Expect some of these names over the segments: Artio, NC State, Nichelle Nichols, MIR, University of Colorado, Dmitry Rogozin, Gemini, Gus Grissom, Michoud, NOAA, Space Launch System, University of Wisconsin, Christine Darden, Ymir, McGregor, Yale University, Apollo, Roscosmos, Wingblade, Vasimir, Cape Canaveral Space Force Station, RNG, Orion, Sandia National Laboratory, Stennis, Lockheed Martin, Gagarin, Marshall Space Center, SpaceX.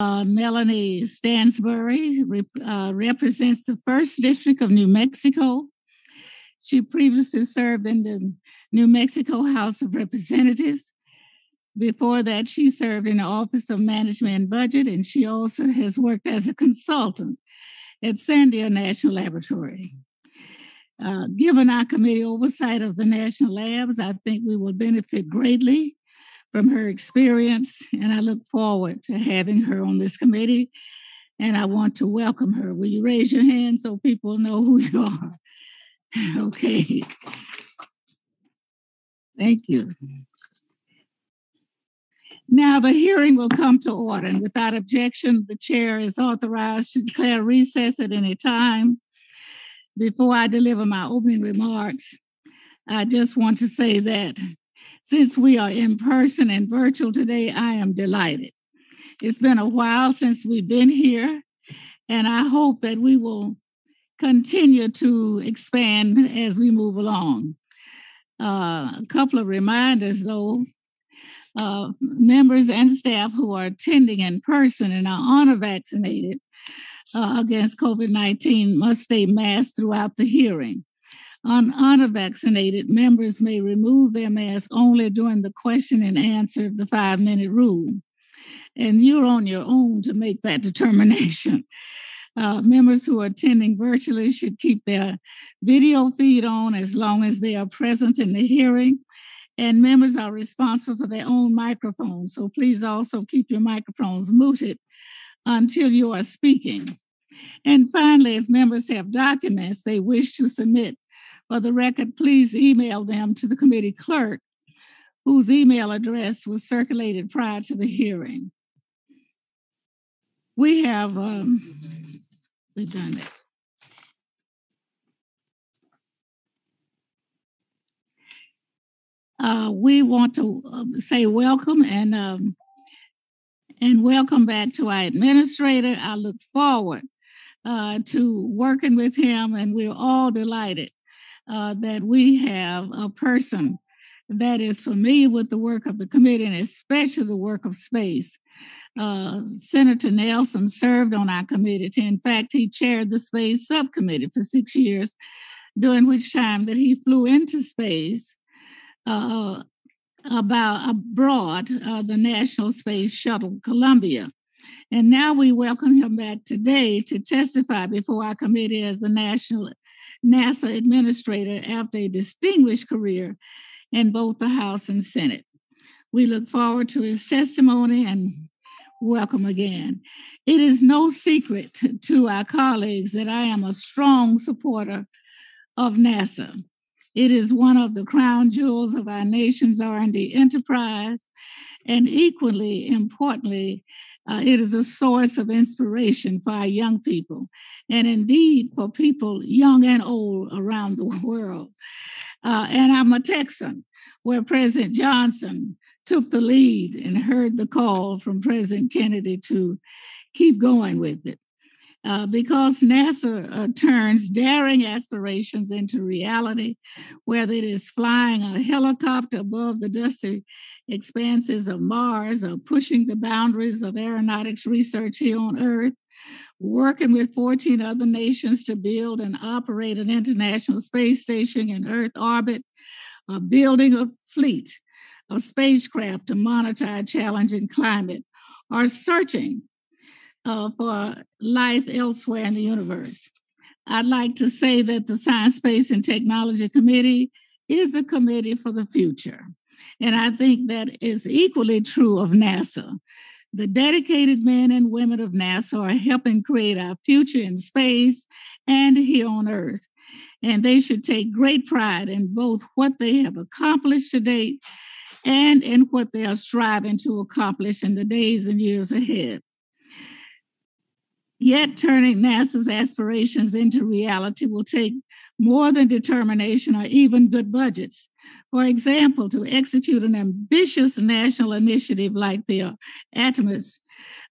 Melanie Stansbury represents the 1st District of New Mexico. She previously served in the New Mexico House of Representatives. Before that, she served in the Office of Management and Budget, and she also has worked as a consultant at Sandia National Laboratory. Given our committee oversight of the national labs, I think we will benefit greatly from her experience, and I look forward to having her on this committee, and I want to welcome her. Will you raise your hand so people know who you are? Okay. Thank you. Now the hearing will come to order, and without objection, the chair is authorized to declare recess at any time. Before I deliver my opening remarks, I just want to say that since we are in person and virtual today, I am delighted. It's been a while since we've been here, and I hope that we will continue to expand as we move along. A couple of reminders, though. Members and staff who are attending in person and are unvaccinated against COVID-19 must stay masked throughout the hearing. Unvaccinated members may remove their mask only during the question and answer of the 5-minute rule. And you're on your own to make that determination. Members who are attending virtually should keep their video feed on as long as they are present in the hearing. And members are responsible for their own microphones, so please also keep your microphones muted until you are speaking. And finally, if members have documents they wish to submit for the record, please email them to the committee clerk, whose email address was circulated prior to the hearing. We have we've done that. We want to say welcome and welcome back to our administrator. I look forward to working with him, and we're all delighted that we have a person that is familiar with the work of the committee and especially the work of space. Senator Nelson served on our committee. In fact, he chaired the space subcommittee for 6 years, during which time that he flew into space the National Space Shuttle Columbia. And now we welcome him back today to testify before our committee as the National NASA Administrator after a distinguished career in both the House and Senate. We look forward to his testimony and welcome again. It is no secret to our colleagues that I am a strong supporter of NASA. It is one of the crown jewels of our nation's R&D enterprise, and equally importantly, it is a source of inspiration for our young people, and indeed for people young and old around the world. And I'm a Texan, where President Johnson took the lead and heard the call from President Kennedy to keep going with it. Because NASA turns daring aspirations into reality, whether it is flying a helicopter above the dusty expanses of Mars or pushing the boundaries of aeronautics research here on Earth, working with 14 other nations to build and operate an international space station in Earth orbit, or building a fleet of spacecraft to monitor our challenging climate, or searching for life elsewhere in the universe. I'd like to say that the Science, Space, and Technology Committee is the committee for the future. And I think that is equally true of NASA. The dedicated men and women of NASA are helping create our future in space and here on Earth. And they should take great pride in both what they have accomplished to date and in what they are striving to accomplish in the days and years ahead. Yet turning NASA's aspirations into reality will take more than determination or even good budgets. For example, to execute an ambitious national initiative like the Artemis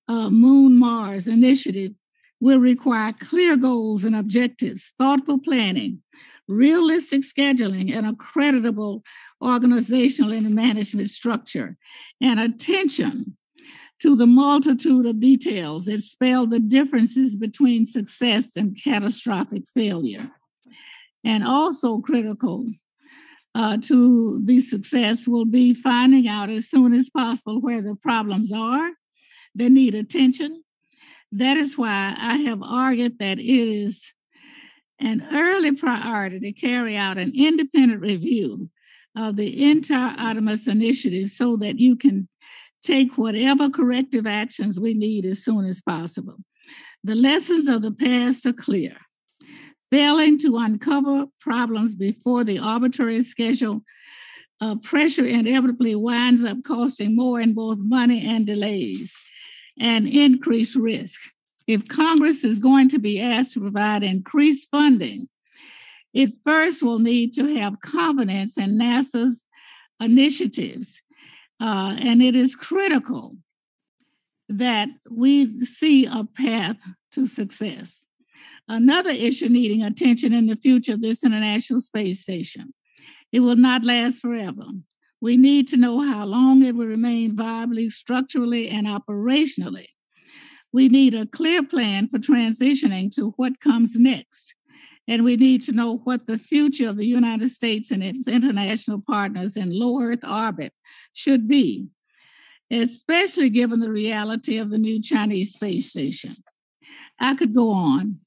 Moon Mars initiative will require clear goals and objectives, thoughtful planning, realistic scheduling, and a credible organizational and management structure, and attention to the multitude of details. It spelled the differences between success and catastrophic failure. And also critical to the success will be finding out as soon as possible where the problems are. They need attention. That is why I have argued that it is an early priority to carry out an independent review of the entire Artemis initiative so that you can take whatever corrective actions we need as soon as possible. The lessons of the past are clear. Failing to uncover problems before the arbitrary schedule of pressure inevitably winds up costing more in both money and delays and increased risk. If Congress is going to be asked to provide increased funding, it first will need to have confidence in NASA's initiatives. And it is critical that we see a path to success. Another issue needing attention in the future of this International Space Station. It will not last forever. We need to know how long it will remain viably, structurally, and operationally. We need a clear plan for transitioning to what comes next. And we need to know what the future of the United States and its international partners in low Earth orbit should be, especially given the reality of the new Chinese space station. I could go on,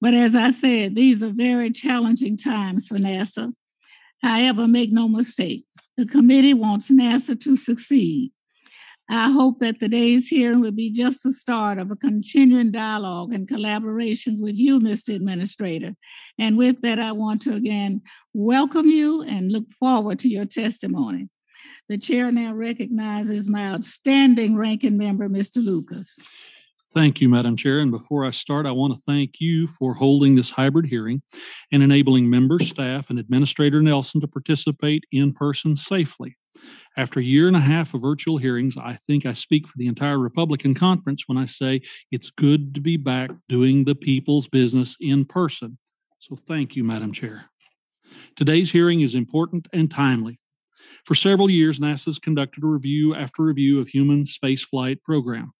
but as I said, these are very challenging times for NASA. However, make no mistake, the committee wants NASA to succeed. I hope that today's hearing will be just the start of a continuing dialogue and collaborations with you, Mr. Administrator. And with that, I want to again welcome you and look forward to your testimony. The chair now recognizes my outstanding ranking member, Mr. Lucas. Thank you, Madam Chair. And before I start, I want to thank you for holding this hybrid hearing and enabling members, staff, and Administrator Nelson to participate in person safely. After a year and a half of virtual hearings, I think I speak for the entire Republican Conference when I say it's good to be back doing the people's business in person. So thank you, Madam Chair. Today's hearing is important and timely. For several years, NASA's conducted a review after review of human spaceflight program.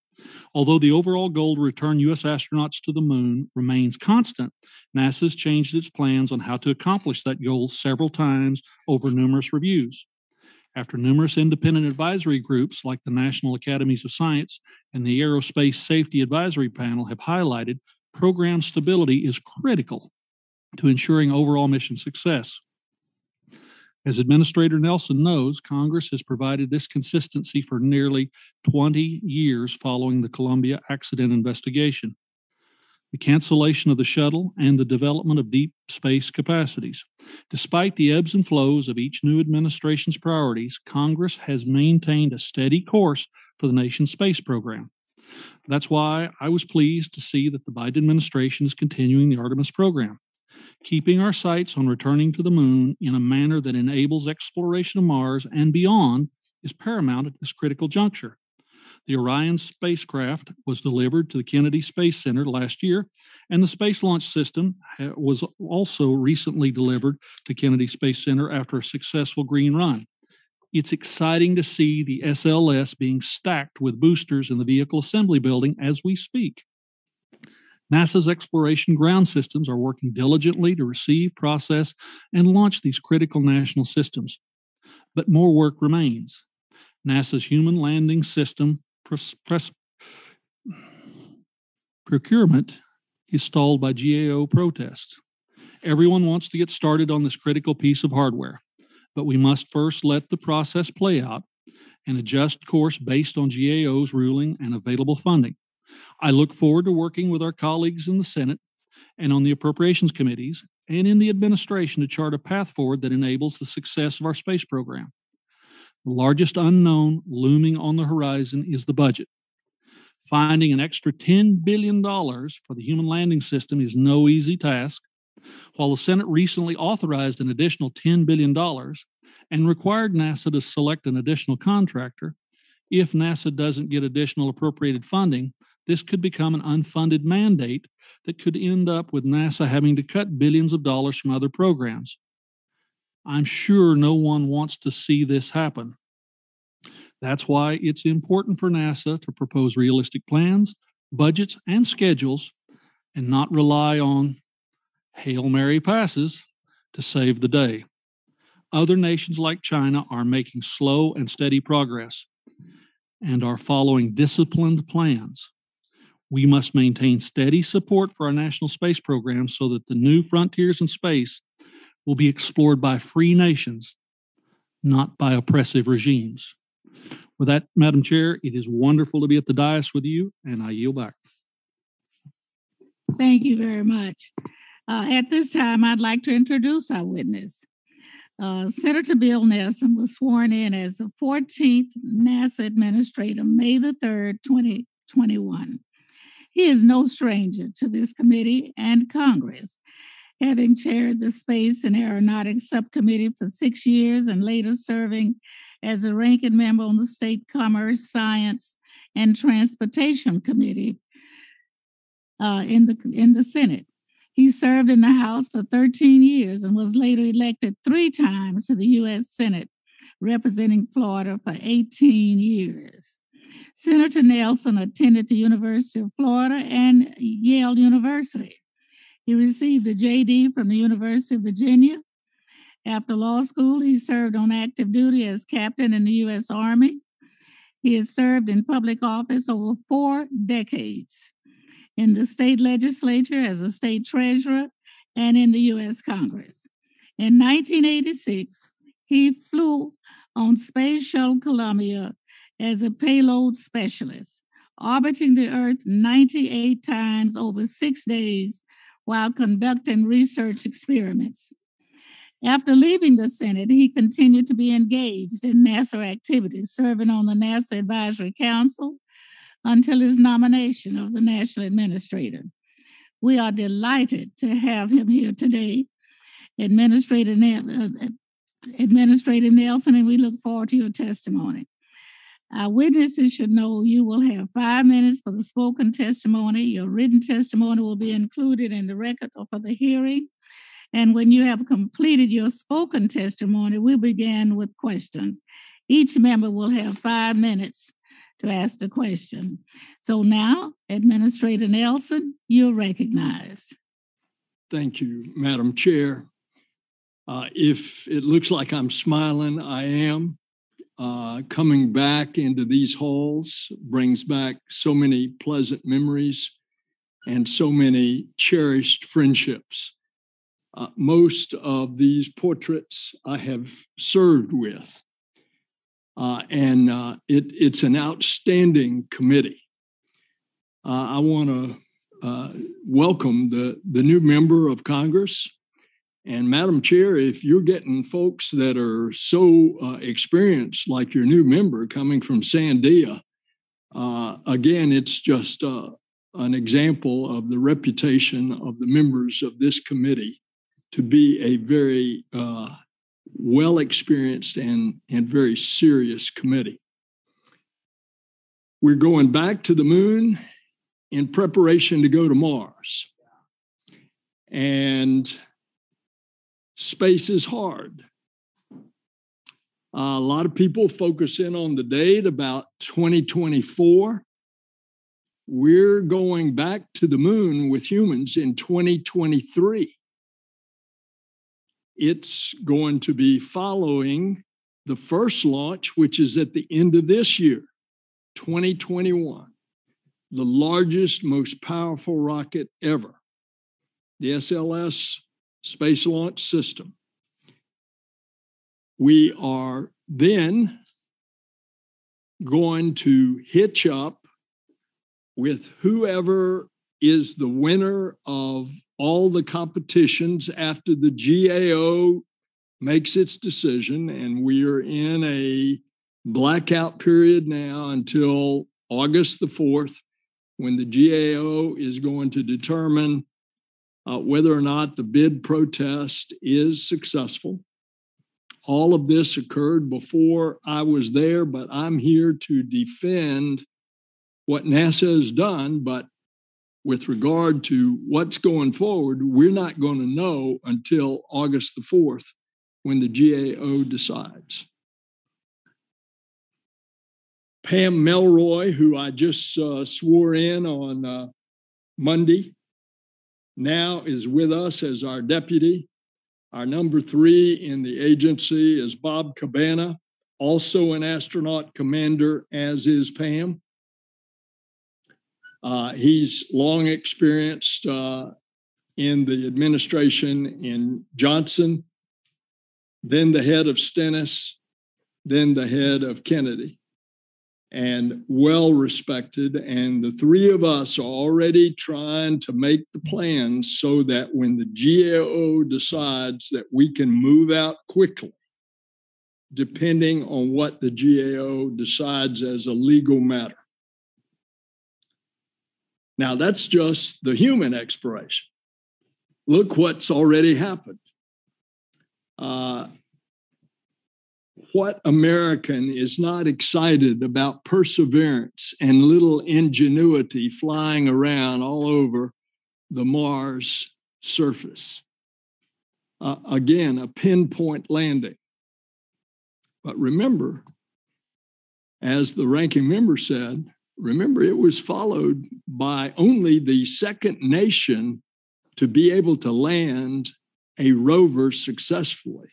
Although the overall goal to return U.S. astronauts to the moon remains constant, NASA's changed its plans on how to accomplish that goal several times over numerous reviews. After numerous independent advisory groups like the National Academies of Science and the Aerospace Safety Advisory Panel have highlighted, program stability is critical to ensuring overall mission success. As Administrator Nelson knows, Congress has provided this consistency for nearly 20 years following the Columbia accident investigation, the cancellation of the shuttle, and the development of deep space capacities. Despite the ebbs and flows of each new administration's priorities, Congress has maintained a steady course for the nation's space program. That's why I was pleased to see that the Biden administration is continuing the Artemis program, keeping our sights on returning to the moon in a manner that enables exploration of Mars and beyond is paramount at this critical juncture. The Orion spacecraft was delivered to the Kennedy Space Center last year, and the Space Launch System was also recently delivered to Kennedy Space Center after a successful green run. It's exciting to see the SLS being stacked with boosters in the Vehicle Assembly Building as we speak. NASA's exploration ground systems are working diligently to receive, process, and launch these critical national systems. But more work remains. NASA's human landing system procurement is stalled by GAO protests. Everyone wants to get started on this critical piece of hardware, but we must first let the process play out and adjust course based on GAO's ruling and available funding. I look forward to working with our colleagues in the Senate and on the appropriations committees and in the administration to chart a path forward that enables the success of our space program. The largest unknown looming on the horizon is the budget. Finding an extra $10 billion for the human landing system is no easy task. While the Senate recently authorized an additional $10 billion and required NASA to select an additional contractor, if NASA doesn't get additional appropriated funding, this could become an unfunded mandate that could end up with NASA having to cut billions of dollars from other programs. I'm sure no one wants to see this happen. That's why it's important for NASA to propose realistic plans, budgets, and schedules, and not rely on Hail Mary passes to save the day. Other nations like China are making slow and steady progress and are following disciplined plans. We must maintain steady support for our national space program so that the new frontiers in space will be explored by free nations, not by oppressive regimes. With that, Madam Chair, it is wonderful to be at the dais with you, and I yield back. Thank you very much. At this time, I'd like to introduce our witness. Senator Bill Nelson was sworn in as the 14th NASA Administrator, May the 3rd, 2021. He is no stranger to this committee and Congress, having chaired the Space and Aeronautics Subcommittee for 6 years and later serving as a ranking member on the State Commerce, Science, and Transportation Committee in the Senate. He served in the House for 13 years and was later elected 3 times to the U.S. Senate, representing Florida for 18 years. Senator Nelson attended the University of Florida and Yale University. He received a J.D. from the University of Virginia. After law school, he served on active duty as captain in the U.S. Army. He has served in public office over 4 decades in the state legislature as a state treasurer and in the U.S. Congress. In 1986, he flew on Space Shuttle Columbia as a payload specialist, orbiting the Earth 98 times over 6 days while conducting research experiments. After leaving the Senate, he continued to be engaged in NASA activities, serving on the NASA Advisory Council until his nomination of the National Administrator. We are delighted to have him here today, Administrator Nelson, and we look forward to your testimony. Our witnesses should know you will have 5 minutes for the spoken testimony. Your written testimony will be included in the record for the hearing. And when you have completed your spoken testimony, we'll begin with questions. Each member will have 5 minutes to ask the question. So now, Administrator Nelson, you're recognized. Thank you, Madam Chair. If it looks like I'm smiling, I am. Coming back into these halls brings back so many pleasant memories and so many cherished friendships. Most of these portraits I have served with, and it's an outstanding committee. I want to welcome the new member of Congress. And Madam Chair, if you're getting folks that are so experienced, like your new member coming from Sandia, again, it's just an example of the reputation of the members of this committee to be a very well-experienced and very serious committee. We're going back to the moon in preparation to go to Mars. And space is hard. A lot of people focus in on the date about 2024. We're going back to the moon with humans in 2023. It's going to be following the first launch, which is at the end of this year, 2021, the largest, most powerful rocket ever, the SLS Space Launch System. We are then going to hitch up with whoever is the winner of all the competitions after the GAO makes its decision, and we are in a blackout period now until August the 4th, when the GAO is going to determine whether or not the bid protest is successful. All of this occurred before I was there, but I'm here to defend what NASA has done. But with regard to what's going forward, we're not going to know until August the 4th when the GAO decides. Pam Melroy, who I just swore in on Monday, now is with us as our deputy. Our number three in the agency is Bob Cabana, also an astronaut commander, as is Pam. He's long experienced in the administration in Johnson, then the head of Stennis, then the head of Kennedy, and well-respected. And the three of us are already trying to make the plans so that when the GAO decides that we can move out quickly, depending on what the GAO decides as a legal matter. Now, that's just the human exploration. Look what's already happened. What American is not excited about Perseverance and little Ingenuity flying around all over the Mars surface? Again, a pinpoint landing. But remember, as the ranking member said, remember, it was followed by only the second nation to be able to land a rover successfully.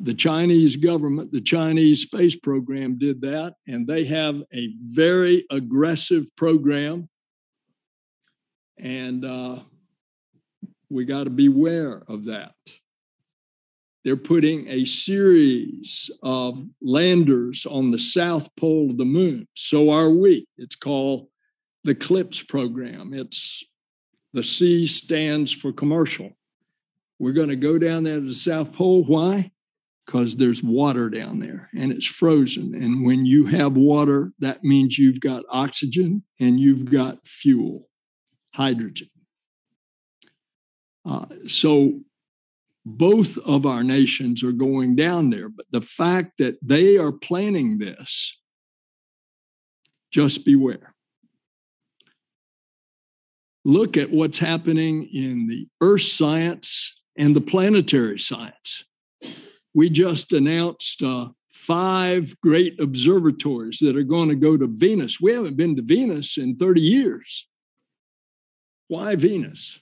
The Chinese government, the Chinese space program did that, and they have a very aggressive program. And we got to beware of that. They're putting a series of landers on the south pole of the moon. So are we. It's called the CLIPS program. It's the C stands for commercial. We're going to go down there to the south pole. Why? Because there's water down there and it's frozen. And when you have water, that means you've got oxygen and you've got fuel, hydrogen. So both of our nations are going down there, but the fact that they are planning this, just beware. Look at what's happening in the earth science and the planetary science. We just announced 5 great observatories that are going to go to Venus. We haven't been to Venus in 30 years. Why Venus?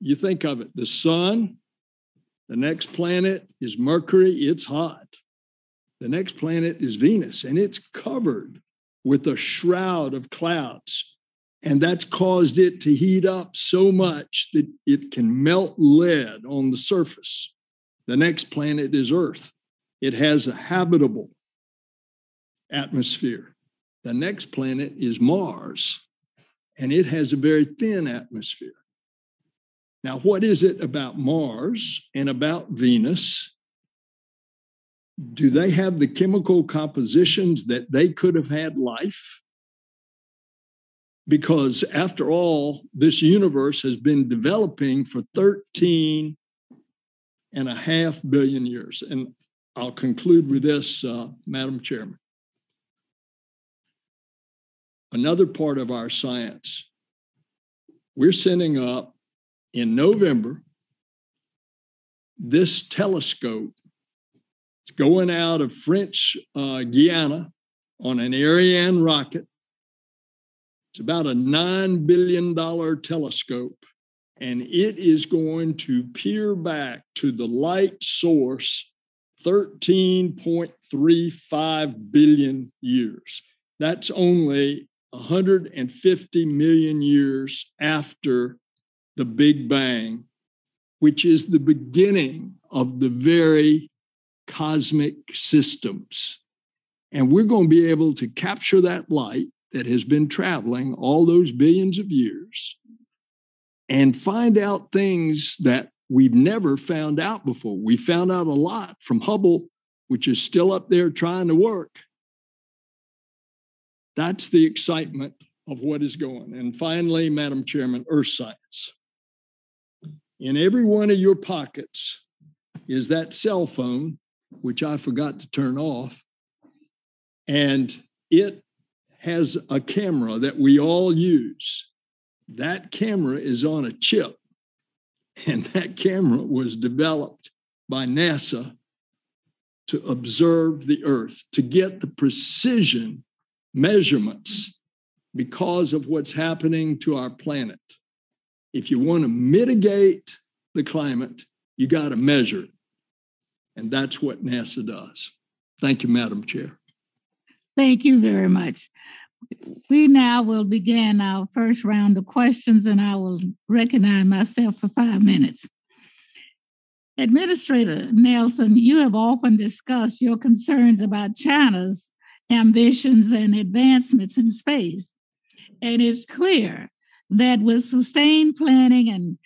You think of it, the sun. The next planet is Mercury, it's hot. The next planet is Venus, and it's covered with a shroud of clouds. And that's caused it to heat up so much that it can melt lead on the surface. The next planet is Earth. It has a habitable atmosphere. The next planet is Mars, and it has a very thin atmosphere. Now, what is it about Mars and about Venus? Do they have the chemical compositions that they could have had life? Because after all, this universe has been developing for 13.5 billion years. And I'll conclude with this, Madam Chairman. Another part of our science, we're sending up in November, this telescope is going out of French Guiana on an Ariane rocket. It's about a $9 billion telescope, and it is going to peer back to the light source 13.35 billion years. That's only 150 million years after the Big Bang, which is the beginning of the very cosmic systems. And we're going to be able to capture that light that has been traveling all those billions of years and find out things that we've never found out before. We found out a lot from Hubble, which is still up there trying to work. That's the excitement of what is going. And finally, Madam Chairman, earth science. In every one of your pockets is that cell phone, which I forgot to turn off, and it has a camera that we all use. That camera is on a chip, and that camera was developed by NASA to observe the Earth, to get the precision measurements because of what's happening to our planet. If you want to mitigate the climate, you got to measure it. And that's what NASA does. Thank you, Madam Chair. Thank you very much. We now will begin our first round of questions, and I will recognize myself for 5 minutes. Administrator Nelson, you have often discussed your concerns about China's ambitions and advancements in space. And it's clear that with sustained planning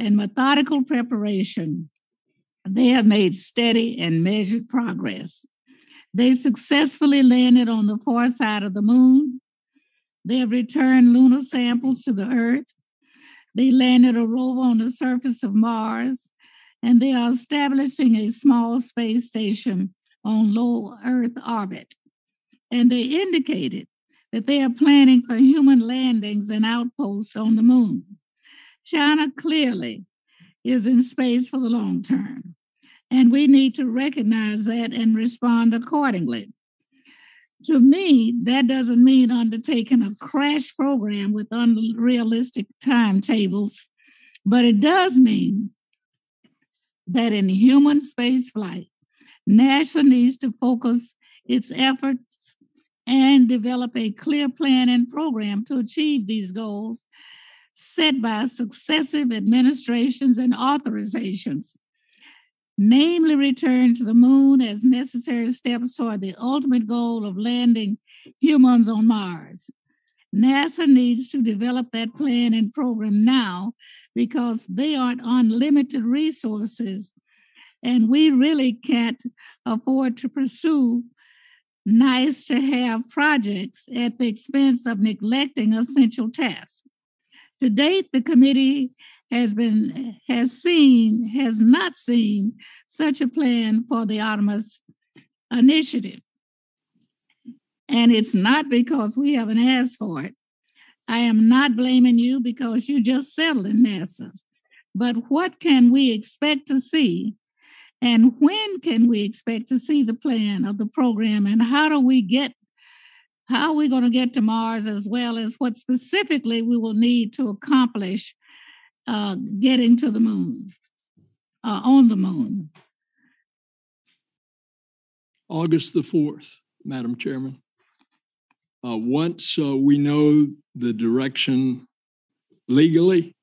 and methodical preparation, they have made steady and measured progress. They successfully landed on the far side of the moon. They have returned lunar samples to the Earth. They landed a rover on the surface of Mars, and they are establishing a small space station on low Earth orbit. And they indicated that they are planning for human landings and outposts on the moon. China clearly is in space for the long term, and we need to recognize that and respond accordingly. To me, that doesn't mean undertaking a crash program with unrealistic timetables, but it does mean that in human space flight, NASA needs to focus its efforts and develop a clear plan and program to achieve these goals set by successive administrations and authorizations, namely return to the moon as necessary steps toward the ultimate goal of landing humans on Mars. NASA needs to develop that plan and program now because they aren't unlimited resources, and we really can't afford to pursue nice-to-have projects at the expense of neglecting essential tasks. To date, the committee has not seen such a plan for the Artemis initiative. And it's not because we haven't asked for it. I am not blaming you because you just settled in NASA. But what can we expect to see? And when can we expect to see the plan of the program? And how are we going to get to Mars, as well as what specifically we will need to accomplish getting to the moon, on the moon? August the 4th, Madam Chairman. Once we know the direction legally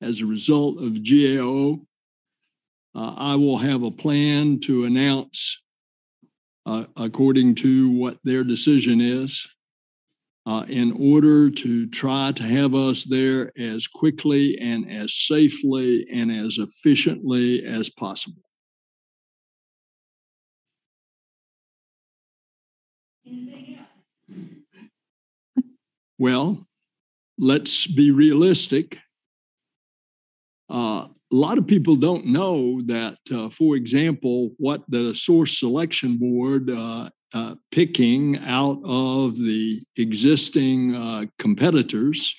as a result of GAO, I will have a plan to announce according to what their decision is in order to try to have us there as quickly and as safely and as efficiently as possible. Well, let's be realistic. A lot of people don't know that, for example, what the source selection board picking out of the existing competitors,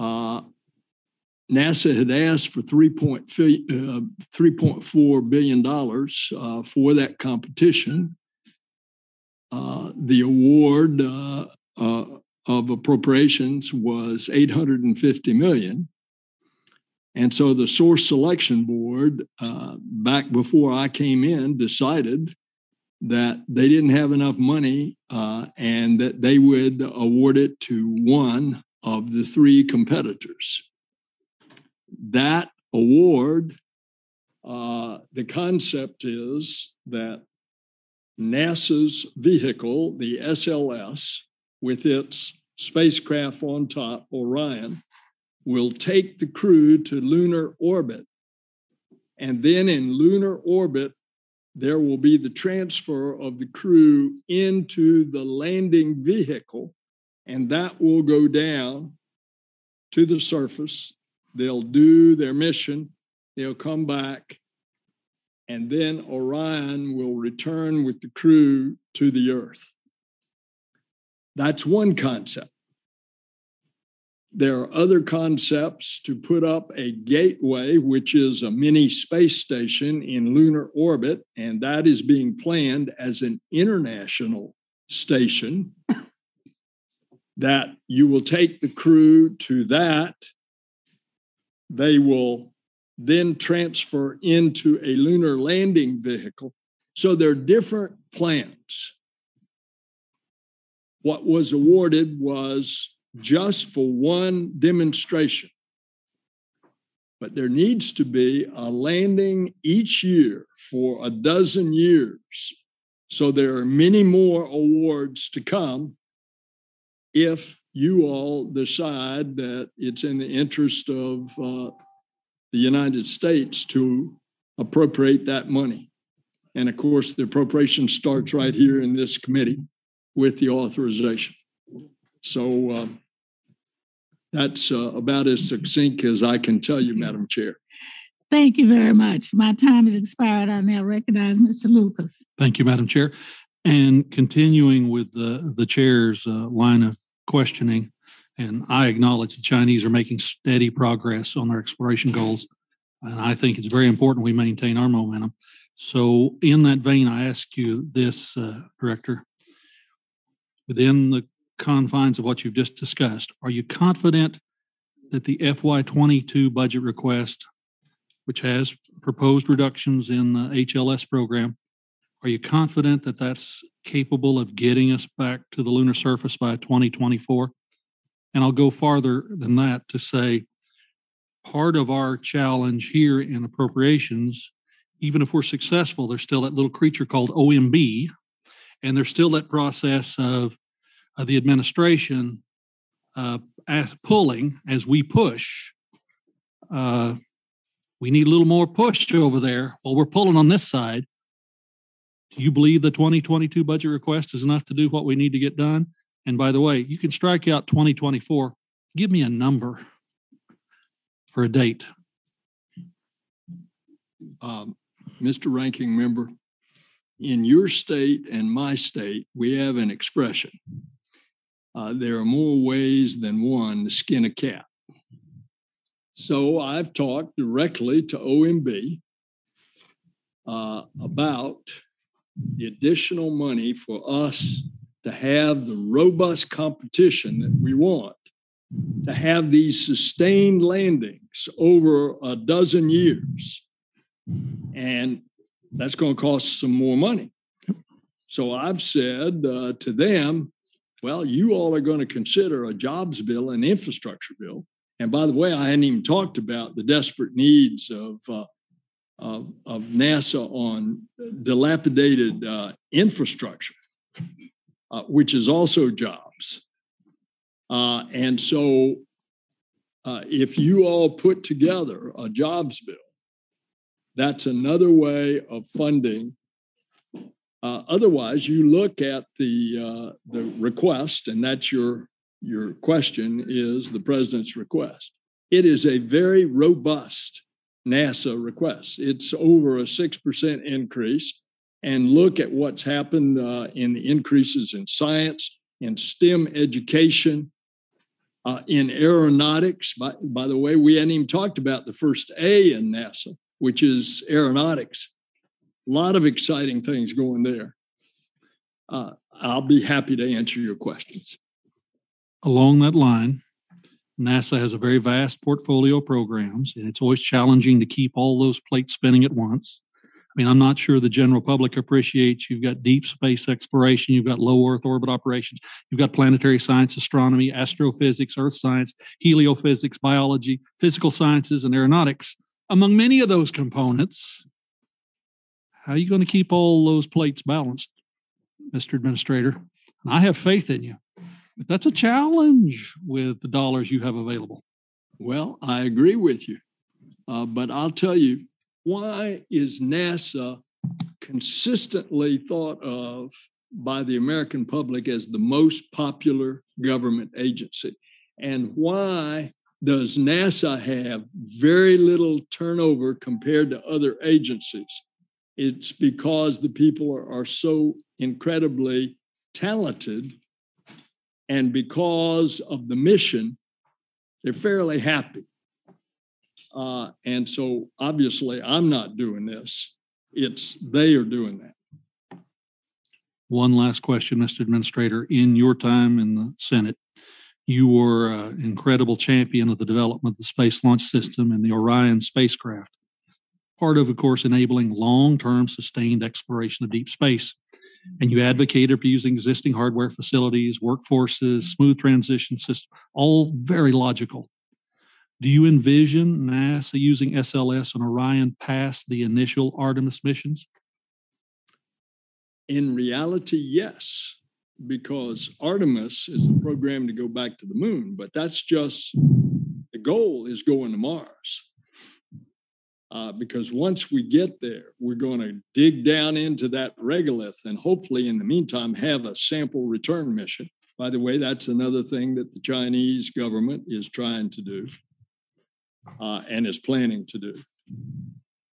NASA had asked for $3.4 billion for that competition. The award of appropriations was $850 million. And so the source selection board, back before I came in, decided that they didn't have enough money and that they would award it to one of the three competitors. That award, the concept is that NASA's vehicle, the SLS, with its spacecraft on top, Orion, will take the crew to lunar orbit. And then in lunar orbit, there will be the transfer of the crew into the landing vehicle, and that will go down to the surface. They'll do their mission, they'll come back, and then Orion will return with the crew to the Earth. That's one concept. There are other concepts to put up a Gateway, which is a mini space station in lunar orbit, and that is being planned as an international station that you will take the crew to that. They will then transfer into a lunar landing vehicle. So there are different plans. What was awarded was just for one demonstration. But there needs to be a landing each year for a dozen years. So there are many more awards to come if you all decide that it's in the interest of the United States to appropriate that money. And of course, the appropriation starts right here in this committee with the authorization. So that's about as succinct as I can tell you, Madam Chair. Thank you very much. My time has expired. I now recognize Mr. Lucas. Thank you, Madam Chair. And continuing with the chair's line of questioning, and I acknowledge the Chinese are making steady progress on their exploration goals, and I think it's very important we maintain our momentum. So in that vein, I ask you this, Director, within the confines of what you've just discussed, are you confident that the FY22 budget request, which has proposed reductions in the HLS program, are you confident that that's capable of getting us back to the lunar surface by 2024? And I'll go farther than that to say part of our challenge here in appropriations, even if we're successful, there's still that little creature called OMB, and there's still that process of the administration pulling as we push. We need a little more push over there while we're pulling on this side. Do you believe the 2022 budget request is enough to do what we need to get done? And by the way, you can strike out 2024. Give me a number for a date. Mr. Ranking Member, in your state and my state, we have an expression. There are more ways than one to skin a cat. So I've talked directly to OMB about the additional money for us to have the robust competition that we want, to have these sustained landings over a dozen years. And that's going to cost some more money. So I've said to them, well, you all are going to consider a jobs bill and infrastructure bill. And by the way, I hadn't even talked about the desperate needs of NASA on dilapidated infrastructure, which is also jobs. And so if you all put together a jobs bill, that's another way of funding. Otherwise, you look at the request, and that's your question is the president's request. It is a very robust NASA request. It's over a 6% increase. And look at what's happened in the increases in science, in STEM education, in aeronautics. By the way, we hadn't even talked about the first A in NASA, which is aeronautics. A lot of exciting things going there. I'll be happy to answer your questions. Along that line, NASA has a very vast portfolio of programs, and it's always challenging to keep all those plates spinning at once. I mean, I'm not sure the general public appreciates you've got deep space exploration, you've got low Earth orbit operations, you've got planetary science, astronomy, astrophysics, earth science, heliophysics, biology, physical sciences, and aeronautics. Among many of those components, how are you going to keep all those plates balanced, Mr. Administrator? And I have faith in you. But that's a challenge with the dollars you have available. Well, I agree with you. But I'll tell you, why is NASA consistently thought of by the American public as the most popular government agency? And why does NASA have very little turnover compared to other agencies? It's because the people are so incredibly talented, and because of the mission They're fairly happy. And so obviously I'm not doing this. They are doing that. One last question, Mr. Administrator. In your time in the Senate, you were an incredible champion of the development of the Space Launch System and the Orion spacecraft, part of course, enabling long-term sustained exploration of deep space. And you advocated for using existing hardware facilities, workforces, smooth transition system, all very logical. Do you envision NASA using SLS and Orion past the initial Artemis missions? In reality, yes, because Artemis is a program to go back to the moon, but that's just, the goal is going to Mars. Because once we get there, we're going to dig down into that regolith and hopefully in the meantime have a sample return mission. By the way, that's another thing that the Chinese government is trying to do and is planning to do.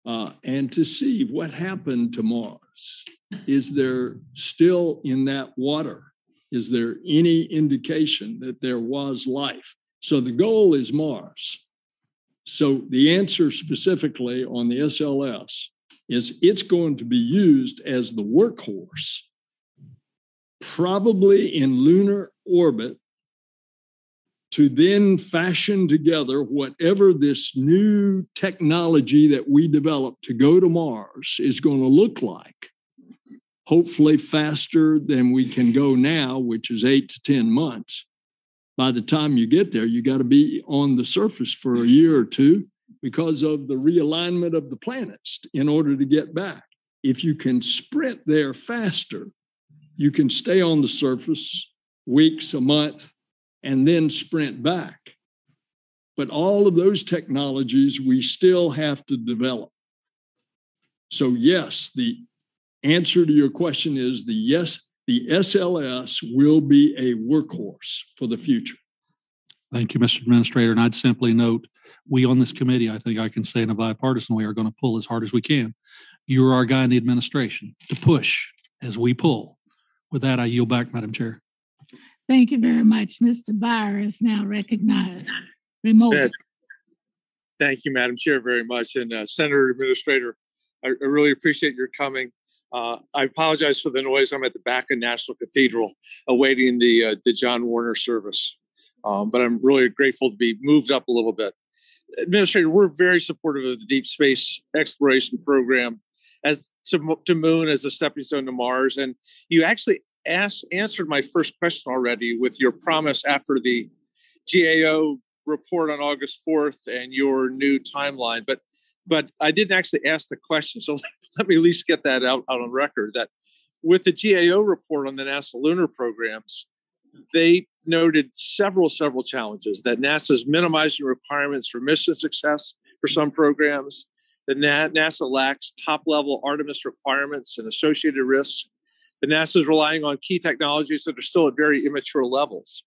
And to see what happened to Mars. Is there still in that water? Is there any indication that there was life? So the goal is Mars. So the answer specifically on the SLS is it's going to be used as the workhorse, probably in lunar orbit, to then fashion together whatever this new technology that we develop to go to Mars is going to look like, hopefully faster than we can go now, which is 8 to 10 months. By the time you get there, you got to be on the surface for a year or two because of the realignment of the planets in order to get back. If you can sprint there faster, you can stay on the surface weeks, a month, and then sprint back. But all of those technologies we still have to develop. So yes, the answer to your question is the yes. The SLS will be a workhorse for the future. Thank you, Mr. Administrator. And I'd simply note, we on this committee, I think I can say in a bipartisan way, are going to pull as hard as we can. You're our guy in the administration to push as we pull. With that, I yield back, Madam Chair. Thank you very much. Mr. Byer is now recognized remotely. Thank you, Madam Chair, very much. And Senator Administrator, I really appreciate your coming. I apologize for the noise. I'm at the back of National Cathedral awaiting the John Warner service, but I'm really grateful to be moved up a little bit. Administrator, we're very supportive of the deep space exploration program as to moon as a stepping stone to Mars. And you actually answered my first question already with your promise after the GAO report on August 4th and your new timeline. But I didn't actually ask the question, so let me at least get that out on record, that with the GAO report on the NASA lunar programs, they noted several challenges, that NASA's minimizing requirements for mission success for some programs, that NASA lacks top-level Artemis requirements and associated risks, that NASA's relying on key technologies that are still at very immature levels,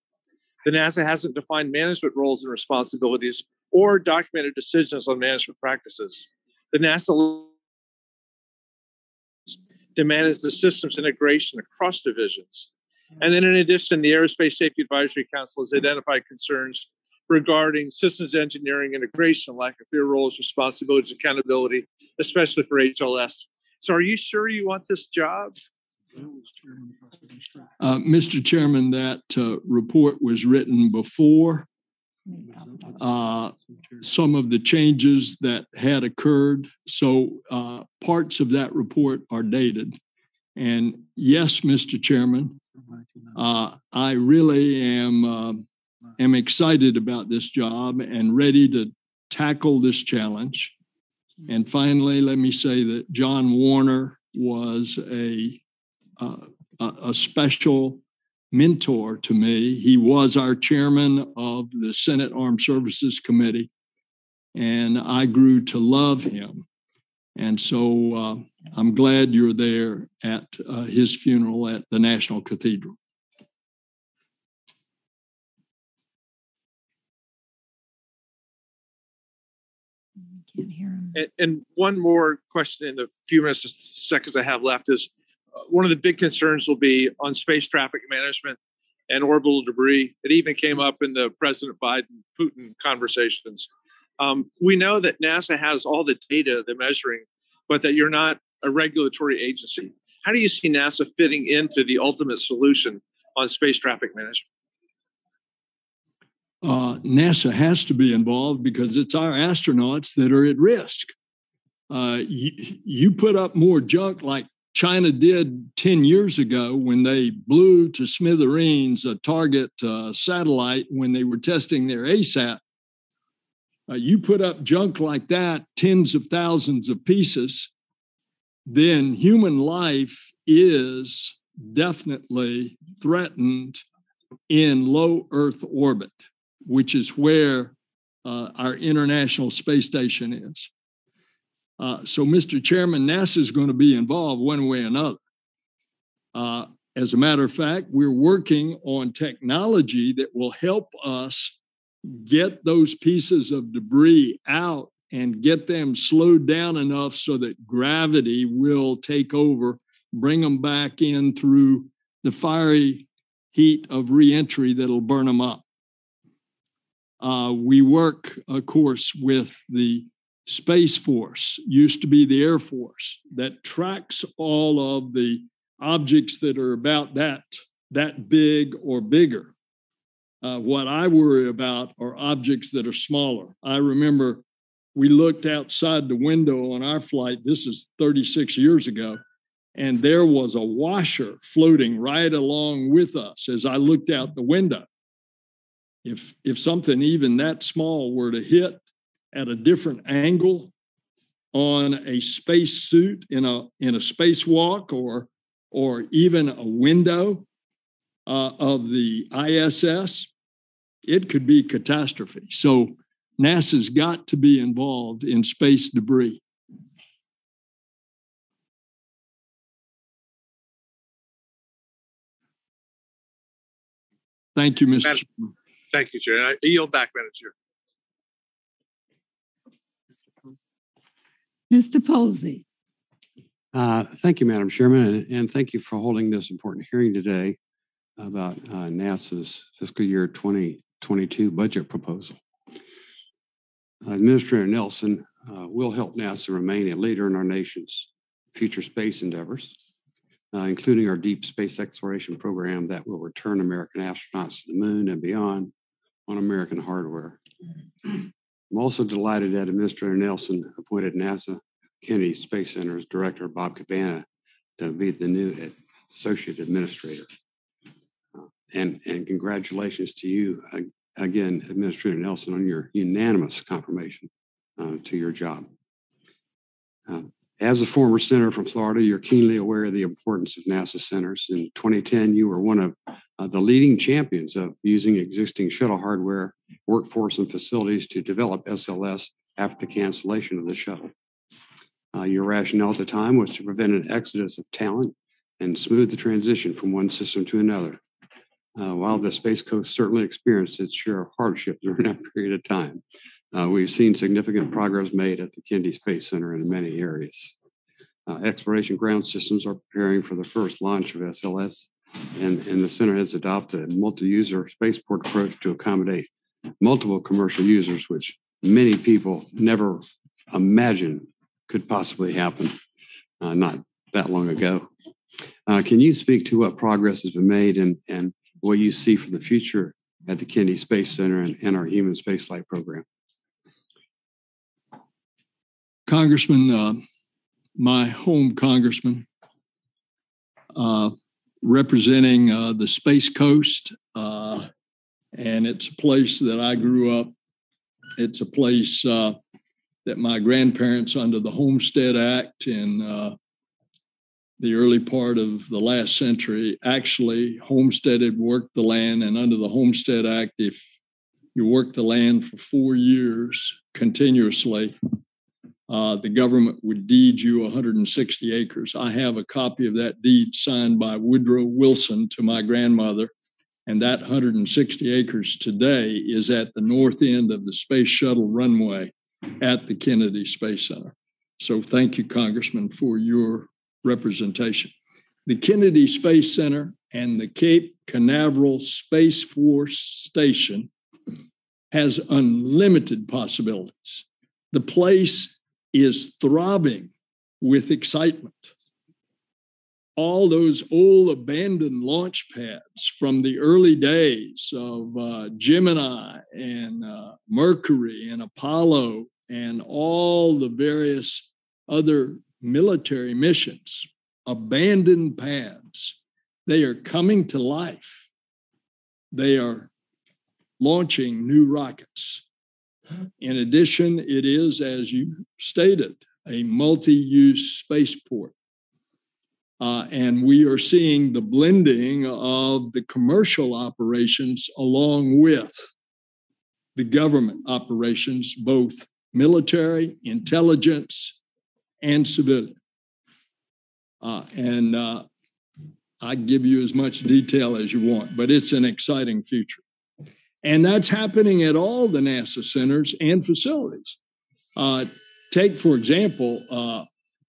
that NASA hasn't defined management roles and responsibilities or documented decisions on management practices. The NASA demands the systems integration across divisions. And then in addition, the Aerospace Safety Advisory Council has identified concerns regarding systems engineering integration, lack of clear roles, responsibilities, accountability, especially for HLS. So are you sure you want this job? Mr. Chairman, that report was written before some of the changes that had occurred. So parts of that report are dated. And yes, Mr. Chairman, I really am excited about this job and ready to tackle this challenge. And finally, let me say that John Warner was a special mentor to me. He was our chairman of the Senate Armed Services Committee, and I grew to love him. And so I'm glad you're there at his funeral at the National Cathedral. Can't hear him. And one more question in the few minutes, seconds I have left is, one of the big concerns will be on space traffic management and orbital debris. It even came up in the President Biden-Putin conversations. We know that NASA has all the data, the measuring, but that you're not a regulatory agency. How do you see NASA fitting into the ultimate solution on space traffic management? NASA has to be involved because it's our astronauts that are at risk. You put up more junk like China did 10 years ago when they blew to smithereens a target satellite when they were testing their ASAT. You put up junk like that, tens of thousands of pieces, then human life is definitely threatened in low Earth orbit, which is where our International Space Station is. So, Mr. Chairman, NASA is going to be involved one way or another. As a matter of fact, we're working on technology that will help us get those pieces of debris out and get them slowed down enough so that gravity will take over, bring them back in through the fiery heat of reentry that'll burn them up. We work, of course, with the Space Force, used to be the Air Force, that tracks all of the objects that are about that big or bigger. What I worry about are objects that are smaller. I remember we looked outside the window on our flight, this is 36 years ago, and there was a washer floating right along with us as I looked out the window. If something even that small were to hit at a different angle on a space suit in a spacewalk or even a window, of the ISS, it could be catastrophe. So NASA's got to be involved in space debris. Thank you, Mr. Chairman. Thank you, Chair. I yield back, Madam Chair. Mr. Posey. Thank you, Madam Chairman, and thank you for holding this important hearing today about NASA's fiscal year 2022 budget proposal. Administrator Nelson will help NASA remain a leader in our nation's future space endeavors, including our deep space exploration program that will return American astronauts to the moon and beyond on American hardware. I'm also delighted that Administrator Nelson appointed NASA Kennedy Space Center's Director Bob Cabana to be the new Associate Administrator. And congratulations to you, again, Administrator Nelson, on your unanimous confirmation to your job. As a former senator from Florida, you're keenly aware of the importance of NASA centers. In 2010, you were one of the leading champions of using existing shuttle hardware, workforce, and facilities to develop SLS after the cancellation of the shuttle. Your rationale at the time was to prevent an exodus of talent and smooth the transition from one system to another. While the Space Coast certainly experienced its share of hardship during that period of time, we've seen significant progress made at the Kennedy Space Center in many areas. Exploration ground systems are preparing for the first launch of SLS, and the center has adopted a multi-user spaceport approach to accommodate multiple commercial users, which many people never imagined could possibly happen not that long ago. Can you speak to what progress has been made and what you see for the future at the Kennedy Space Center and our human spaceflight program? Congressman, my home congressman, representing the Space Coast, and it's a place that I grew up. It's a place that my grandparents, under the Homestead Act in the early part of the last century, actually homesteaded, worked the land, and under the Homestead Act, if you worked the land for 4 years continuously, the government would deed you 160 acres. I have a copy of that deed signed by Woodrow Wilson to my grandmother, and that 160 acres today is at the north end of the Space Shuttle runway at the Kennedy Space Center. So thank you, Congressman, for your representation. The Kennedy Space Center and the Cape Canaveral Space Force Station has unlimited possibilities. The place is throbbing with excitement. All those old abandoned launch pads from the early days of Gemini and Mercury and Apollo and all the various other military missions, abandoned pads, they are coming to life. They are launching new rockets. In addition, it is, as you stated, a multi-use spaceport. And we are seeing the blending of the commercial operations along with the government operations, both military, intelligence, and civilian. And I give you as much detail as you want, but it's an exciting future. And that's happening at all the NASA centers and facilities. Take, for example,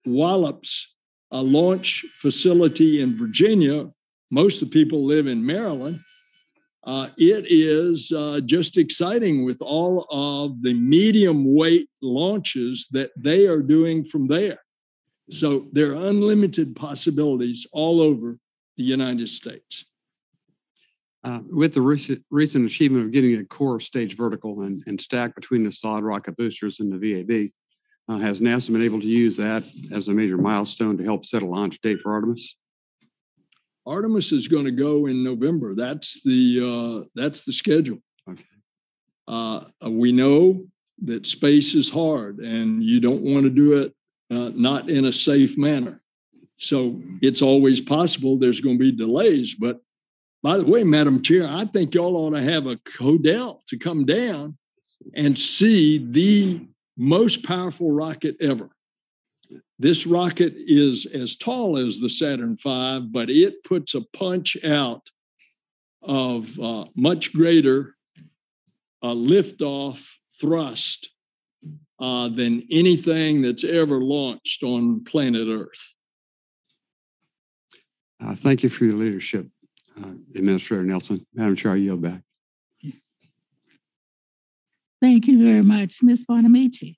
Wallops, a launch facility in Virginia. Most of the people live in Maryland. It is just exciting with all of the medium weight launches that they are doing from there. So there are unlimited possibilities all over the United States. With the recent achievement of getting a core stage vertical and stacked between the solid rocket boosters and the VAB, has NASA been able to use that as a major milestone to help set a launch date for Artemis? Artemis is going to go in November. That's the schedule. Okay. We know that space is hard, and you don't want to do it not in a safe manner. So it's always possible there's going to be delays. But by the way, Madam Chair, I think y'all ought to have a Codel to come down and see the most powerful rocket ever. This rocket is as tall as the Saturn V, but it puts a punch out of much greater liftoff thrust than anything that's ever launched on planet Earth. Thank you for your leadership, Administrator Nelson. Madam Chair, I yield back. Thank you very much. Ms. Bonamici.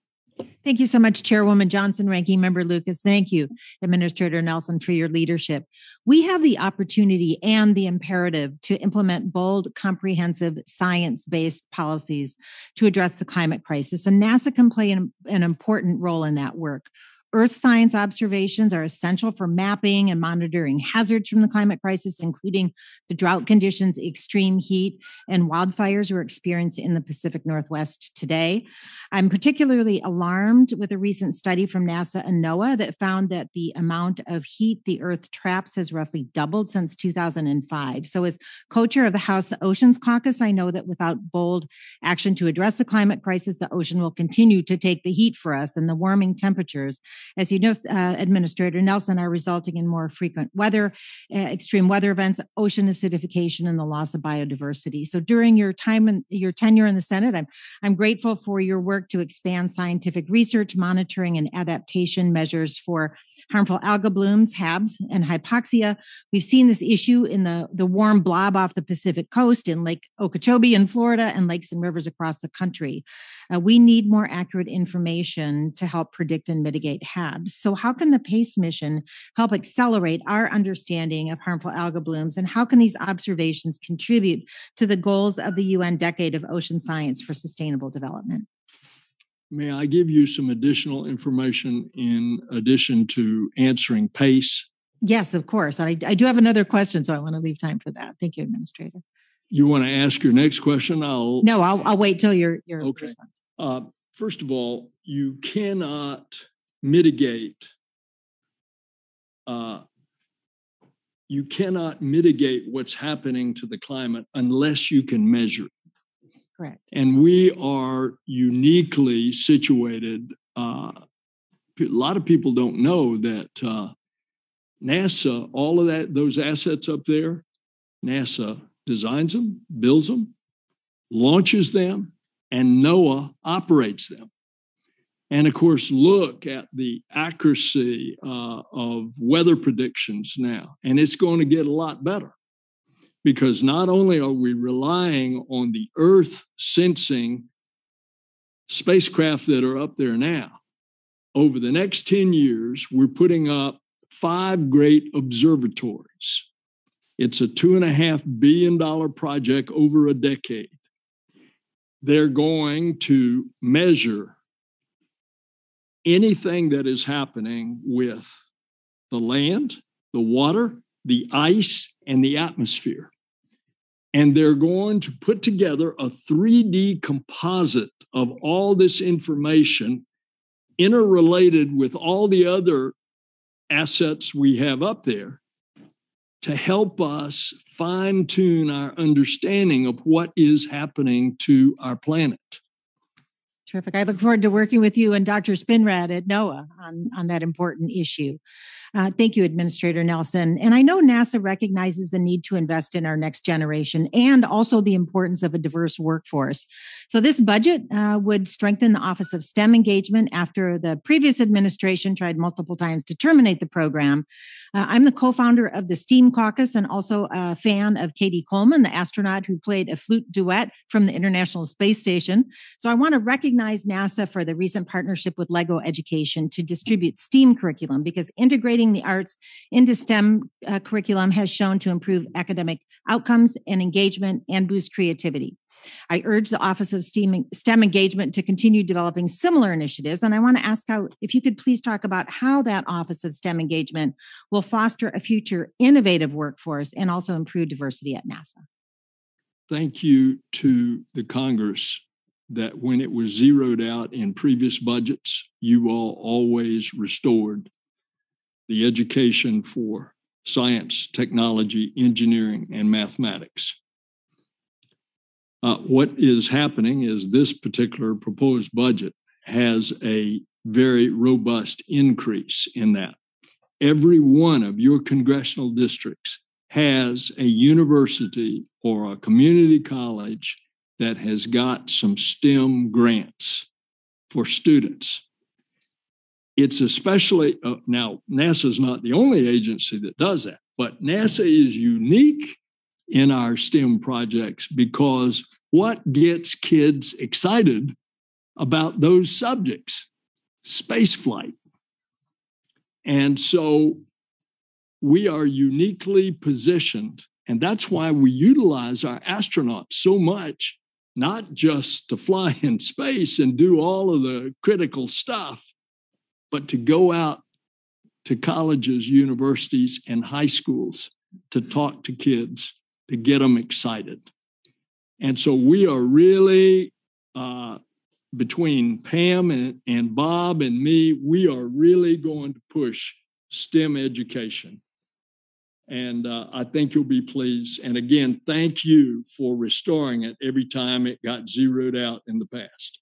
Thank you so much, Chairwoman Johnson, Ranking Member Lucas. Thank you, Administrator Nelson, for your leadership. We have the opportunity and the imperative to implement bold, comprehensive, science-based policies to address the climate crisis, and NASA can play an important role in that work. Earth science observations are essential for mapping and monitoring hazards from the climate crisis, including the drought conditions, extreme heat, and wildfires we're experiencing in the Pacific Northwest today. I'm particularly alarmed with a recent study from NASA and NOAA that found that the amount of heat the Earth traps has roughly doubled since 2005. So as co-chair of the House Oceans Caucus, I know that without bold action to address the climate crisis, the ocean will continue to take the heat for us, and the warming temperatures, as you know, Administrator Nelson, are resulting in more frequent weather, extreme weather events, ocean acidification, and the loss of biodiversity. So during your time and your tenure in the Senate, I'm grateful for your work to expand scientific research, monitoring, and adaptation measures for harmful algal blooms, HABs, and hypoxia. We've seen this issue in the warm blob off the Pacific coast, in Lake Okeechobee in Florida, and lakes and rivers across the country. We need more accurate information to help predict and mitigate HABs. So how can the PACE mission help accelerate our understanding of harmful algal blooms, and how can these observations contribute to the goals of the UN Decade of Ocean Science for Sustainable Development? May I give you some additional information in addition to answering PACE? Yes, of course. I do have another question, so I want to leave time for that. Thank you, Administrator. You want to ask your next question? I'll wait till your okay. Response. First of all, you cannot mitigate. You cannot mitigate what's happening to the climate unless you can measure it. Correct. And we are uniquely situated. A lot of people don't know that NASA, all of that, those assets up there, NASA designs them, builds them, launches them, and NOAA operates them. And of course, look at the accuracy of weather predictions now, and it's going to get a lot better. because not only are we relying on the Earth sensing spacecraft that are up there now, over the next 10 years, we're putting up 5 great observatories. It's a $2.5 billion project over a decade. They're going to measure anything that is happening with the land, the water, the ice, and the atmosphere. And they're going to put together a 3D composite of all this information interrelated with all the other assets we have up there to help us fine-tune our understanding of what is happening to our planet. Terrific. I look forward to working with you and Dr. Spinrad at NOAA on that important issue. Thank you, Administrator Nelson. And I know NASA recognizes the need to invest in our next generation and also the importance of a diverse workforce. So this budget would strengthen the Office of STEM engagement after the previous administration tried multiple times to terminate the program. I'm the co-founder of the STEAM Caucus and also a fan of Katie Coleman, the astronaut who played a flute duet from the International Space Station. So I want to recognize NASA for the recent partnership with LEGO Education to distribute STEAM curriculum, because integrating the arts into STEM curriculum has shown to improve academic outcomes and engagement and boost creativity. I urge the Office of STEM Engagement to continue developing similar initiatives, and I want to ask if you could please talk about how that Office of STEM Engagement will foster a future innovative workforce and also improve diversity at NASA. Thank you to the Congress that when it was zeroed out in previous budgets, you all always restored the education for science, technology, engineering, and mathematics. What is happening is this particular proposed budget has a very robust increase in that. Every one of your congressional districts has a university or a community college that has got some STEM grants for students. It's especially, now NASA's not the only agency that does that, but NASA is unique in our STEM projects because what gets kids excited about those subjects? Space flight. And so we are uniquely positioned, and that's why we utilize our astronauts so much, not just to fly in space and do all of the critical stuff, but to go out to colleges, universities, and high schools to talk to kids, to get them excited. And so we are really, between Pam and Bob and me, we are really going to push STEM education. And I think you'll be pleased. And again, thank you for restoring it every time it got zeroed out in the past.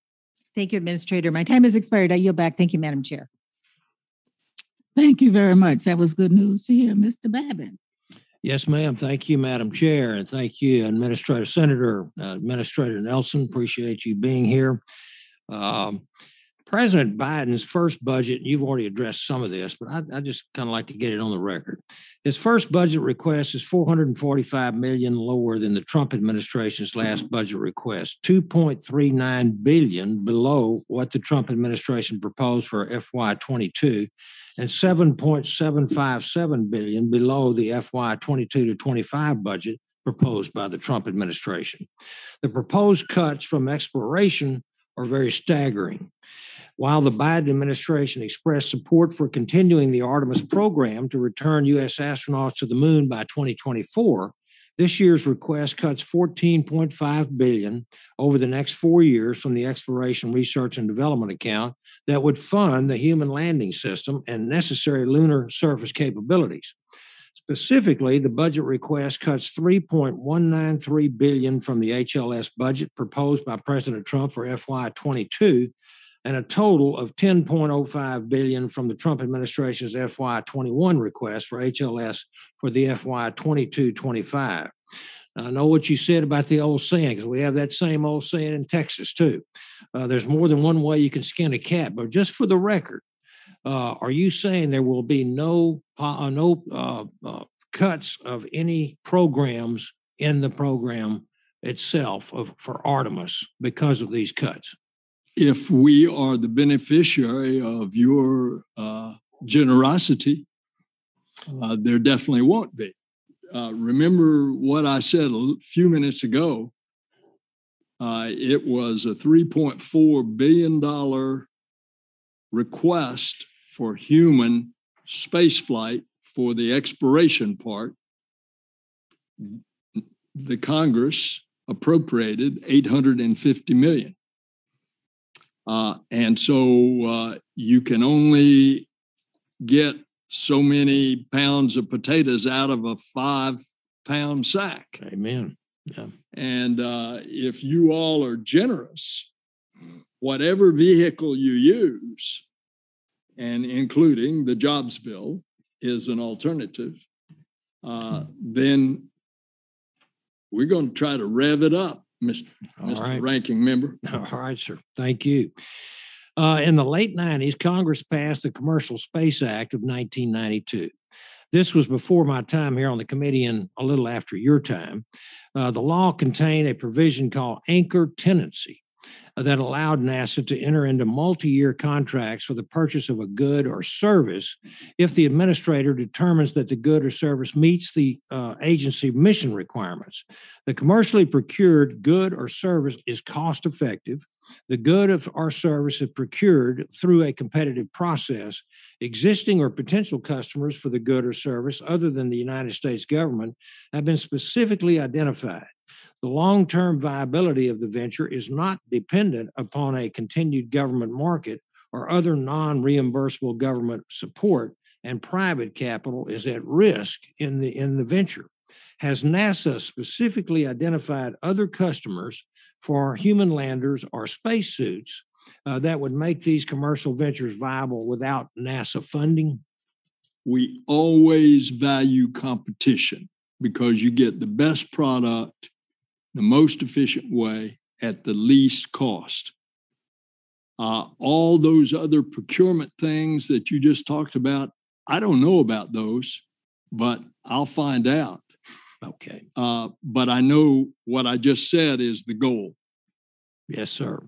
Thank you, Administrator. My time has expired. I yield back. Thank you, Madam Chair. Thank you very much. That was good news to hear. Mr. Babin. Yes, ma'am. Thank you, Madam Chair. And thank you, Administrator Senator, Administrator Nelson. Appreciate you being here. President Biden's first budget, you've already addressed some of this, but I just kind of like to get it on the record. His first budget request is $445 million lower than the Trump administration's last budget request, $2.39 billion below what the Trump administration proposed for FY22, and $7.757 billion below the FY22 to 25 budget proposed by the Trump administration. The proposed cuts from exploration are very staggering. While the Biden administration expressed support for continuing the Artemis program to return U.S. astronauts to the moon by 2024, this year's request cuts $14.5 billion over the next 4 years from the Exploration, Research, and Development account that would fund the human landing system and necessary lunar surface capabilities. Specifically, the budget request cuts $3.193 billion from the HLS budget proposed by President Trump for FY22, and a total of $10.05 billion from the Trump administration's FY21 request for HLS for the FY22-25. Now, I know what you said about the old saying, because we have that same old saying in Texas, too. There's more than one way you can skin a cat, but just for the record, are you saying there will be no cuts of any programs in the program itself for Artemis because of these cuts? If we are the beneficiary of your generosity, there definitely won't be. Remember what I said a few minutes ago. It was a $3.4 billion request for human spaceflight for the exploration part. The Congress appropriated $850 million. And so you can only get so many pounds of potatoes out of a 5-pound sack. Amen. Yeah. And if you all are generous, whatever vehicle you use, and including the jobs bill is an alternative, then we're going to try to rev it up, Mr. Ranking Member. All right, sir. Thank you. In the late 90s, Congress passed the Commercial Space Act of 1992. This was before my time here on the committee and a little after your time. The law contained a provision called anchor tenancy that allowed NASA to enter into multi-year contracts for the purchase of a good or service if the administrator determines that the good or service meets the agency mission requirements. The commercially procured good or service is cost-effective. The good of our service is procured through a competitive process. Existing or potential customers for the good or service other than the United States government have been specifically identified. The long-term viability of the venture is not dependent upon a continued government market or other non-reimbursable government support, and private capital is at risk in the venture. Has NASA specifically identified other customers for human landers or spacesuits that would make these commercial ventures viable without NASA funding? We always value competition because you get the best product the most efficient way at the least cost. All those other procurement things that you just talked about, I don't know about those, but I'll find out. Okay. But I know what I just said is the goal. Yes, sir.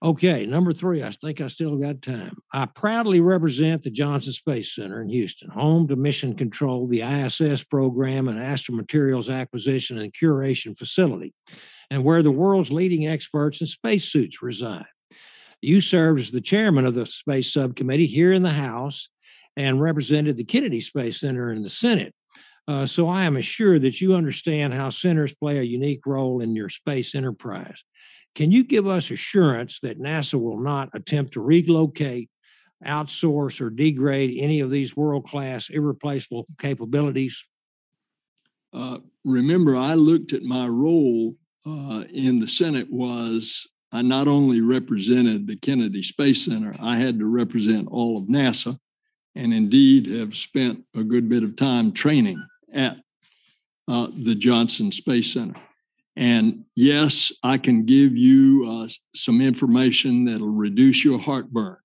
Okay, number 3, I think I still got time. I proudly represent the Johnson Space Center in Houston, home to Mission Control, the ISS program, and astromaterials acquisition and curation facility, and where the world's leading experts in spacesuits reside. You served as the chairman of the Space Subcommittee here in the House and represented the Kennedy Space Center in the Senate. So I am assured that you understand how centers play a unique role in your space enterprise. Can you give us assurance that NASA will not attempt to relocate, outsource, or degrade any of these world-class, irreplaceable capabilities? Remember, I looked at my role in the Senate was I not only represented the Kennedy Space Center, I had to represent all of NASA, and indeed have spent a good bit of time training at the Johnson Space Center. And yes, I can give you some information that'll reduce your heartburn.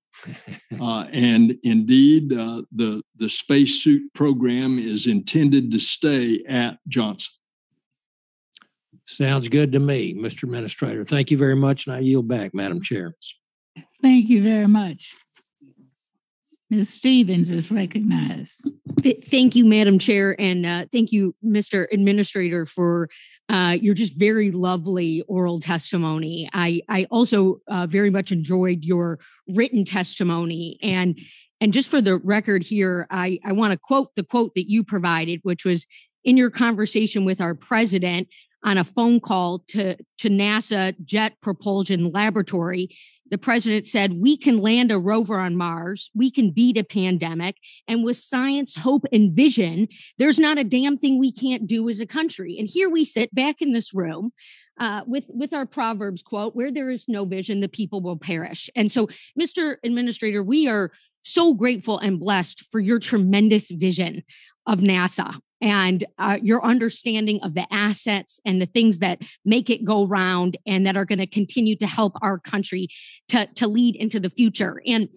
And indeed, the spacesuit program is intended to stay at Johnson. Sounds good to me, Mr. Administrator. Thank you very much, and I yield back, Madam Chair. Thank you very much. Ms. Stevens is recognized. Thank you, Madam Chair, and thank you, Mr. Administrator, for your just very lovely oral testimony. I also very much enjoyed your written testimony. And just for the record here, I want to quote the quote that you provided, which was in your conversation with our president on a phone call to NASA Jet Propulsion Laboratory. The president said, "We can land a rover on Mars. We can beat a pandemic. And with science, hope, and vision, there's not a damn thing we can't do as a country." And here we sit back in this room with our Proverbs quote, "Where there is no vision, the people will perish." And so, Mr. Administrator, we are so grateful and blessed for your tremendous vision of NASA. and your understanding of the assets and the things that make it go round and that are going to continue to help our country to lead into the future. And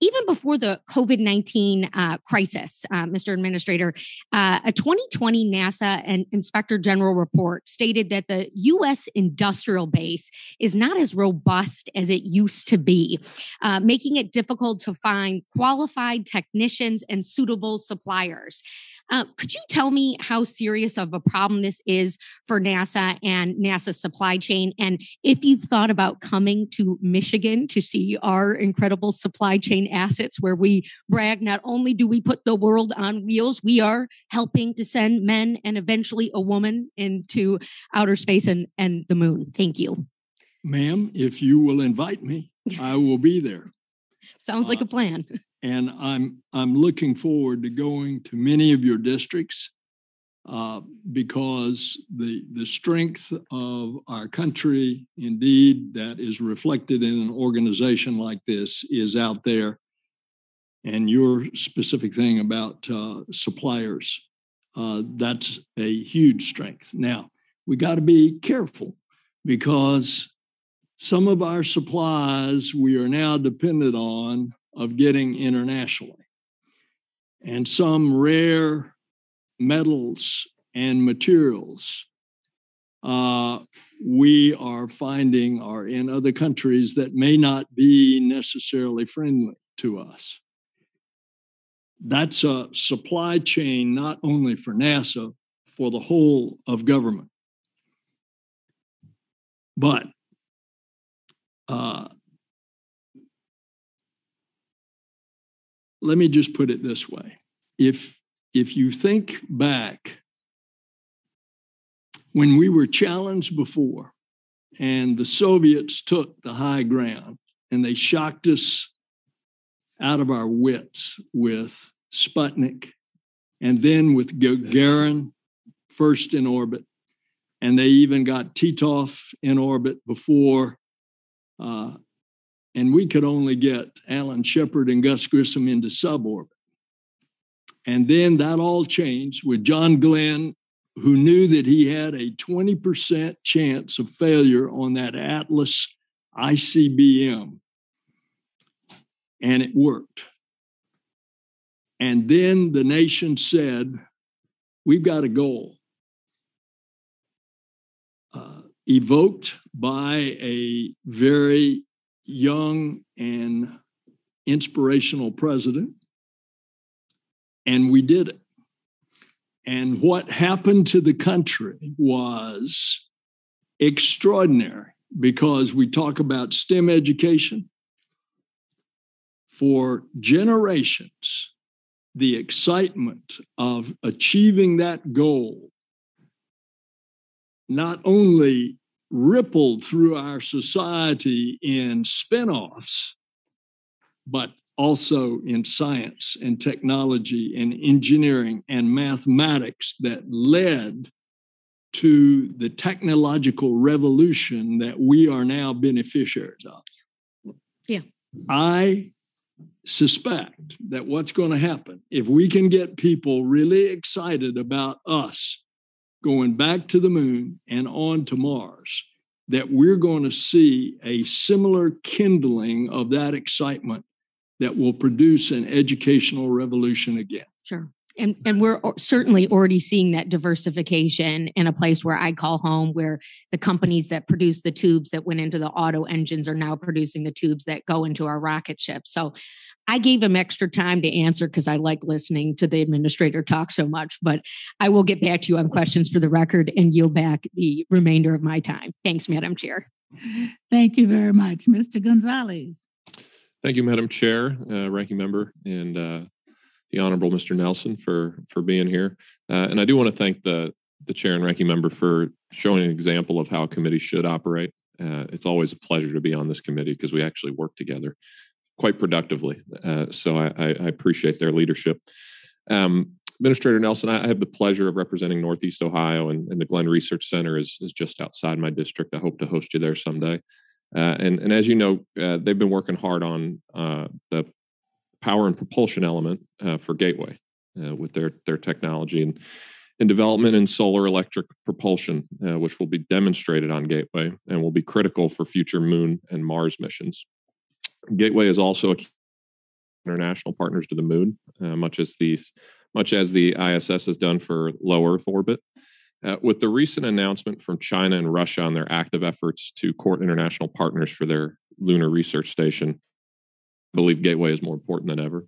even before the COVID-19 crisis, Mr. Administrator, a 2020 NASA and Inspector General report stated that the U.S. industrial base is not as robust as it used to be, making it difficult to find qualified technicians and suitable suppliers. Could you tell me how serious of a problem this is for NASA and NASA's supply chain? And if you've thought about coming to Michigan to see our incredible supply chain assets, where we brag, not only do we put the world on wheels, we are helping to send men and eventually a woman into outer space and the moon. Thank you. Ma'am, if you will invite me, I will be there. Sounds like a plan. And I'm looking forward to going to many of your districts because the strength of our country, indeed, that is reflected in an organization like this is out there. And your specific thing about suppliers, that's a huge strength. Now, we got to be careful because some of our supplies we are now dependent on of getting internationally. And some rare metals and materials we are finding are in other countries that may not be necessarily friendly to us. That's a supply chain not only for NASA, for the whole of government. But let me just put it this way. If you think back when we were challenged before and the Soviets took the high ground and they shocked us out of our wits with Sputnik and then with Gagarin first in orbit, and they even got Titov in orbit before and we could only get Alan Shepard and Gus Grissom into suborbit. And then that all changed with John Glenn, who knew that he had a 20% chance of failure on that Atlas ICBM. And it worked. And then the nation said, we've got a goal. Evoked by a very young and inspirational president, and we did it. And what happened to the country was extraordinary, because we talk about STEM education. For generations, the excitement of achieving that goal not only rippled through our society in spinoffs, but also in science and technology and engineering and mathematics that led to the technological revolution that we are now beneficiaries of. Yeah. I suspect that what's going to happen, if we can get people really excited about us going back to the moon and on to Mars, that we're going to see a similar kindling of that excitement that will produce an educational revolution again. Sure. And we're certainly already seeing that diversification in a place where I call home, where the companies that produce the tubes that went into the auto engines are now producing the tubes that go into our rocket ships. So I gave him extra time to answer because I like listening to the administrator talk so much, but I will get back to you on questions for the record and yield back the remainder of my time. Thanks, Madam Chair. Thank you very much. Mr. Gonzalez. Thank you, Madam Chair, Ranking Member, and the Honorable Mr. Nelson for being here. And I do want to thank the Chair and Ranking Member for showing an example of how a committee should operate. It's always a pleasure to be on this committee because we actually work together quite productively. So I appreciate their leadership. Administrator Nelson, I have the pleasure of representing Northeast Ohio, and the Glenn Research Center is just outside my district. I hope to host you there someday. And as you know, they've been working hard on the power and propulsion element for Gateway with their technology. And and development in solar electric propulsion, which will be demonstrated on Gateway and will be critical for future Moon and Mars missions. Gateway is also a key international partners to the Moon, much as the ISS has done for low Earth orbit. With the recent announcement from China and Russia on their active efforts to court international partners for their lunar research station, I believe Gateway is more important than ever.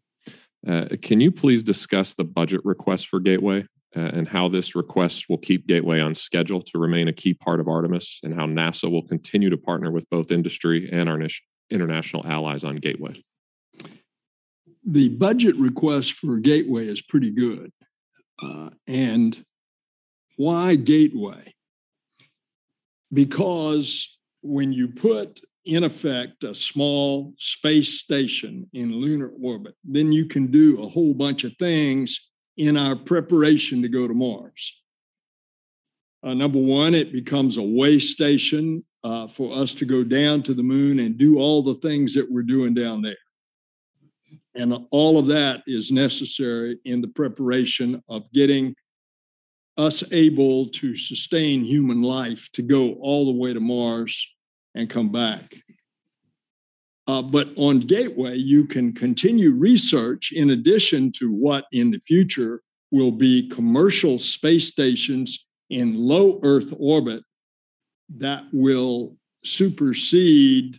Can you please discuss the budget request for Gateway and how this request will keep Gateway on schedule to remain a key part of Artemis, and how NASA will continue to partner with both industry and our international allies on Gateway? The budget request for Gateway is pretty good. And why Gateway? Because when you put in effect a small space station in lunar orbit, then you can do a whole bunch of things in our preparation to go to Mars. Number one, it becomes a way station for us to go down to the moon and do all the things that we're doing down there. And all of that is necessary in the preparation of getting us able to sustain human life to go all the way to Mars and come back. But on Gateway, you can continue research in addition to what in the future will be commercial space stations in low Earth orbit that will supersede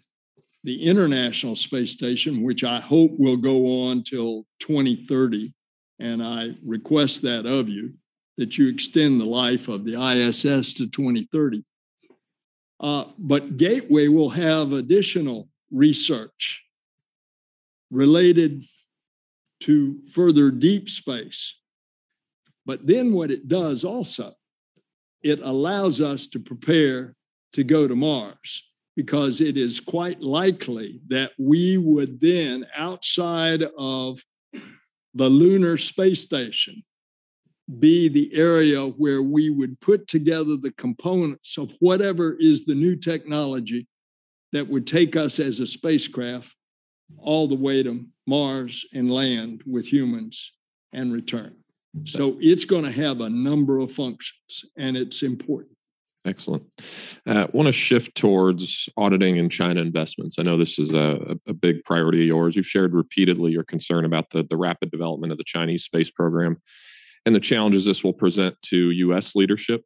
the International Space Station, which I hope will go on till 2030. And I request that of you, that you extend the life of the ISS to 2030. But Gateway will have additional research related to further deep space. But then what it does also, it allows us to prepare to go to Mars, because it is quite likely that we would then, outside of the lunar space station, be the area where we would put together the components of whatever is the new technology that would take us as a spacecraft all the way to Mars and land with humans and return. So it's going to have a number of functions, and it's important. Excellent. I want to shift towards auditing and China investments. I know this is a big priority of yours. You've shared repeatedly your concern about the rapid development of the Chinese space program and the challenges this will present to U.S. leadership.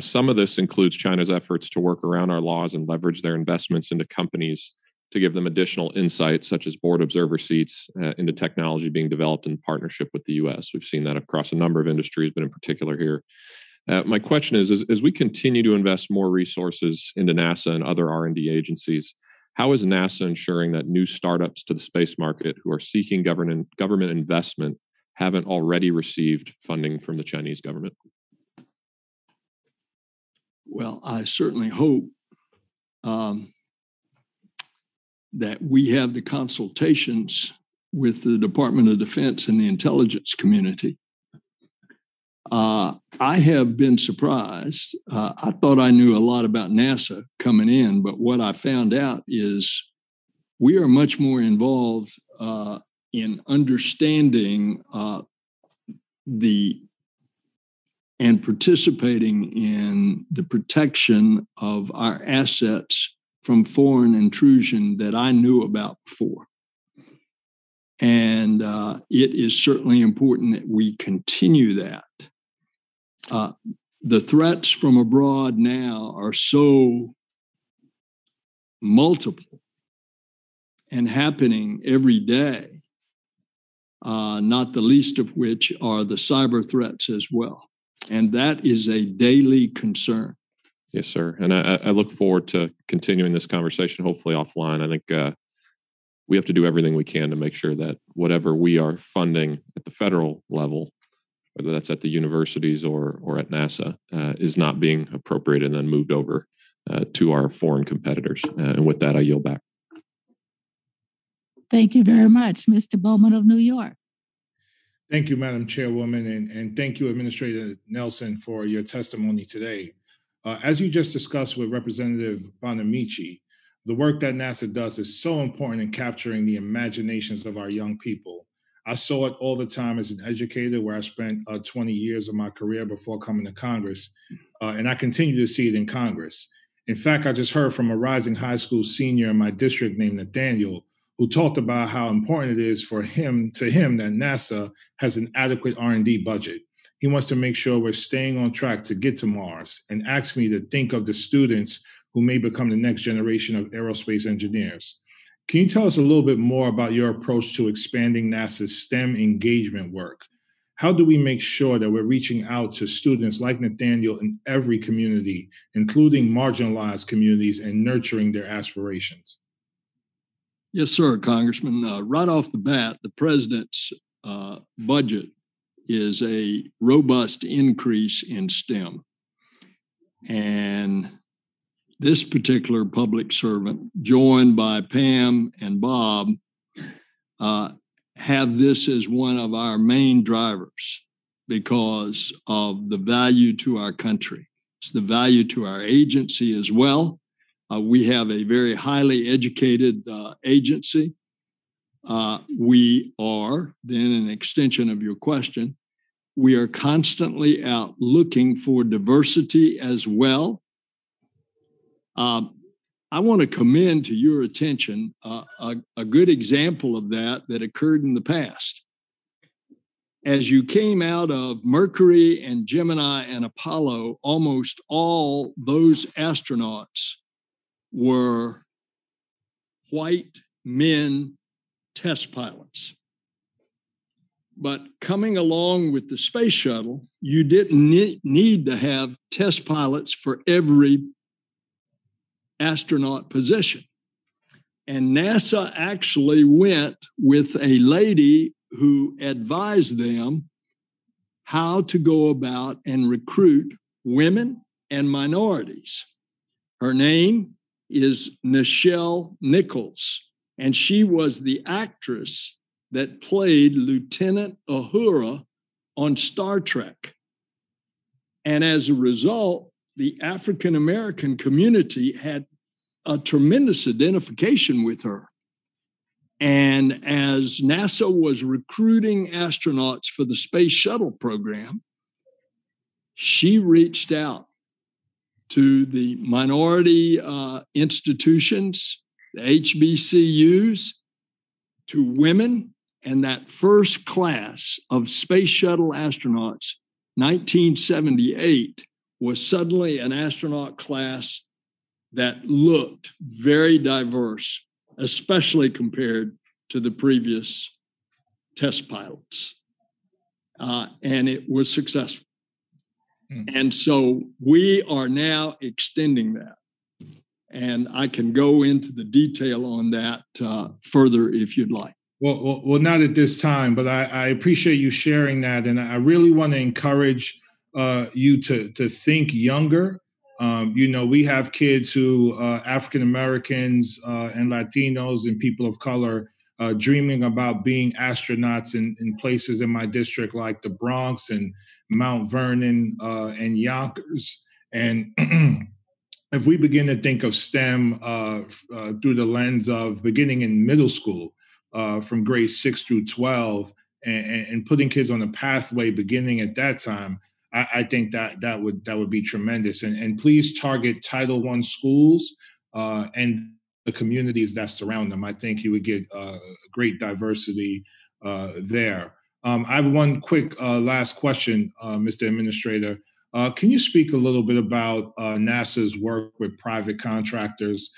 Some of this includes China's efforts to work around our laws and leverage their investments into companies to give them additional insights, such as board observer seats into technology being developed in partnership with the U.S. We've seen that across a number of industries, but in particular here. My question is, as we continue to invest more resources into NASA and other R&D agencies, how is NASA ensuring that new startups to the space market who are seeking government investment haven't already received funding from the Chinese government? Well, I certainly hope that we have the consultations with the Department of Defense and the intelligence community. I have been surprised. I thought I knew a lot about NASA coming in, but what I found out is we are much more involved in understanding and participating in the protection of our assets from foreign intrusion that I knew about before. And it is certainly important that we continue that. The threats from abroad now are so multiple and happening every day, not the least of which are the cyber threats as well. And that is a daily concern. Yes, sir. And I look forward to continuing this conversation, hopefully offline. I think we have to do everything we can to make sure that whatever we are funding at the federal level, whether that's at the universities or at NASA, is not being appropriated and then moved over to our foreign competitors. And with that, I yield back. Thank you very much, Mr. Bowman of New York. Thank you, Madam Chairwoman, and thank you, Administrator Nelson, for your testimony today. As you just discussed with Representative Bonamici, the work that NASA does is so important in capturing the imaginations of our young people. I saw it all the time as an educator, where I spent 20 years of my career before coming to Congress, and I continue to see it in Congress. In fact, I just heard from a rising high school senior in my district named Nathaniel, who talked about how important it is for him that NASA has an adequate R&D budget. He wants to make sure we're staying on track to get to Mars, and asked me to think of the students who may become the next generation of aerospace engineers. Can you tell us a little bit more about your approach to expanding NASA's STEM engagement work? How do we make sure that we're reaching out to students like Nathaniel in every community, including marginalized communities, and nurturing their aspirations? Yes, sir, Congressman. Right off the bat, the president's budget is a robust increase in STEM. And this particular public servant, joined by Pam and Bob, have this as one of our main drivers because of the value to our country. It's the value to our agency as well. We have a very highly educated agency. We are, then an extension of your question, we are constantly out looking for diversity as well. I want to commend to your attention a good example of that occurred in the past. As you came out of Mercury and Gemini and Apollo, almost all those astronauts were white men test pilots. But coming along with the space shuttle, you didn't need to have test pilots for every astronaut position. And NASA actually went with a lady who advised them how to go about and recruit women and minorities. Her name is Nichelle Nichols, and she was the actress that played Lieutenant Uhura on Star Trek. And as a result, the African-American community had a tremendous identification with her. And as NASA was recruiting astronauts for the space shuttle program, she reached out to the minority institutions, the HBCUs, to women, and that first class of space shuttle astronauts, 1978, was suddenly an astronaut class that looked very diverse, especially compared to the previous test pilots. And it was successful. And so we are now extending that. And I can go into the detail on that further if you'd like. Well, not at this time, but I appreciate you sharing that. And I really want to encourage you to think younger. You know, we have kids who, African-Americans and Latinos and people of color, dreaming about being astronauts in places in my district like the Bronx and Mount Vernon and Yonkers. And if we begin to think of STEM through the lens of beginning in middle school, from grades 6 through 12, and putting kids on a pathway beginning at that time, I think that would be tremendous. And please target Title I schools and the communities that surround them. I think you would get great diversity there. I have one quick last question, Mr. Administrator. Can you speak a little bit about NASA's work with private contractors?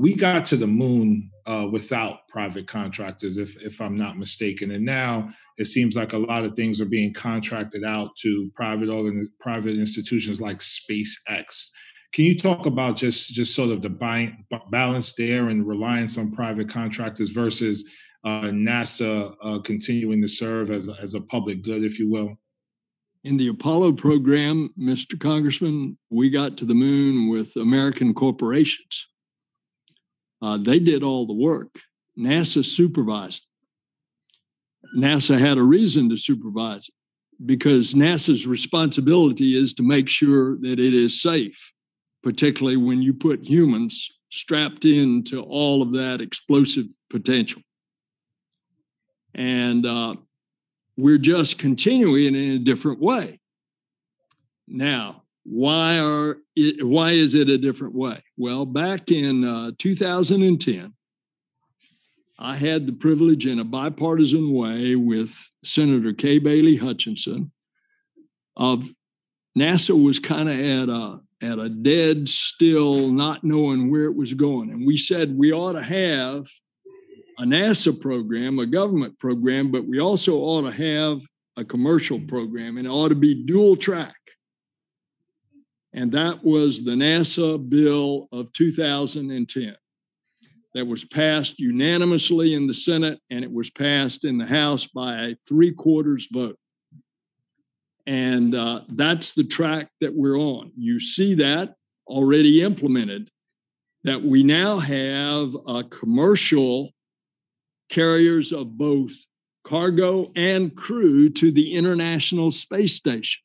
We got to the moon without private contractors, if I'm not mistaken. And now it seems like a lot of things are being contracted out to private institutions like SpaceX. Can you talk about just sort of the balance there and reliance on private contractors versus NASA continuing to serve as a public good, if you will? In the Apollo program, Mr. Congressman, we got to the moon with American corporations. They did all the work. NASA supervised it. NASA had a reason to supervise it because NASA's responsibility is to make sure that it is safe, particularly when you put humans strapped into all of that explosive potential. And we're just continuing in a different way. Now, why is it a different way? Well, back in 2010, I had the privilege in a bipartisan way with Senator Kay Bailey Hutchinson of NASA was kind of at a dead still, not knowing where it was going. And we said we ought to have a NASA program, a government program, but we also ought to have a commercial program, and it ought to be dual track. And that was the NASA bill of 2010 that was passed unanimously in the Senate, and it was passed in the House by a 3/4 vote. And that's the track that we're on. You see that already implemented, that we now have commercial carriers of both cargo and crew to the International Space Station.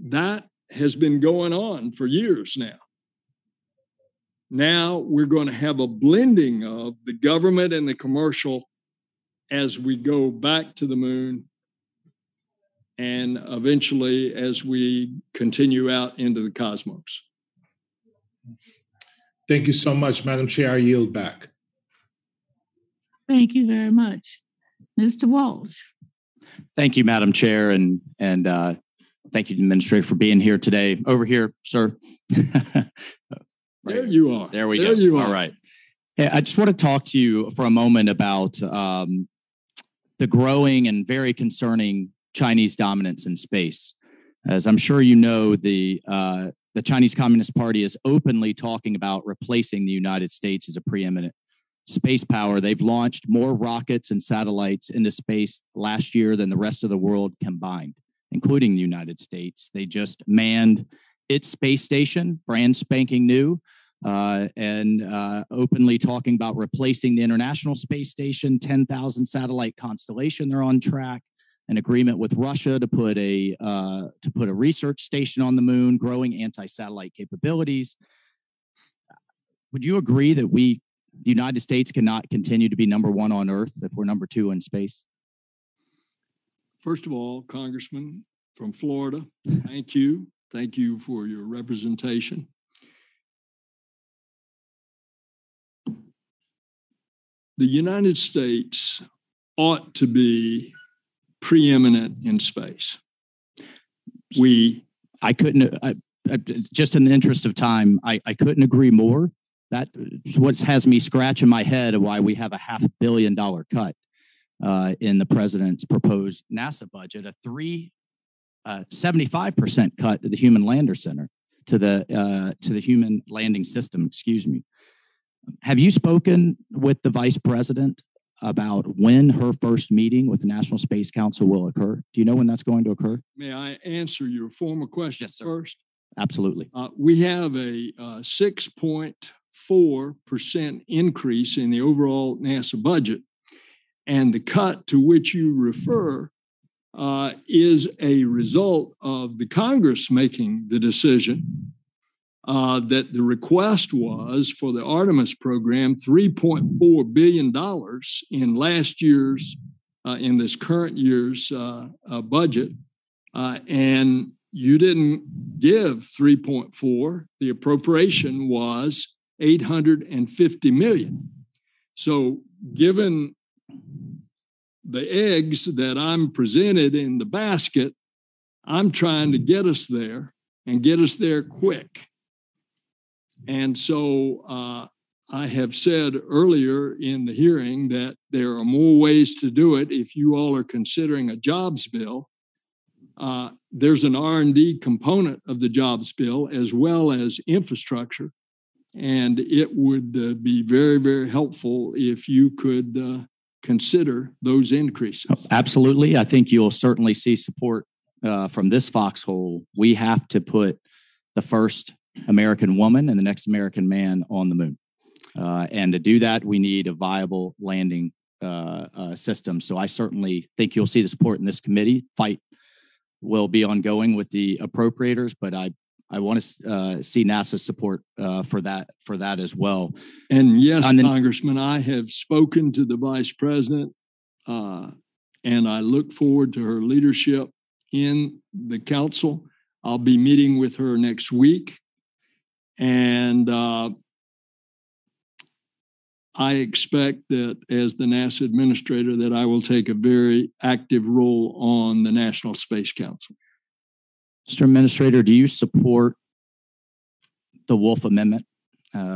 That has been going on for years now. Now we're going to have a blending of the government and the commercial as we go back to the moon and eventually as we continue out into the cosmos. Thank you so much, Madam Chair. I yield back. Thank you very much. Mr. Walsh. Thank you, Madam Chair, and thank you, Administrator, for being here today. Over here, sir. Right. There you are. There we go. There you are. All right. Hey, I just want to talk to you for a moment about the growing and very concerning Chinese dominance in space. As I'm sure you know, the Chinese Communist Party is openly talking about replacing the United States as a preeminent space power. They've launched more rockets and satellites into space last year than the rest of the world combined, including the United States. They just manned its space station, brand spanking new, and openly talking about replacing the International Space Station, 10,000 satellite constellation. They're on track. An agreement with Russia to put a research station on the moon, growing anti-satellite capabilities. Would you agree that the United States cannot continue to be number one on Earth if we're number two in space? First of all, Congressman from Florida, thank you. Thank you for your representation. The United States ought to be preeminent in space. Just in the interest of time, I couldn't agree more. That's what has me scratching my head why we have a $500 million cut in the president's proposed NASA budget, a 75% cut to the Human Lander Center, to the Human Landing System, excuse me. Have you spoken with the vice president about when her first meeting with the National Space Council will occur? Do you know when that's going to occur? May I answer your former question first? Absolutely. We have a 6.4% increase in the overall NASA budget, and the cut to which you refer is a result of the Congress making the decision that the request was for the Artemis program $3.4 billion in last year's, in this current year's budget, and you didn't give 3.4. The appropriation was 850 million. So given the eggs that I'm presented in the basket, I'm trying to get us there and get us there quick. And so I have said earlier in the hearing that there are more ways to do it if you all are considering a jobs bill. There's an R&D component of the jobs bill as well as infrastructure, and it would be very, very helpful if you could consider those increases. Absolutely. I think you'll certainly see support from this foxhole. We have to put the first American woman and the next American man on the moon. And to do that, we need a viable landing system. So I certainly think you'll see the support in this committee. Fight will be ongoing with the appropriators, but I want to see NASA support for that as well. And yes, Congressman, I have spoken to the Vice President and I look forward to her leadership in the council. I'll be meeting with her next week, and I expect that as the NASA administrator that I will take a very active role on the National Space Council. Mr. Administrator, do you support the Wolf Amendment,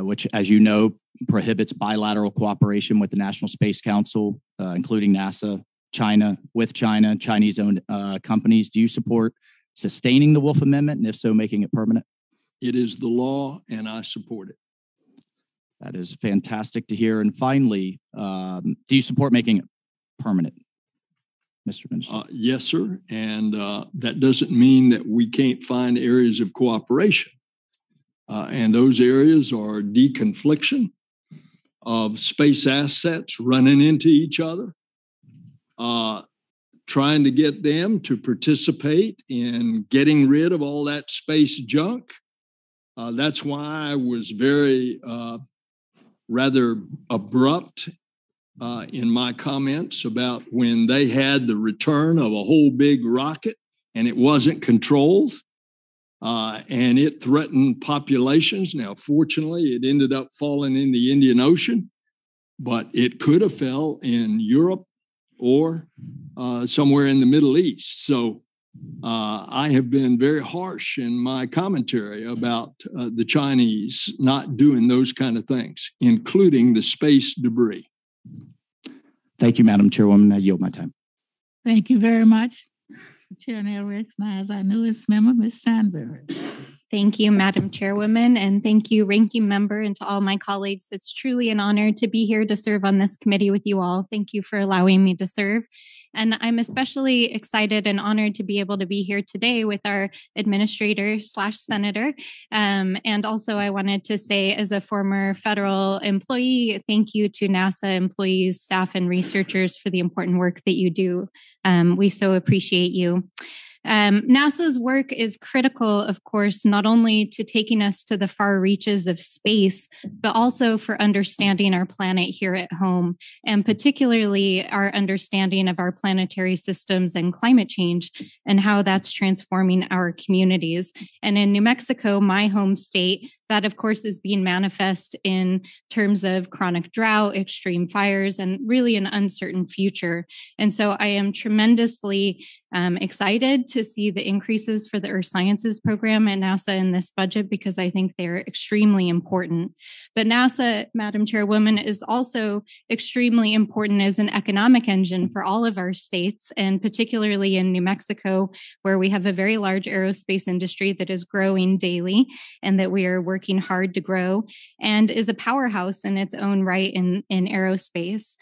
which, as you know, prohibits bilateral cooperation with the National Space Council, including NASA, China, Chinese-owned companies? Do you support sustaining the Wolf Amendment, and if so, making it permanent? It is the law, and I support it. That is fantastic to hear. And finally, do you support making it permanent, Mr. Minister? Yes, sir. And that doesn't mean that we can't find areas of cooperation. And those areas are deconfliction of space assets running into each other, trying to get them to participate in getting rid of all that space junk. That's why I was very rather abrupt in my comments about when they had the return of a whole big rocket and it wasn't controlled and it threatened populations. Now, fortunately, it ended up falling in the Indian Ocean, but it could have fell in Europe or somewhere in the Middle East. So I have been very harsh in my commentary about the Chinese not doing those kind of things, including the space debris. Thank you, Madam Chairwoman. I yield my time. Thank you very much. The chair now recognizes our newest member, Ms. Stansbury. Thank you, Madam Chairwoman, and thank you, Ranking Member, and to all my colleagues. It's truly an honor to be here to serve on this committee with you all. Thank you for allowing me to serve. And I'm especially excited and honored to be able to be here today with our administrator / senator. And also I wanted to say, as a former federal employee, thank you to NASA employees, staff, and researchers for the important work that you do. We so appreciate you. NASA's work is critical, of course, not only to taking us to the far reaches of space, but also for understanding our planet here at home, and particularly our understanding of our planetary systems and climate change and how that's transforming our communities. And in New Mexico, my home state, that, of course, is being manifest in terms of chronic drought, extreme fires, and really an uncertain future. And so I am tremendously excited to see the increases for the Earth Sciences program at NASA in this budget, because I think they're extremely important. But NASA, Madam Chairwoman, is also extremely important as an economic engine for all of our states, and particularly in New Mexico, where we have a very large aerospace industry that is growing daily and that we are working hard to grow, and is a powerhouse in its own right in aerospace.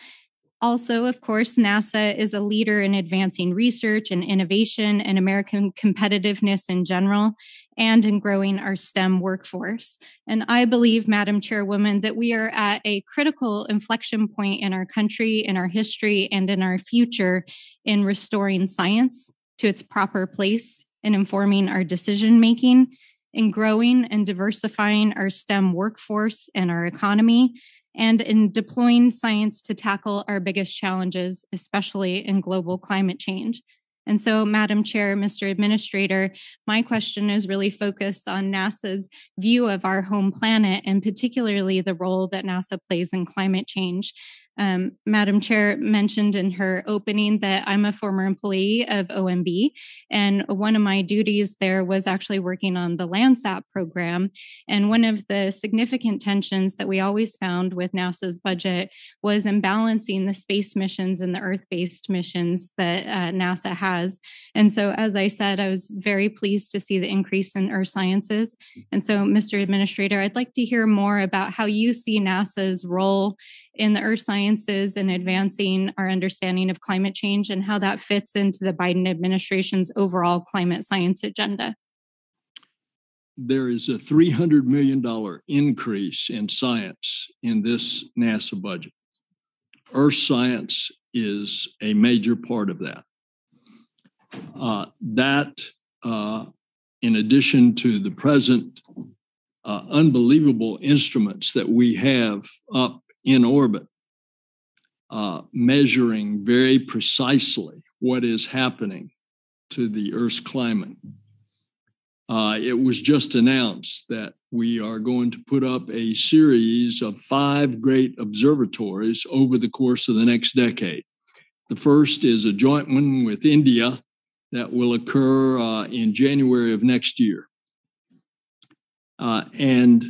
Also, of course, NASA is a leader in advancing research and innovation and American competitiveness in general, and in growing our STEM workforce. And I believe, Madam Chairwoman, that we are at a critical inflection point in our country, in our history, and in our future in restoring science to its proper place and informing our decision-making, in growing and diversifying our STEM workforce and our economy, and in deploying science to tackle our biggest challenges, especially in global climate change. And so, Madam Chair, Mr. Administrator, my question is really focused on NASA's view of our home planet, and particularly the role that NASA plays in climate change. Madam Chair mentioned in her opening that I'm a former employee of OMB, and one of my duties there was actually working on the Landsat program. And one of the significant tensions that we always found with NASA's budget was in balancing the space missions and the Earth-based missions that NASA has. And so, as I said, I was very pleased to see the increase in Earth Sciences. And so, Mr. Administrator, I'd like to hear more about how you see NASA's role in the Earth Sciences and advancing our understanding of climate change, and how that fits into the Biden administration's overall climate science agenda. There is a $300 million increase in science in this NASA budget. Earth science is a major part of that. In addition to the present unbelievable instruments that we have up in orbit, measuring very precisely what is happening to the Earth's climate. It was just announced that we are going to put up a series of 5 great observatories over the course of the next decade. The first is a joint one with India that will occur in January of next year. And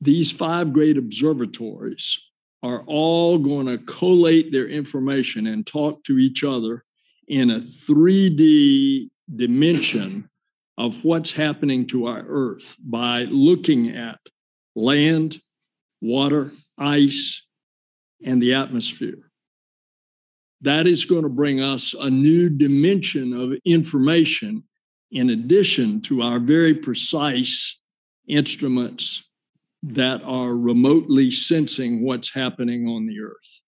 these 5 great observatories are all going to collate their information and talk to each other in a 3D dimension of what's happening to our Earth by looking at land, water, ice, and the atmosphere. That is going to bring us a new dimension of information in addition to our very precise instruments that are remotely sensing what's happening on the Earth.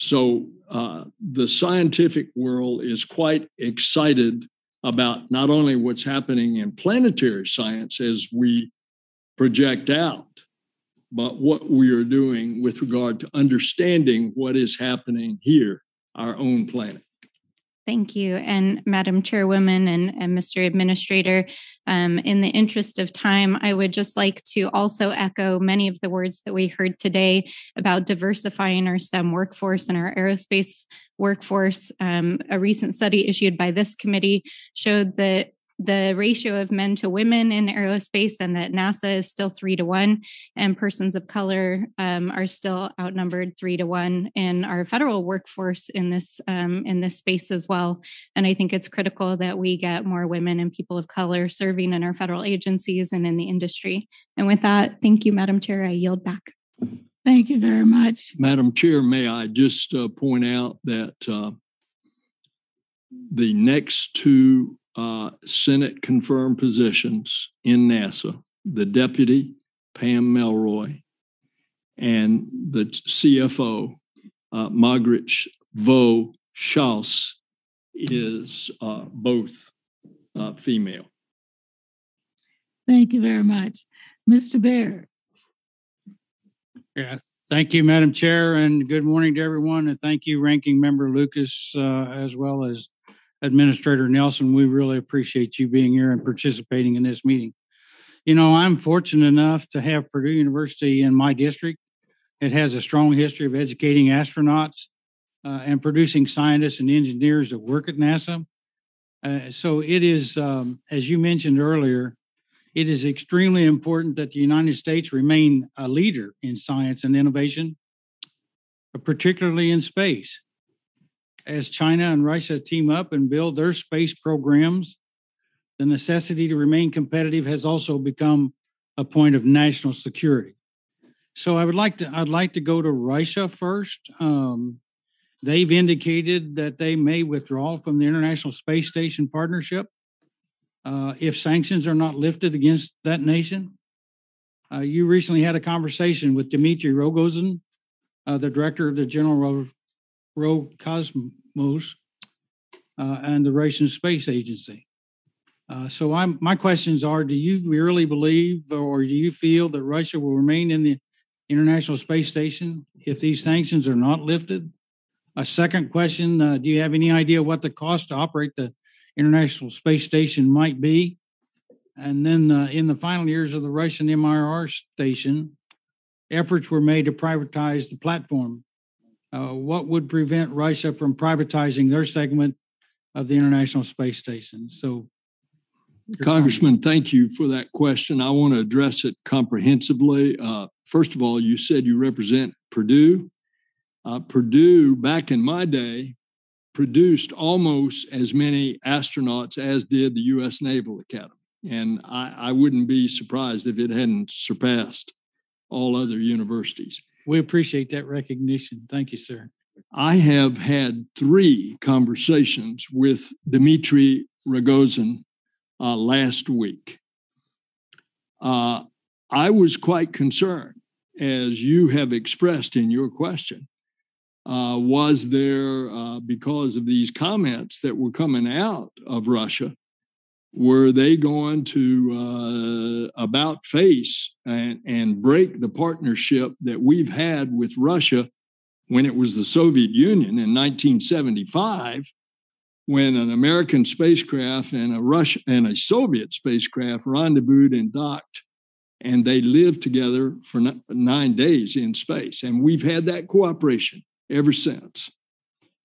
So the scientific world is quite excited about not only what's happening in planetary science as we project out, but what we are doing with regard to understanding what is happening here, our own planet. Thank you. And Madam Chairwoman and Mr. Administrator, in the interest of time, I would just like to also echo many of the words that we heard today about diversifying our STEM workforce and our aerospace workforce. A recent study issued by this committee showed that the ratio of men to women in aerospace and that NASA is still 3 to 1, and persons of color are still outnumbered 3 to 1 in our federal workforce in this space as well. And I think it's critical that we get more women and people of color serving in our federal agencies and in the industry. And with that, thank you, Madam Chair. I yield back. Thank you very much. Madam Chair, may I just point out that the next 2 Senate-confirmed positions in NASA, the deputy, Pam Melroy, and the CFO, Margaret Vo Schaus, is both female. Thank you very much. Mr. Baird. Yeah, thank you, Madam Chair, and good morning to everyone, and thank you, Ranking Member Lucas, as well as Administrator Nelson. We really appreciate you being here and participating in this meeting. You know, I'm fortunate enough to have Purdue University in my district. It has a strong history of educating astronauts and producing scientists and engineers that work at NASA. So it is, as you mentioned earlier, it is extremely important that the United States remain a leader in science and innovation, particularly in space. As China and Russia team up and build their space programs, the necessity to remain competitive has also become a point of national security. So I'd like to go to Russia first. They've indicated that they may withdraw from the International Space Station Partnership if sanctions are not lifted against that nation. You recently had a conversation with Dmitry Rogozin, the director of the General Roscosmos and the Russian Space Agency. So my questions are, do you really believe or do you feel that Russia will remain in the International Space Station if these sanctions are not lifted? A second question, do you have any idea what the cost to operate the International Space Station might be? And then in the final years of the Russian MIR station, efforts were made to privatize the platform. What would prevent Russia from privatizing their segment of the International Space Station? So, Congressman, thank you for that question. I want to address it comprehensively. First of all, you said you represent Purdue. Purdue, back in my day, produced almost as many astronauts as did the U.S. Naval Academy. And I wouldn't be surprised if it hadn't surpassed all other universities. We appreciate that recognition. Thank you, sir. I have had 3 conversations with Dmitry Rogozin last week. I was quite concerned, as you have expressed in your question, was there, because of these comments that were coming out of Russia, were they going to about face and break the partnership that we've had with Russia when it was the Soviet Union in 1975, when an American spacecraft and a Russian and a Soviet spacecraft rendezvoused and docked, and they lived together for 9 days in space. And we've had that cooperation ever since.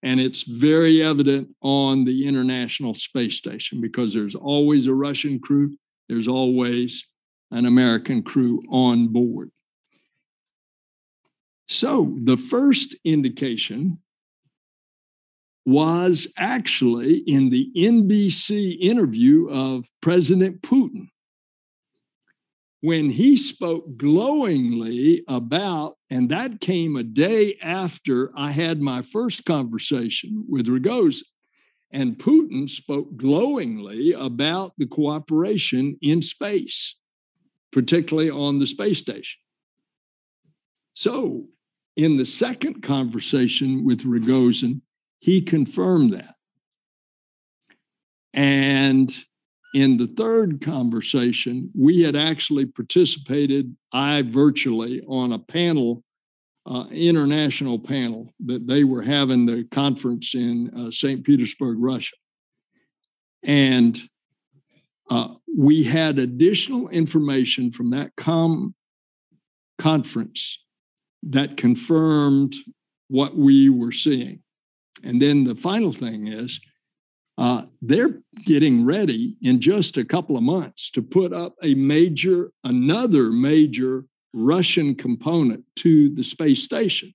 And it's very evident on the International Space Station because there's always a Russian crew. There's always an American crew on board. So the first indication was actually in the NBC interview of President Putin, when he spoke glowingly about, and that came a day after I had my first conversation with Rogozin, and Putin spoke glowingly about the cooperation in space, particularly on the space station. So in the second conversation with Rogozin, he confirmed that. And in the third conversation, we had actually participated, I virtually, on a panel, international panel, that they were having the conference in St. Petersburg, Russia. And we had additional information from that conference that confirmed what we were seeing. And then the final thing is, they're getting ready in just a couple of months to put up a major, another major Russian component to the space station.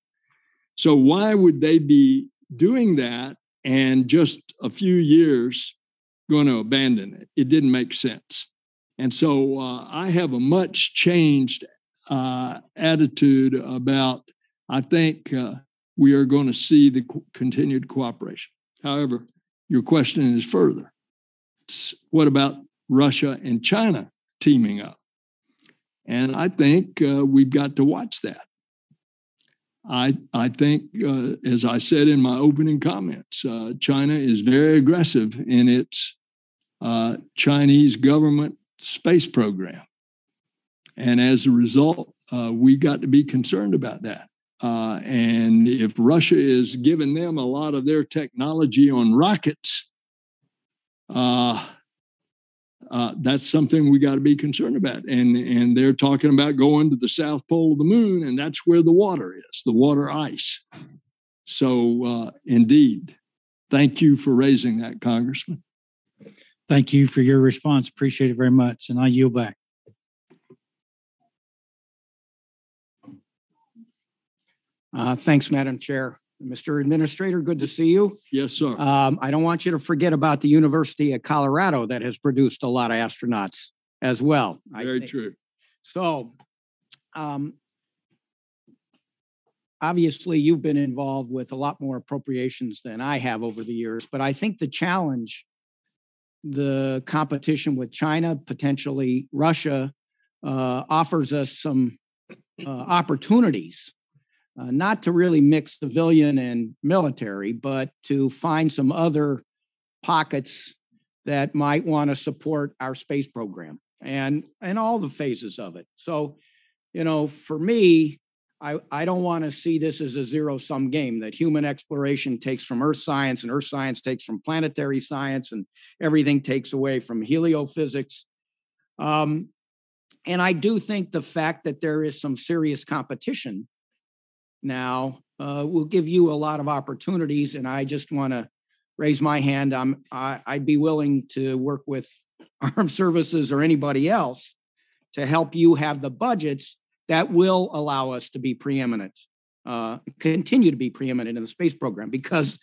So why would they be doing that and just a few years going to abandon it? It didn't make sense. And so I have a much changed attitude about, I think we are going to see the continued cooperation. However, your question is further. What about Russia and China teaming up? And I think we've got to watch that. I think, as I said in my opening comments, China is very aggressive in its Chinese government space program. And as a result, we've got to be concerned about that. And if Russia is giving them a lot of their technology on rockets, that's something we got to be concerned about. And they're talking about going to the South Pole of the moon, and that's where the water is, the water ice. So indeed, thank you for raising that, Congressman. Thank you for your response. Appreciate it very much. And I yield back. Thanks, Madam Chair. Mr. Administrator, good to see you. Yes, sir. I don't want you to forget about the University of Colorado that has produced a lot of astronauts as well. Very true. So, obviously, you've been involved with a lot more appropriations than I have over the years, but I think the challenge, the competition with China, potentially Russia, offers us some opportunities. Not to really mix civilian and military, but to find some other pockets that might want to support our space program and all the phases of it. So, you know, for me, I don't want to see this as a zero-sum game, that human exploration takes from earth science and earth science takes from planetary science and everything takes away from heliophysics. And I do think the fact that there is some serious competition now, we'll give you a lot of opportunities, and I just want to raise my hand. I'd be willing to work with Armed Services or anybody else to help you have the budgets that will allow us to be preeminent, continue to be preeminent in the space program, because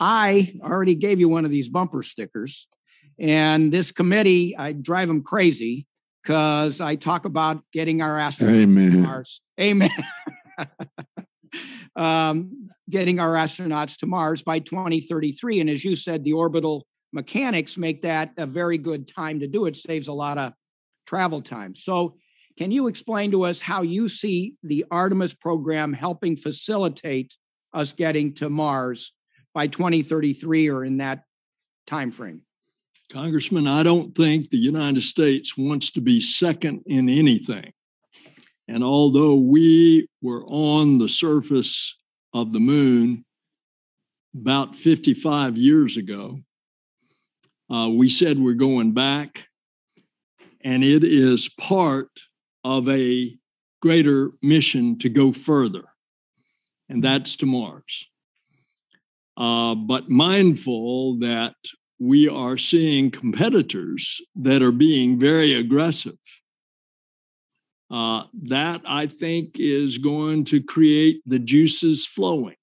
I already gave you one of these bumper stickers, and this committee, I drive them crazy because I talk about getting our astronauts to Mars. Amen. Getting our astronauts to Mars by 2033. And as you said, the orbital mechanics make that a very good time to do it. Saves a lot of travel time. So can you explain to us how you see the Artemis program helping facilitate us getting to Mars by 2033 or in that time frame? Congressman, I don't think the United States wants to be second in anything. And although we were on the surface of the moon about 55 years ago. We said we're going back, and it is part of a greater mission to go further, and that's to Mars. But mindful that we are seeing competitors that are being very aggressive. That, I think, is going to create the juices flowing.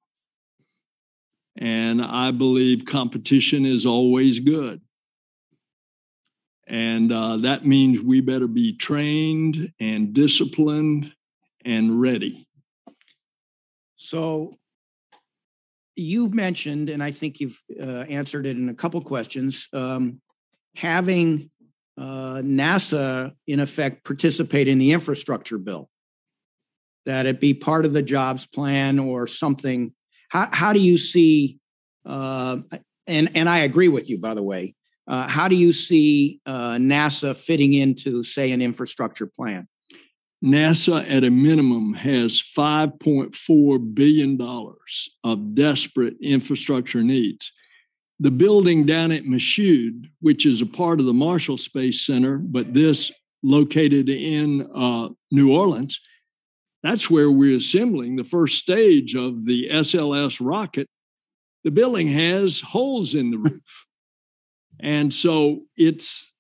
And I believe competition is always good. And that means we better be trained and disciplined and ready. So you've mentioned, and I think you've answered it in a couple questions, having NASA, in effect, participate in the infrastructure bill, that it be part of the jobs plan or something. How do you see, and I agree with you, by the way, how do you see NASA fitting into, say, an infrastructure plan? NASA, at a minimum, has $5.4 billion of desperate infrastructure needs. The building down at Michoud, which is a part of the Marshall Space Center, but this located in New Orleans, that's where we're assembling the first stage of the SLS rocket. The building has holes in the roof. And so it's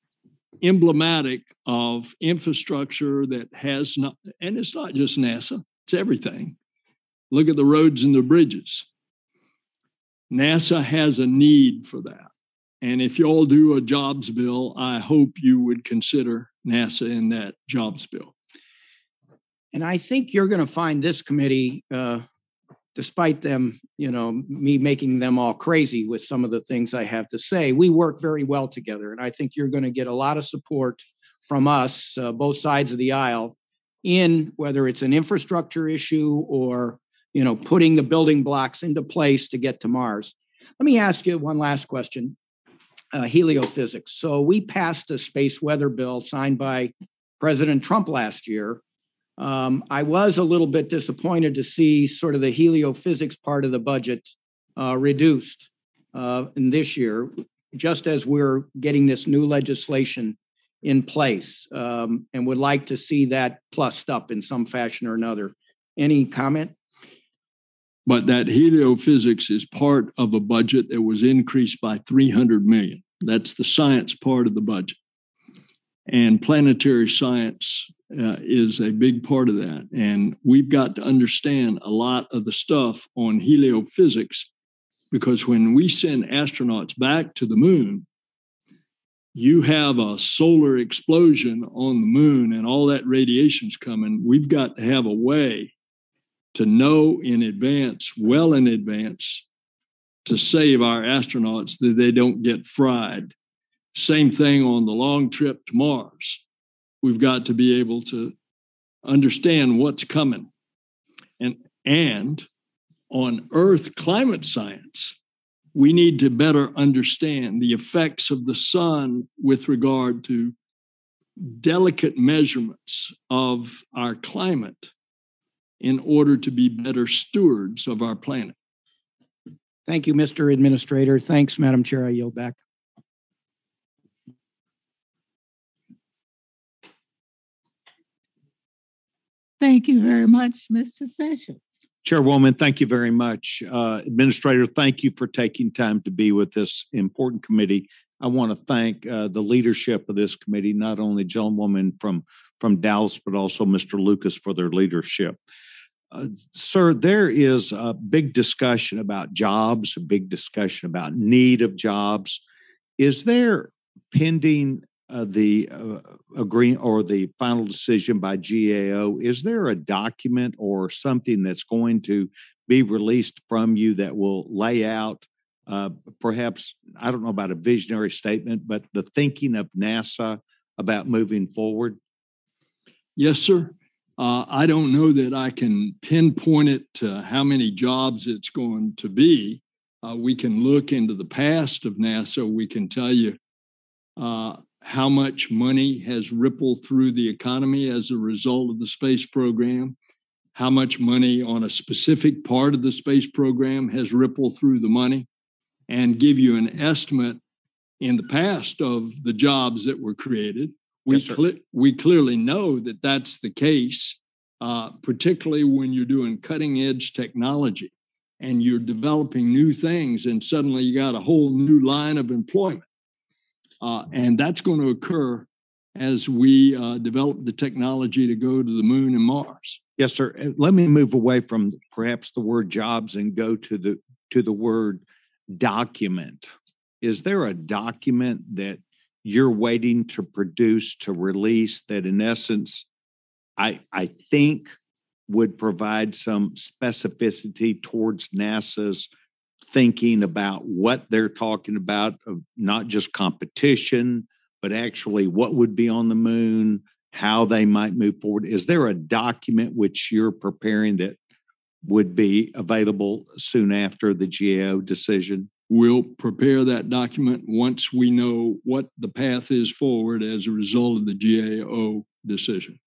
emblematic of infrastructure that has not, and it's not just NASA, it's everything. Look at the roads and the bridges. NASA has a need for that. And if you all do a jobs bill, I hope you would consider NASA in that jobs bill. And I think you're going to find this committee, despite them, you know, me making them all crazy with some of the things I have to say, we work very well together. And I think you're going to get a lot of support from us, both sides of the aisle, in whether it's an infrastructure issue or, you know, putting the building blocks into place to get to Mars. Let me ask you one last question, heliophysics. So we passed a space weather bill signed by President Trump last year. I was a little bit disappointed to see sort of the heliophysics part of the budget reduced in this year, just as we're getting this new legislation in place, and would like to see that plussed up in some fashion or another. Any comment? But that heliophysics is part of a budget that was increased by $300 million. That's the science part of the budget. And planetary science is a big part of that. And we've got to understand a lot of the stuff on heliophysics, because when we send astronauts back to the moon, you have a solar explosion on the moon and all that radiation's coming. We've got to have a way to know in advance, well in advance, to save our astronauts that they don't get fried. Same thing on the long trip to Mars. We've got to be able to understand what's coming. And on Earth climate science, we need to better understand the effects of the sun with regard to delicate measurements of our climate, in order to be better stewards of our planet. Thank you, Mr. Administrator. Thanks, Madam Chair. I yield back. Thank you very much, Mr. Sessions. Chairwoman, thank you very much. Administrator, thank you for taking time to be with this important committee. I want to thank the leadership of this committee, not only gentlewoman from Dallas, but also Mr. Lucas for their leadership. Sir, there is a big discussion about jobs, a big discussion about need of jobs. Is there, pending the agreement or the final decision by GAO, is there a document or something that's going to be released from you that will lay out perhaps, I don't know about a visionary statement, but the thinking of NASA about moving forward? Yes, sir. I don't know that I can pinpoint it to how many jobs it's going to be. We can look into the past of NASA. We can tell you how much money has rippled through the economy as a result of the space program, how much money on a specific part of the space program has rippled through the money, and give you an estimate in the past of the jobs that were created. We clearly know that that's the case, particularly when you're doing cutting edge technology and you're developing new things, and suddenly you got a whole new line of employment. And that's going to occur as we develop the technology to go to the moon and Mars. Yes, sir. Let me move away from perhaps the word jobs and go to the word document. Is there a document that you're waiting to produce, to release, that in essence, I think would provide some specificity towards NASA's thinking about what they're talking about, of not just competition, but actually what would be on the moon, how they might move forward? Is there a document which you're preparing that would be available soon after the GAO decision? We'll prepare that document once we know what the path is forward as a result of the GAO decision.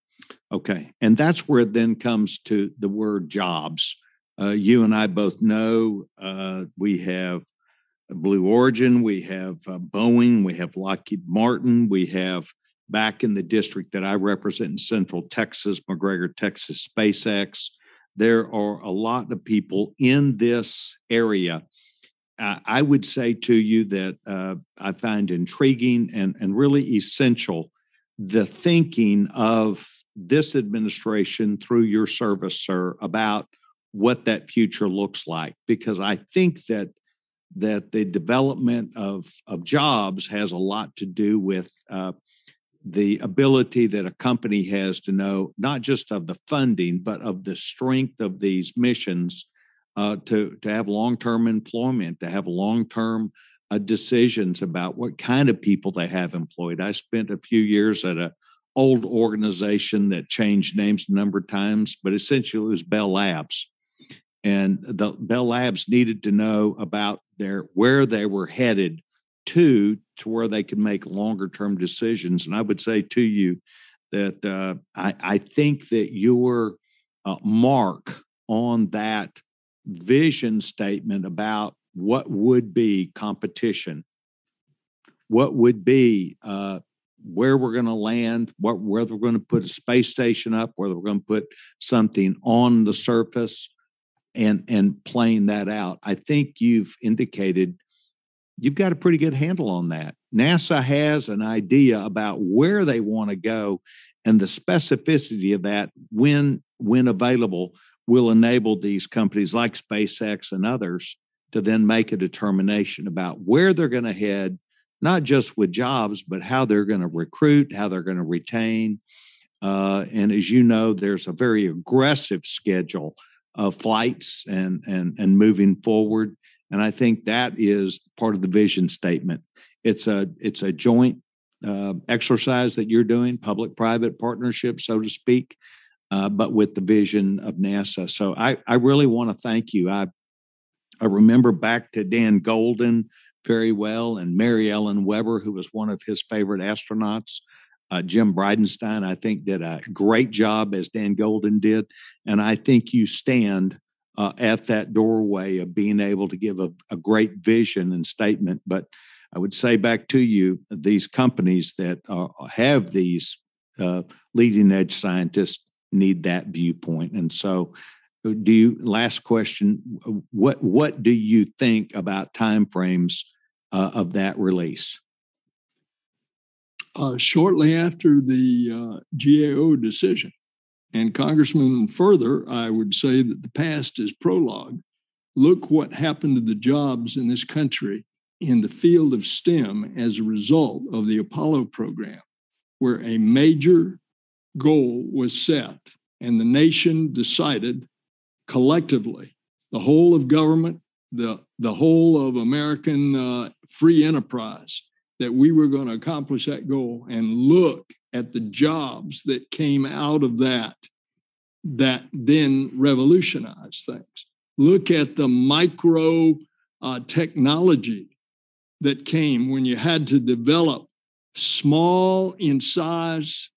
Okay. And that's where it then comes to the word jobs. You and I both know we have Blue Origin, we have Boeing, we have Lockheed Martin, we have, back in the district that I represent in Central Texas, McGregor, Texas, SpaceX. There are a lot of people in this area. I would say to you that I find intriguing and really essential the thinking of this administration through your service, sir, about what that future looks like, because I think that the development of jobs has a lot to do with the ability that a company has to know not just of the funding, but of the strength of these missions to have long-term employment, to have long-term decisions about what kind of people they have employed. I spent a few years at an old organization that changed names a number of times, but essentially it was Bell Labs. And the Bell Labs needed to know about where they were headed to where they could make longer-term decisions. And I would say to you that I think that your mark on that vision statement about what would be competition, what would be where we're going to land, whether we're going to put a space station up, whether we're going to put something on the surface, and playing that out. I think you've indicated you've got a pretty good handle on that. NASA has an idea about where they want to go, and the specificity of that, when available, will enable these companies like SpaceX and others to then make a determination about where they're going to head, not just with jobs, but how they're going to recruit, how they're going to retain. And as you know, there's a very aggressive schedule of flights and moving forward. And I think that is part of the vision statement. It's a joint exercise that you're doing, public-private partnership, so to speak, but with the vision of NASA. So I really want to thank you. I remember back to Dan Golden very well, and Mary Ellen Weber, who was one of his favorite astronauts. Jim Bridenstine, I think, did a great job as Dan Golden did. And I think you stand at that doorway of being able to give a great vision and statement. But I would say back to you, these companies that have these leading edge scientists need that viewpoint. And so last question, what do you think about timeframes of that release? Shortly after the GAO decision. And Congressman, further, I would say that the past is prologue. Look what happened to the jobs in this country in the field of STEM as a result of the Apollo program, where a major goal was set and the nation decided collectively, the whole of government, the whole of American free enterprise, that we were going to accomplish that goal. And look at the jobs that came out of that then revolutionized things. Look at the micro technology that came when you had to develop small in size,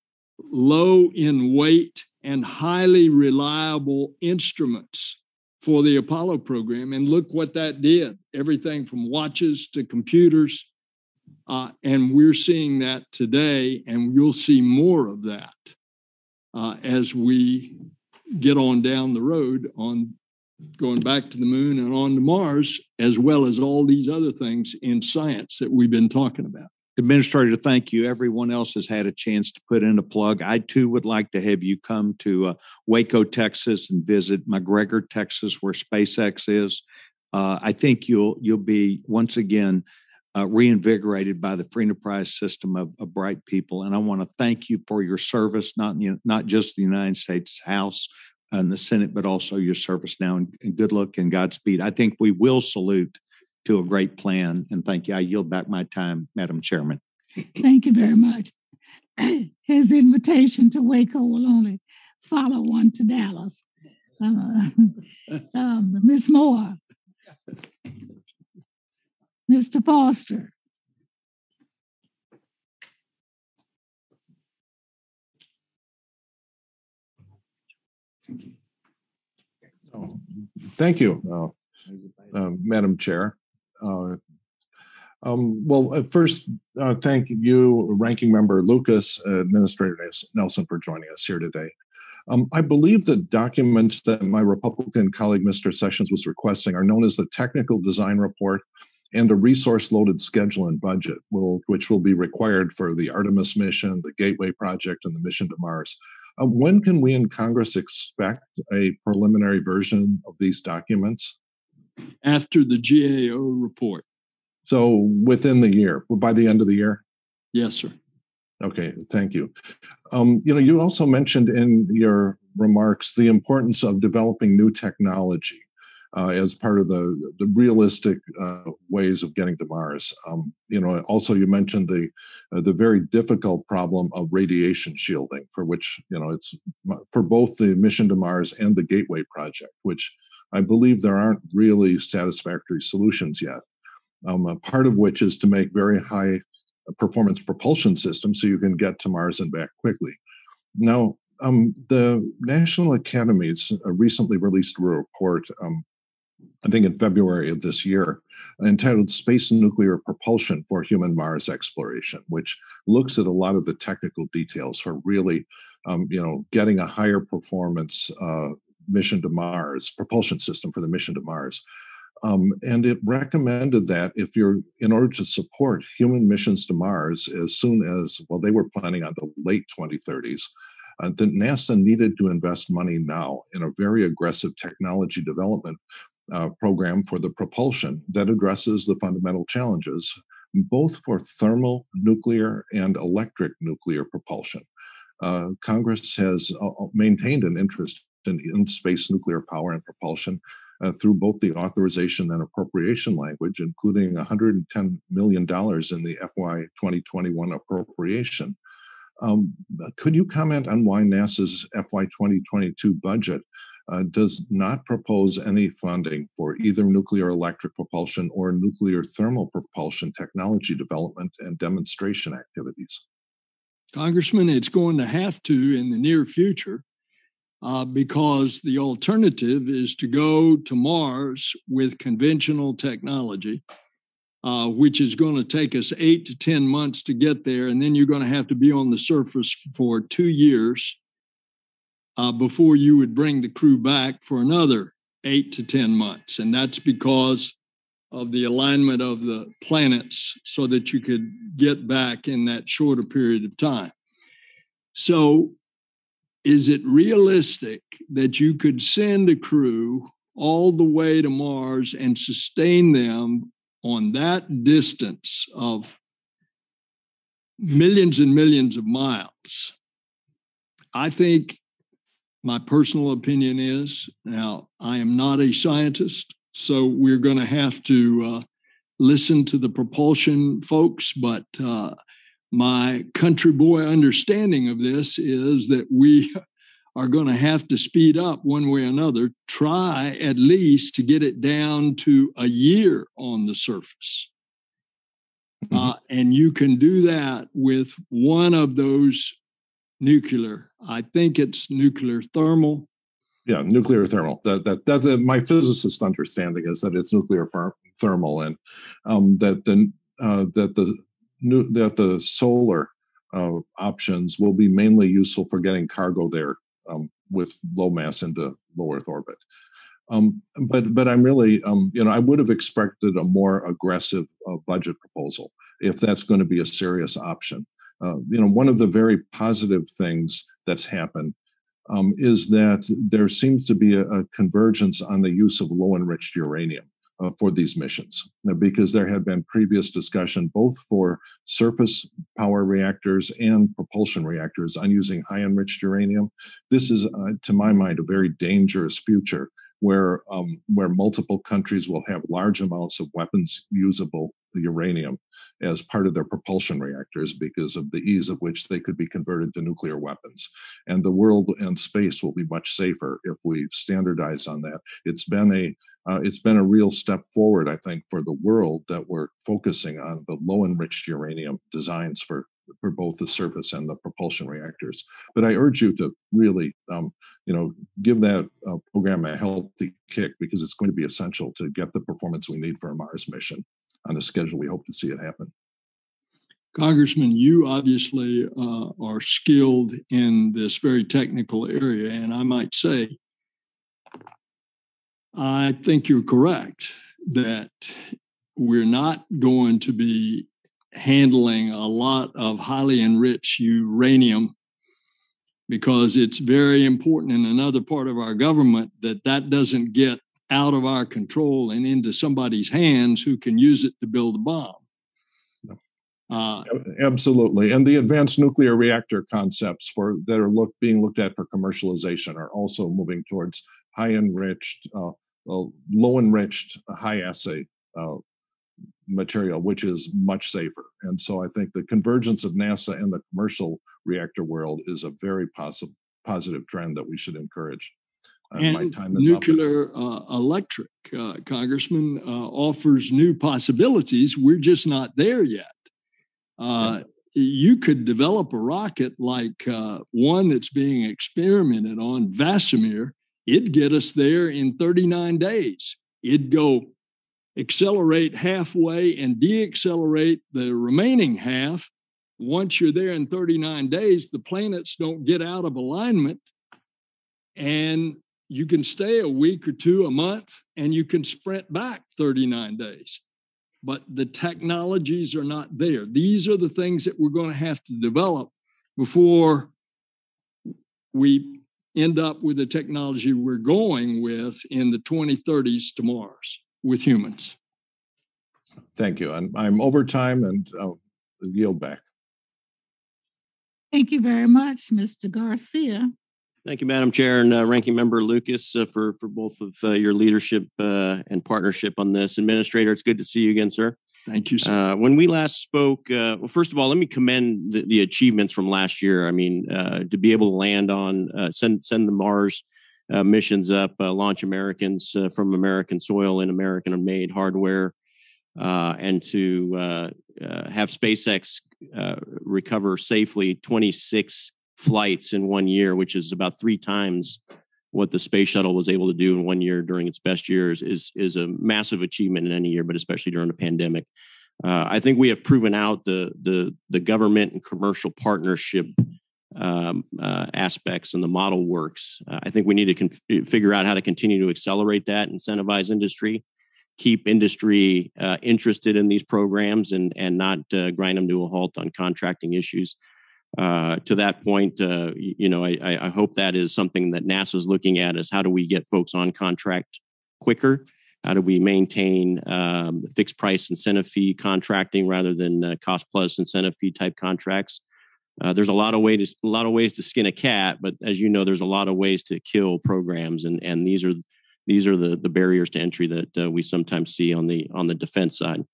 low in weight, and highly reliable instruments for the Apollo program. And look what that did, everything from watches to computers. And we're seeing that today, and you'll see more of that as we get on down the road on going back to the moon and on to Mars, as well as all these other things in science that we've been talking about. Administrator, thank you. Everyone else has had a chance to put in a plug. I, too, would like to have you come to Waco, Texas, and visit McGregor, Texas, where SpaceX is. I think you'll be, once again, reinvigorated by the free enterprise system of bright people. And I want to thank you for your service, not just the United States House and the Senate, but also your service now. And good luck and Godspeed. I think we will salute to a great plan. And thank you. I yield back my time, Madam Chairman. Thank you very much. His invitation to Waco will only follow one to Dallas. Ms. Moore. Mr. Foster. Oh, thank you, Madam Chair. Well, first, thank you, Ranking Member Lucas, Administrator Nelson, for joining us here today. I believe the documents that my Republican colleague, Mr. Sessions, was requesting are known as the Technical Design Report and a resource-loaded schedule and budget, which will be required for the Artemis mission, the Gateway project, and the mission to Mars. When can we in Congress expect a preliminary version of these documents? After the GAO report. So within the year, by the end of the year? Yes, sir. Okay, thank you. You also mentioned in your remarks the importance of developing new technology as part of the realistic ways of getting to Mars. Also you mentioned the very difficult problem of radiation shielding, for which, it's for both the mission to Mars and the Gateway project, which I believe there aren't really satisfactory solutions yet. Part of which is to make very high performance propulsion systems so you can get to Mars and back quickly. Now, the National Academies recently released a report I think in February of this year, entitled Space Nuclear Propulsion for Human Mars Exploration, which looks at a lot of the technical details for really, getting a higher performance mission to Mars, propulsion system for the mission to Mars. And it recommended that if you're, in order to support human missions to Mars as soon as, well, they were planning on the late 2030s, that NASA needed to invest money now in a very aggressive technology development program for the propulsion that addresses the fundamental challenges, both for thermal nuclear and electric nuclear propulsion. Congress has maintained an interest in space nuclear power and propulsion through both the authorization and appropriation language, including $110 million in the FY 2021 appropriation. Could you comment on why NASA's FY 2022 budget does not propose any funding for either nuclear electric propulsion or nuclear thermal propulsion technology development and demonstration activities? Congressman, it's going to have to in the near future because the alternative is to go to Mars with conventional technology, which is going to take us 8 to 10 months to get there, and then you're going to have to be on the surface for 2 years before you would bring the crew back for another 8 to 10 months. And that's because of the alignment of the planets so that you could get back in that shorter period of time. So is it realistic that you could send a crew all the way to Mars and sustain them on that distance of millions and millions of miles? I think my personal opinion is, now, I am not a scientist, so we're going to have to listen to the propulsion folks, but my country boy understanding of this is that we are going to have to speed up one way or another, try at least to get it down to a year on the surface. And you can do that with one of those nuclear I think it's nuclear thermal. Yeah, nuclear thermal. That's my physicist understanding is that it's nuclear thermal, and that the solar options will be mainly useful for getting cargo there with low mass into low Earth orbit. But I'm really I would have expected a more aggressive budget proposal if that's going to be a serious option. One of the very positive things that's happened is that there seems to be a convergence on the use of low enriched uranium for these missions, because there had been previous discussion both for surface power reactors and propulsion reactors on using high enriched uranium. This is, to my mind, a very dangerous future where multiple countries will have large amounts of weapons usable uranium as part of their propulsion reactors because of the ease of which they could be converted to nuclear weapons. And the world and space will be much safer if we standardize on that. It's been a real step forward, I think, for the world that we're focusing on the low enriched uranium designs for both the surface and the propulsion reactors. But I urge you to really, give that program a healthy kick, because it's going to be essential to get the performance we need for a Mars mission on the schedule we hope to see it happen. Congressman, you obviously are skilled in this very technical area, and I might say, I think you're correct that we're not going to be handling a lot of highly enriched uranium, because it's very important in another part of our government that doesn't get out of our control and into somebody's hands who can use it to build a bomb. Absolutely. And the advanced nuclear reactor concepts being looked at for commercialization are also moving towards high enriched, low enriched, high assay material, which is much safer. And so I think the convergence of NASA and the commercial reactor world is a very positive trend that we should encourage. And my time is nuclear up. Electric, Congressman, offers new possibilities. We're just not there yet. You could develop a rocket like one that's being experimented on, Vasimir. It'd get us there in 39 days. It'd go accelerate halfway and deaccelerate the remaining half. Once you're there in 39 days, the planets don't get out of alignment, and you can stay a week or two, a month, and you can sprint back 39 days. But the technologies are not there. These are the things that we're going to have to develop before we end up with the technology we're going with in the 2030s to Mars with humans. Thank you. And I'm over time, and I'll yield back. Thank you very much, Mr. Garcia. Thank you, Madam Chair, and Ranking Member Lucas for both of your leadership and partnership on this. Administrator, it's good to see you again, sir. Thank you, sir. When we last spoke, well, first of all, let me commend the achievements from last year. I mean, to be able to land on, send the Mars missions up, launch Americans from American soil in American-made hardware, and to have SpaceX recover safely 26 flights in 1 year, which is about 3 times what the space shuttle was able to do in 1 year during its best years, is a massive achievement in any year, but especially during a pandemic. I think we have proven out the government and commercial partnership aspects, and the model works. I think we need to figure out how to continue to accelerate that, incentivize industry, keep industry interested in these programs, and not grind them to a halt on contracting issues. To that point, I hope that is something that NASA is looking at, is how do we get folks on contract quicker? How do we maintain fixed price incentive fee contracting rather than cost plus incentive fee type contracts? There's a lot of ways to skin a cat, but as you know, there's a lot of ways to kill programs, and these are the barriers to entry that we sometimes see on the defense side.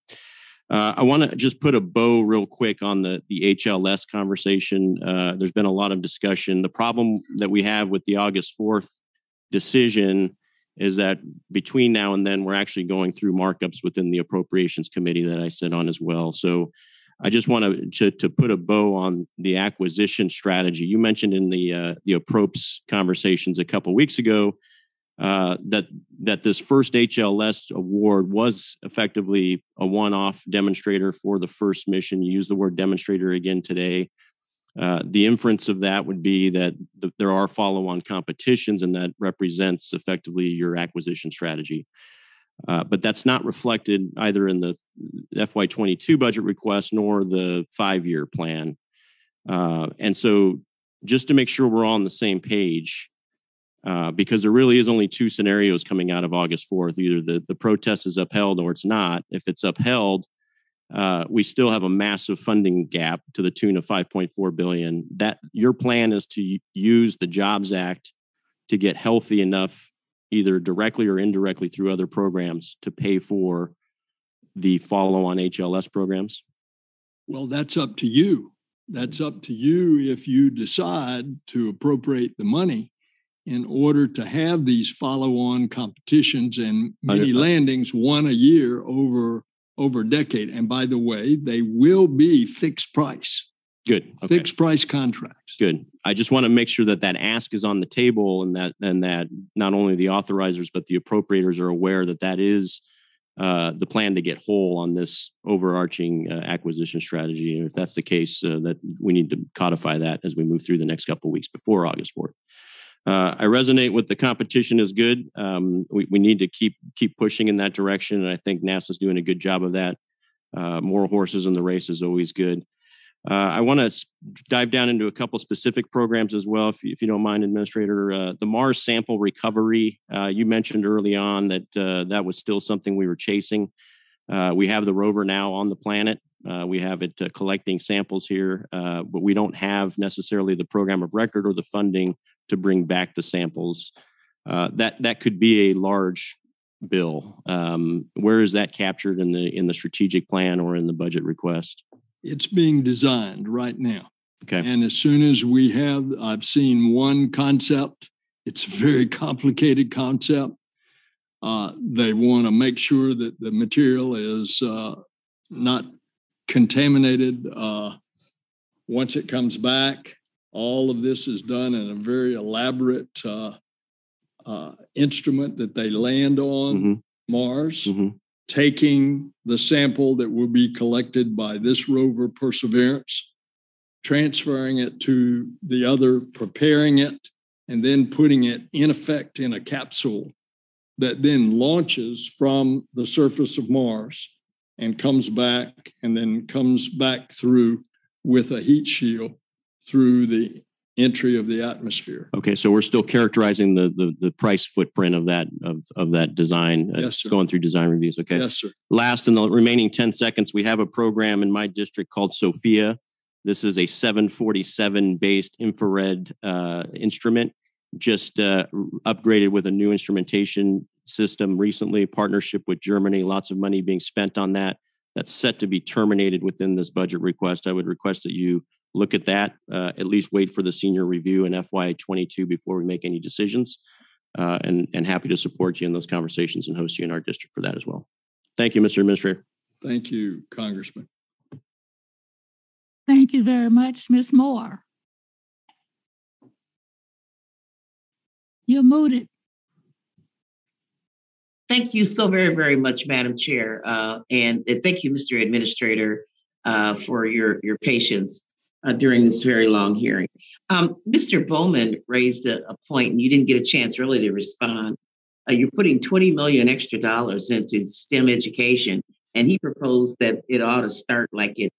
I want to just put a bow real quick on the HLS conversation. There's been a lot of discussion. The problem that we have with the August 4th decision is that between now and then, we're actually going through markups within the Appropriations Committee that I sit on as well. So I just want to put a bow on the acquisition strategy. You mentioned in the approps conversations a couple of weeks ago that this first HLS award was effectively a one-off demonstrator for the first mission. You used the word demonstrator again today. The inference of that would be that there are follow-on competitions, and that represents effectively your acquisition strategy. But that's not reflected either in the FY22 budget request nor the five-year plan. And so just to make sure we're all on the same page, because there really is only two scenarios coming out of August 4th. Either the protest is upheld or it's not. If it's upheld, we still have a massive funding gap to the tune of $5.4 billion. That your plan is to use the Jobs Act to get healthy enough, either directly or indirectly through other programs, to pay for the follow-on HLS programs? Well, that's up to you. That's up to you if you decide to appropriate the money in order to have these follow-on competitions and mini landings, one a year over a decade. And by the way, they will be fixed price. Good. Okay. Fixed price contracts. Good. I just want to make sure that ask is on the table, and that not only the authorizers, but the appropriators are aware that is the plan to get whole on this overarching acquisition strategy. And if that's the case, that we need to codify that as we move through the next couple of weeks before August 4th. I resonate with the competition is good. We need to keep pushing in that direction. And I think NASA's doing a good job of that. More horses in the race is always good. I want to dive down into a couple specific programs as well, if you don't mind, Administrator. The Mars sample recovery, you mentioned early on that was still something we were chasing. We have the rover now on the planet. We have it collecting samples here, but we don't have necessarily the program of record or the funding to bring back the samples. That could be a large bill. Where is that captured in the strategic plan or in the budget request? It's being designed right now. Okay. And as soon as we have, I've seen one concept. It's a very complicated concept. They want to make sure that the material is not contaminated once it comes back. All of this is done in a very elaborate instrument that they land on Mars. Mm-hmm. Taking the sample that will be collected by this rover, Perseverance, transferring it to the other, preparing it, and then putting it in effect in a capsule that then launches from the surface of Mars and comes back, and then comes back through with a heat shield through the entry of the atmosphere. Okay, so we're still characterizing the price footprint of that design. Yes, sir. Going through design reviews. Okay. Yes, sir. Last, in the remaining 10 seconds, we have a program in my district called SOFIA. This is a 747 based infrared instrument, just upgraded with a new instrumentation system recently. Partnership with Germany. Lots of money being spent on that. That's set to be terminated within this budget request. I would request that you look at that, at least wait for the senior review in FY22 before we make any decisions, and happy to support you in those conversations and host you in our district for that as well. Thank you, Mr. Administrator. Thank you, Congressman. Thank you very much, Ms. Moore. You're muted. Thank you so very, very much, Madam Chair. And thank you, Mr. Administrator, for your patience during this very long hearing. Mr. Bowman raised a point, and you didn't get a chance really to respond. You're putting $20 million extra dollars into STEM education, and he proposed that it ought to start like at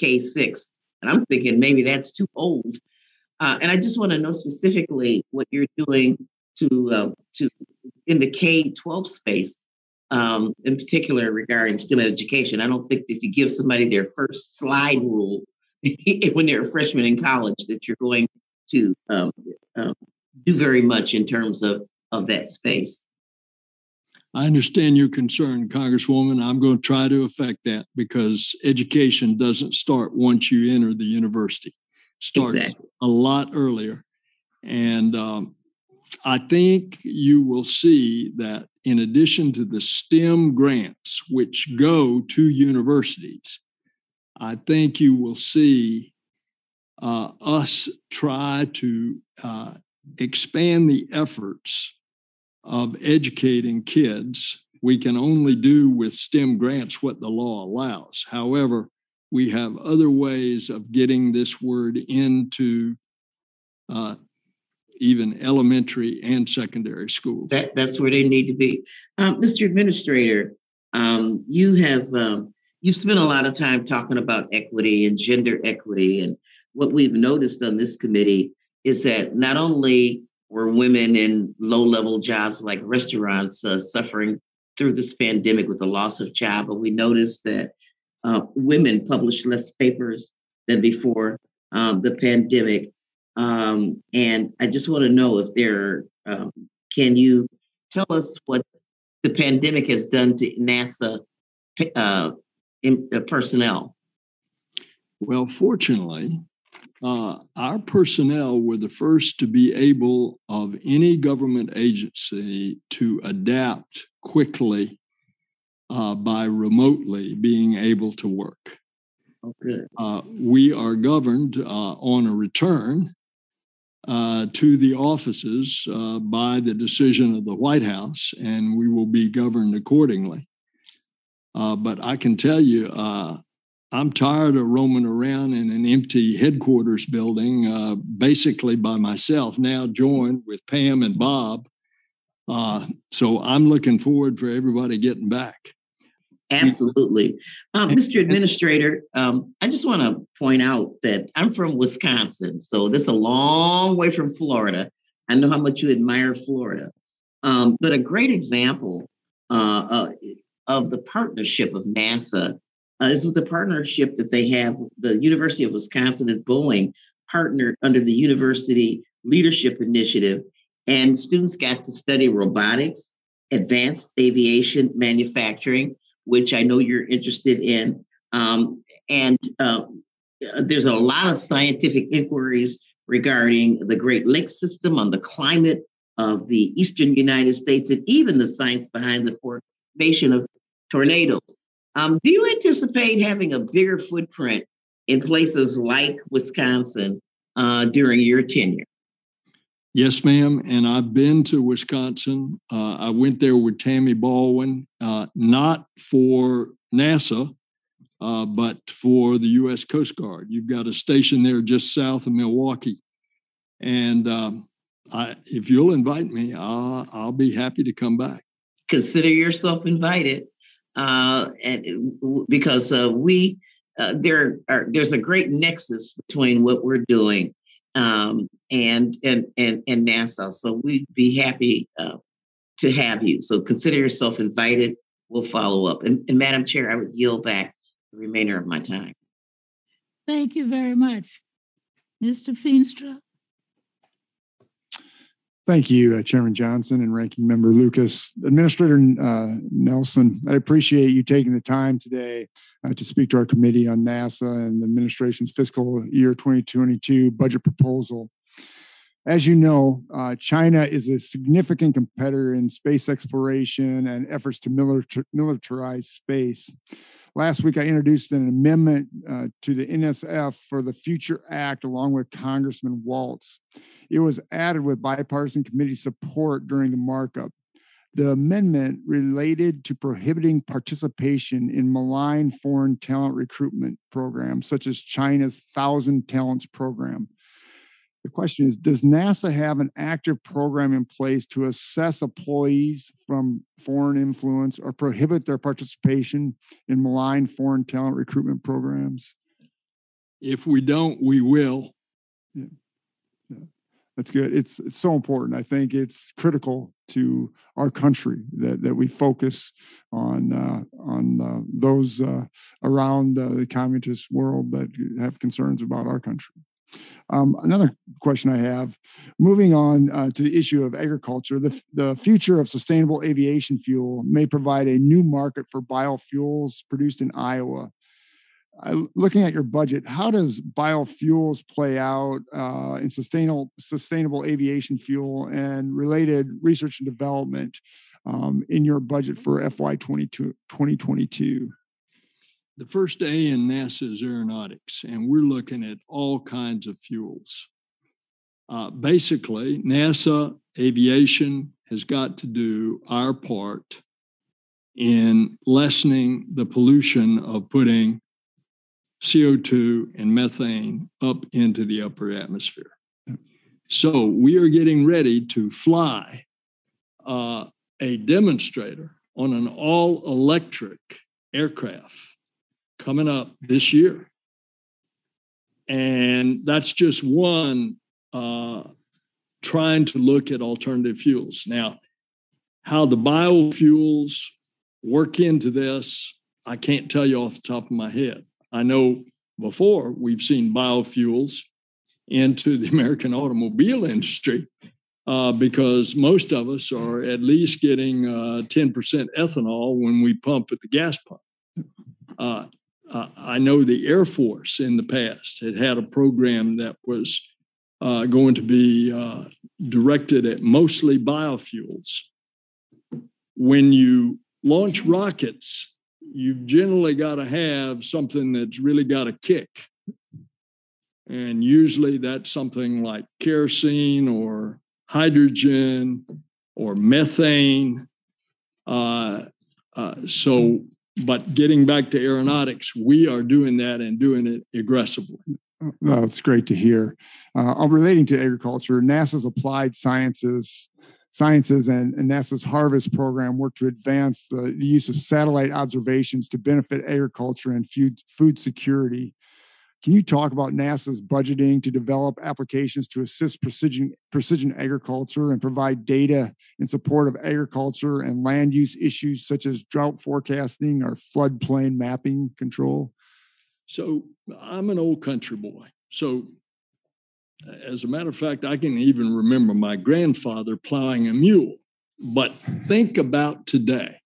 K-6. And I'm thinking maybe that's too old. And I just want to know specifically what you're doing to in the K-12 space, in particular regarding STEM education. I don't think if you give somebody their first slide rule when they're a freshman in college, that you're going to do very much in terms of that space. I understand your concern, Congresswoman. I'm going to try to affect that, because education doesn't start once you enter the university. Starts exactly a lot earlier. And I think you will see that in addition to the STEM grants, which go to universities, I think you will see us try to expand the efforts of educating kids. We can only do with STEM grants what the law allows. However, we have other ways of getting this word into even elementary and secondary schools. That's where they need to be. Mr. Administrator, you've spent a lot of time talking about equity and gender equity. And what we've noticed on this committee is that not only were women in low-level jobs like restaurants suffering through this pandemic with the loss of job, but we noticed that women published less papers than before the pandemic. And I just want to know if there, can you tell us what the pandemic has done to NASA personnel? Well, fortunately, our personnel were the first to be able of any government agency to adapt quickly by remotely being able to work. Okay. We are governed on a return to the offices by the decision of the White House, and we will be governed accordingly. But I can tell you, I'm tired of roaming around in an empty headquarters building, basically by myself, now joined with Pam and Bob. So I'm looking forward for everybody getting back. Absolutely. Mr. Administrator, I just want to point out that I'm from Wisconsin, so that's a long way from Florida. I know how much you admire Florida. But a great example of the partnership of NASA is with the partnership that they have. The University of Wisconsin and Boeing partnered under the University Leadership Initiative, and students got to study robotics, advanced aviation manufacturing, which I know you're interested in. And there's a lot of scientific inquiries regarding the Great Lakes system, on the climate of the eastern United States, and even the science behind the formation of tornadoes. Do you anticipate having a bigger footprint in places like Wisconsin during your tenure? Yes, ma'am. And I've been to Wisconsin. I went there with Tammy Baldwin, not for NASA, but for the U.S. Coast Guard. You've got a station there just south of Milwaukee. And if you'll invite me, I'll be happy to come back. Consider yourself invited. Because there's a great nexus between what we're doing and NASA. So we'd be happy to have you. So consider yourself invited. We'll follow up. And Madam Chair, I would yield back the remainder of my time. Thank you very much. Mr. Feenstra. Thank you, Chairman Johnson and Ranking Member Lucas. Administrator Nelson, I appreciate you taking the time today to speak to our committee on NASA and the administration's fiscal year 2022 budget proposal. As you know, China is a significant competitor in space exploration and efforts to militarize space. Last week, I introduced an amendment to the NSF for the Future Act, along with Congressman Waltz. It was added with bipartisan committee support during the markup. The amendment related to prohibiting participation in malign foreign talent recruitment programs, such as China's 1,000 Talents program. The question is, does NASA have an active program in place to assess employees from foreign influence or prohibit their participation in malign foreign talent recruitment programs? If we don't, we will. Yeah. Yeah. That's good. It's so important. I think it's critical to our country that we focus on those around the communist world that have concerns about our country. Another question I have, moving on to the issue of agriculture, the future of sustainable aviation fuel may provide a new market for biofuels produced in Iowa. Looking at your budget, how does biofuels play out in sustainable aviation fuel and related research and development in your budget for FY 2022? the first day in NASA's aeronautics, and we're looking at all kinds of fuels. Basically, NASA aviation has got to do our part in lessening the pollution of putting CO2 and methane up into the upper atmosphere. So we are getting ready to fly a demonstrator on an all-electric aircraft coming up this year. And that's just one trying to look at alternative fuels. Now, how the biofuels work into this, I can't tell you off the top of my head. I know before we've seen biofuels into the American automobile industry because most of us are at least getting 10% ethanol when we pump at the gas pump. I know the Air Force in the past had had a program that was going to be directed at mostly biofuels. When you launch rockets, you've generally got to have something that's really got a kick. And usually that's something like kerosene or hydrogen or methane. But getting back to aeronautics, we are doing that and doing it aggressively. That's great to hear. Relating to agriculture, NASA's Applied Sciences and NASA's Harvest program work to advance the use of satellite observations to benefit agriculture and food security. Can you talk about NASA's budgeting to develop applications to assist precision agriculture and provide data in support of agriculture and land use issues such as drought forecasting or floodplain mapping control? So I'm an old country boy. So as a matter of fact, I can even remember my grandfather plowing a mule. But think about today.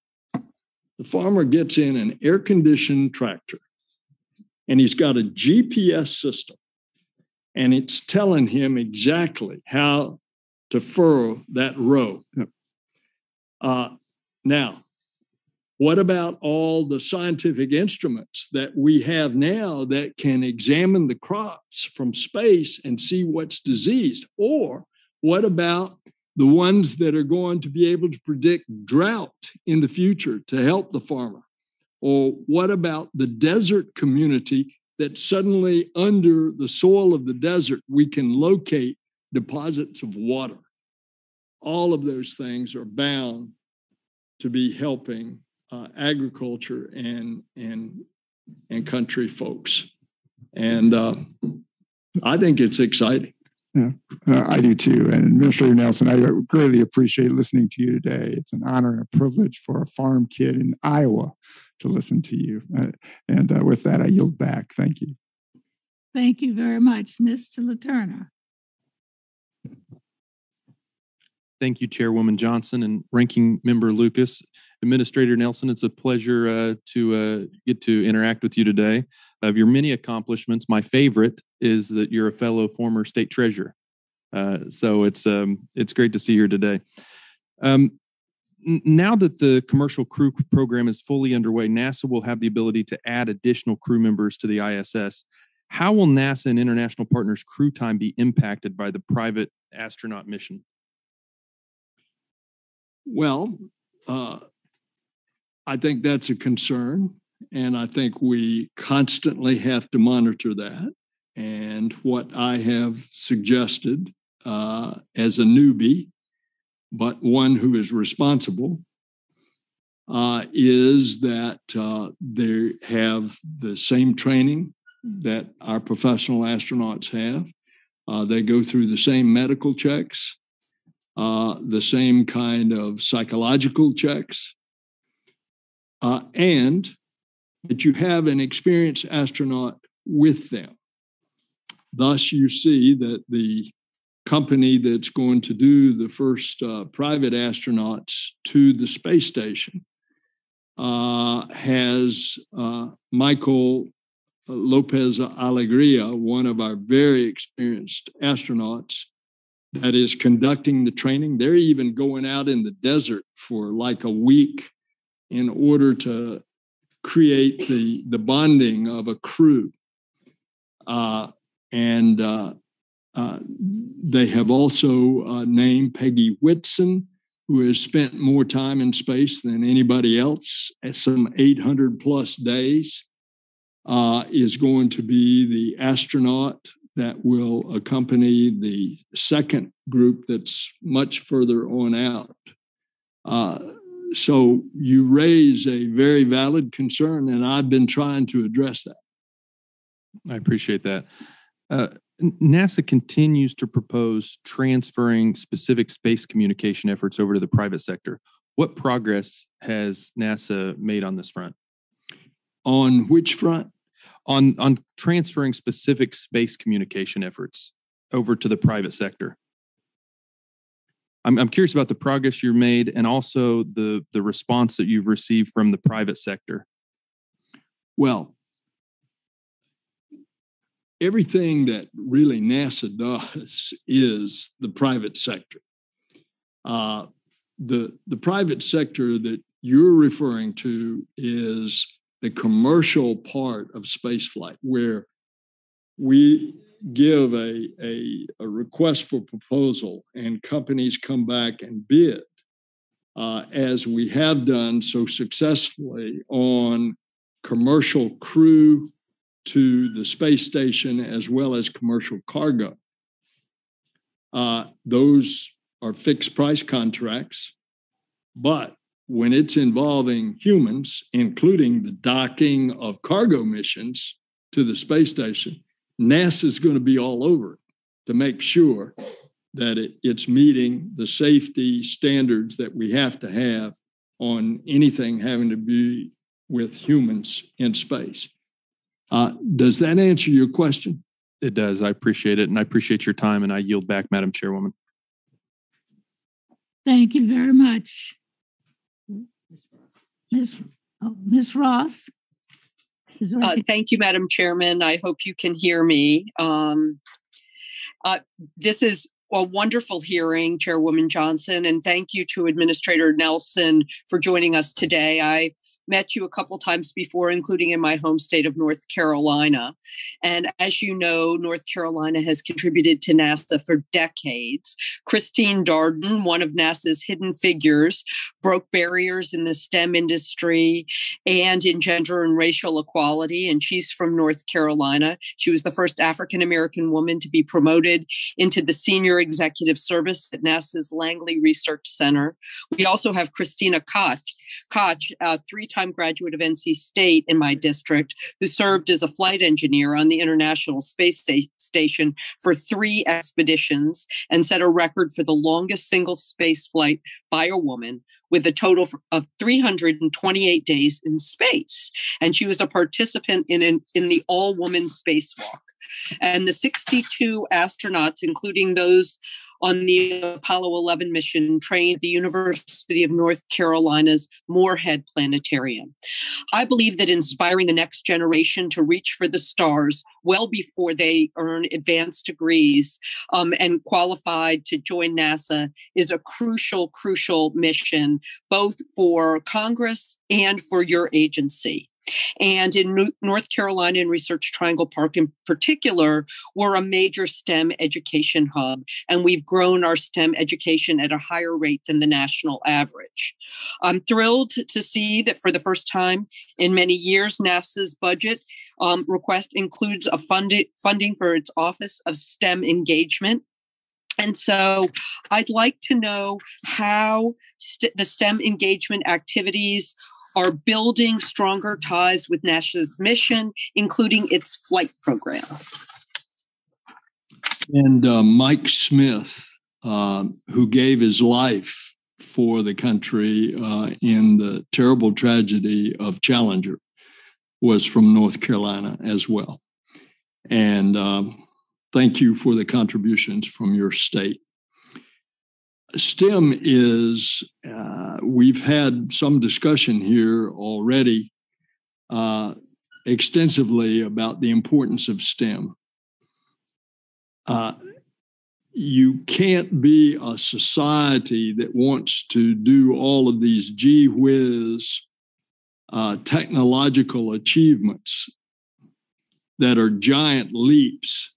The farmer gets in an air-conditioned tractor. And he's got a GPS system, and it's telling him exactly how to furrow that row. Yep. Now, what about all the scientific instruments that we have now that can examine the crops from space and see what's diseased? Or what about the ones that are going to be able to predict drought in the future to help the farmer? Or what about the desert community that suddenly under the soil of the desert, we can locate deposits of water? All of those things are bound to be helping agriculture and country folks. And I think it's exciting. Yeah, I do too. And Administrator Nelson, I greatly appreciate listening to you today. It's an honor and a privilege for a farm kid in Iowa to listen to you. And with that, I yield back. Thank you. Thank you very much, Mr. LaTurna. Thank you, Chairwoman Johnson and Ranking Member Lucas. Administrator Nelson, it's a pleasure to get to interact with you today. Of your many accomplishments, my favorite is that you're a fellow former state treasurer. So it's great to see you here today. Now that the commercial crew program is fully underway, NASA will have the ability to add additional crew members to the ISS. How will NASA and international partners' crew time be impacted by the private astronaut mission? Well, I think that's a concern, and I think we constantly have to monitor that. And what I have suggested as a newbie, but one who is responsible, is that they have the same training that our professional astronauts have. They go through the same medical checks, the same kind of psychological checks, and that you have an experienced astronaut with them. Thus, you see that the company that's going to do the first private astronauts to the space station has Michael Lopez Alegria, one of our very experienced astronauts, that is conducting the training. They're even going out in the desert for like a week in order to create the bonding of a crew. They have also named Peggy Whitson, who has spent more time in space than anybody else, at some 800 plus days, is going to be the astronaut that will accompany the second group that's much further on out. So you raise a very valid concern, and I've been trying to address that. I appreciate that. NASA continues to propose transferring specific space communication efforts over to the private sector. What progress has NASA made on this front? On which front? On transferring specific space communication efforts over to the private sector. I'm curious about the progress you've made and also the response that you've received from the private sector. Well, everything that really NASA does is the private sector. The private sector that you're referring to is the commercial part of spaceflight, where we give a request for proposal and companies come back and bid, as we have done so successfully on commercial crew to the space station, as well as commercial cargo. Those are fixed price contracts, but when it's involving humans, including the docking of cargo missions to the space station, NASA is going to be all over it to make sure that it's meeting the safety standards that we have to have on anything having to do with humans in space. Does that answer your question? It does. I appreciate it, and I appreciate your time, and I yield back, Madam Chairwoman. Thank you very much. Ms. Ross? Thank you, Madam Chairman. I hope you can hear me. This is a wonderful hearing, Chairwoman Johnson, and thank you to Administrator Nelson for joining us today. I met you a couple times before, including in my home state of North Carolina. And as you know, North Carolina has contributed to NASA for decades. Christine Darden, one of NASA's hidden figures, broke barriers in the STEM industry and in gender and racial equality. And she's from North Carolina. She was the first African-American woman to be promoted into the senior executive service at NASA's Langley Research Center. We also have Christina Koch, a three-time graduate of NC State in my district, who served as a flight engineer on the International Space Station for 3 expeditions and set a record for the longest single space flight by a woman, with a total of 328 days in space. And she was a participant in the all-woman spacewalk. And the 62 astronauts, including those on the Apollo 11 mission, trained at the University of North Carolina's Moorhead Planetarium. I believe that inspiring the next generation to reach for the stars well before they earn advanced degrees and qualified to join NASA is a crucial, crucial mission, both for Congress and for your agency. And in North Carolina and Research Triangle Park in particular, we're a major STEM education hub, and we've grown our STEM education at a higher rate than the national average. I'm thrilled to see that for the first time in many years, NASA's budget request includes a funding for its Office of STEM Engagement. And so I'd like to know how the STEM engagement activities are building stronger ties with NASA's mission, including its flight programs. And Mike Smith, who gave his life for the country in the terrible tragedy of Challenger, was from North Carolina as well. And thank you for the contributions from your state. STEM is, we've had some discussion here already extensively about the importance of STEM. You can't be a society that wants to do all of these gee whiz technological achievements that are giant leaps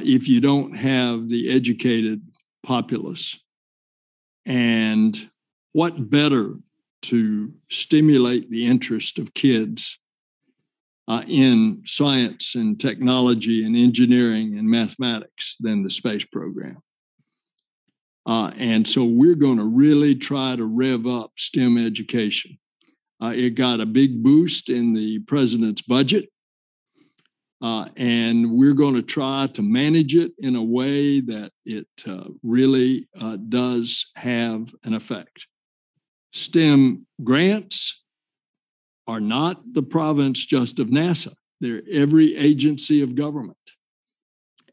if you don't have the educated populace. And what better to stimulate the interest of kids in science and technology and engineering and mathematics than the space program. And so we're going to really try to rev up STEM education. It got a big boost in the president's budget. And we're going to try to manage it in a way that it really does have an effect. STEM grants are not the province just of NASA. They're every agency of government.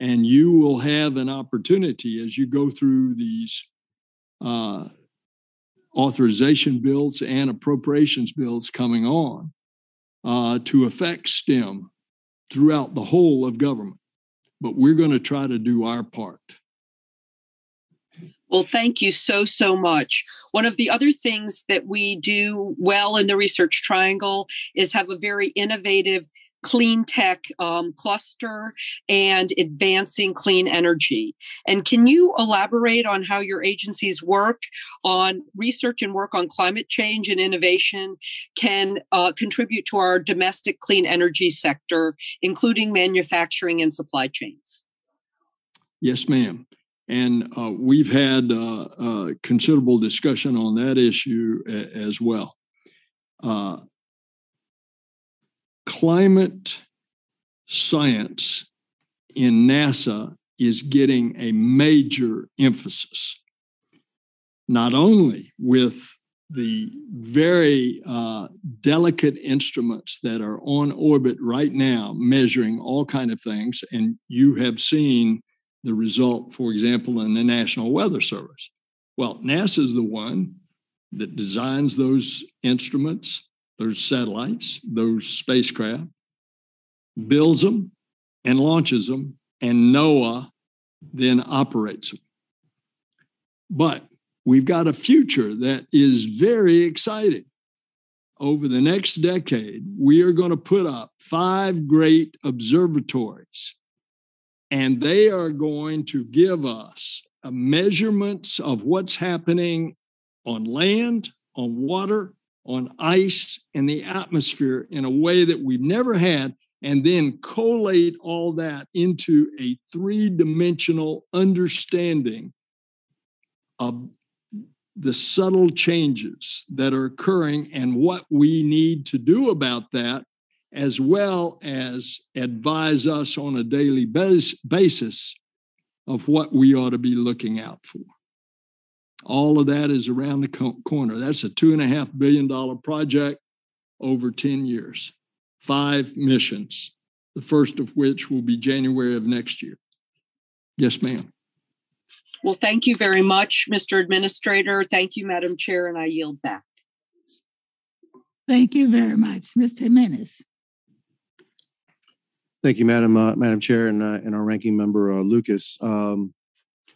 And you will have an opportunity as you go through these authorization bills and appropriations bills coming on to affect STEM throughout the whole of government. But we're going to try to do our part. Well, thank you so much. One of the other things that we do well in the Research Triangle is have a very innovative clean tech cluster and advancing clean energy. And can you elaborate on how your agencies work on research and work on climate change and innovation can contribute to our domestic clean energy sector, including manufacturing and supply chains? Yes, ma'am. And we've had considerable discussion on that issue as well. Climate science in NASA is getting a major emphasis, not only with the very delicate instruments that are on orbit right now measuring all kinds of things, and you have seen the result, for example, in the National Weather Service. Well, NASA is the one that designs those instruments, those satellites, those spacecraft, builds them and launches them, and NOAA then operates them. But we've got a future that is very exciting. Over the next decade, we are going to put up 5 great observatories, and they are going to give us measurements of what's happening on land, on water, on ice, and the atmosphere in a way that we've never had, and then collate all that into a 3-dimensional understanding of the subtle changes that are occurring and what we need to do about that, as well as advise us on a daily basis of what we ought to be looking out for. All of that is around the corner. That's a $2.5 billion project over 10 years, 5 missions, the first of which will be January of next year. Yes, ma'am. Well, thank you very much, Mr. Administrator. Thank you, Madam Chair, and I yield back. Thank you very much, Mr. Jimenez. Thank you, Madam Chair, and our ranking member, Lucas.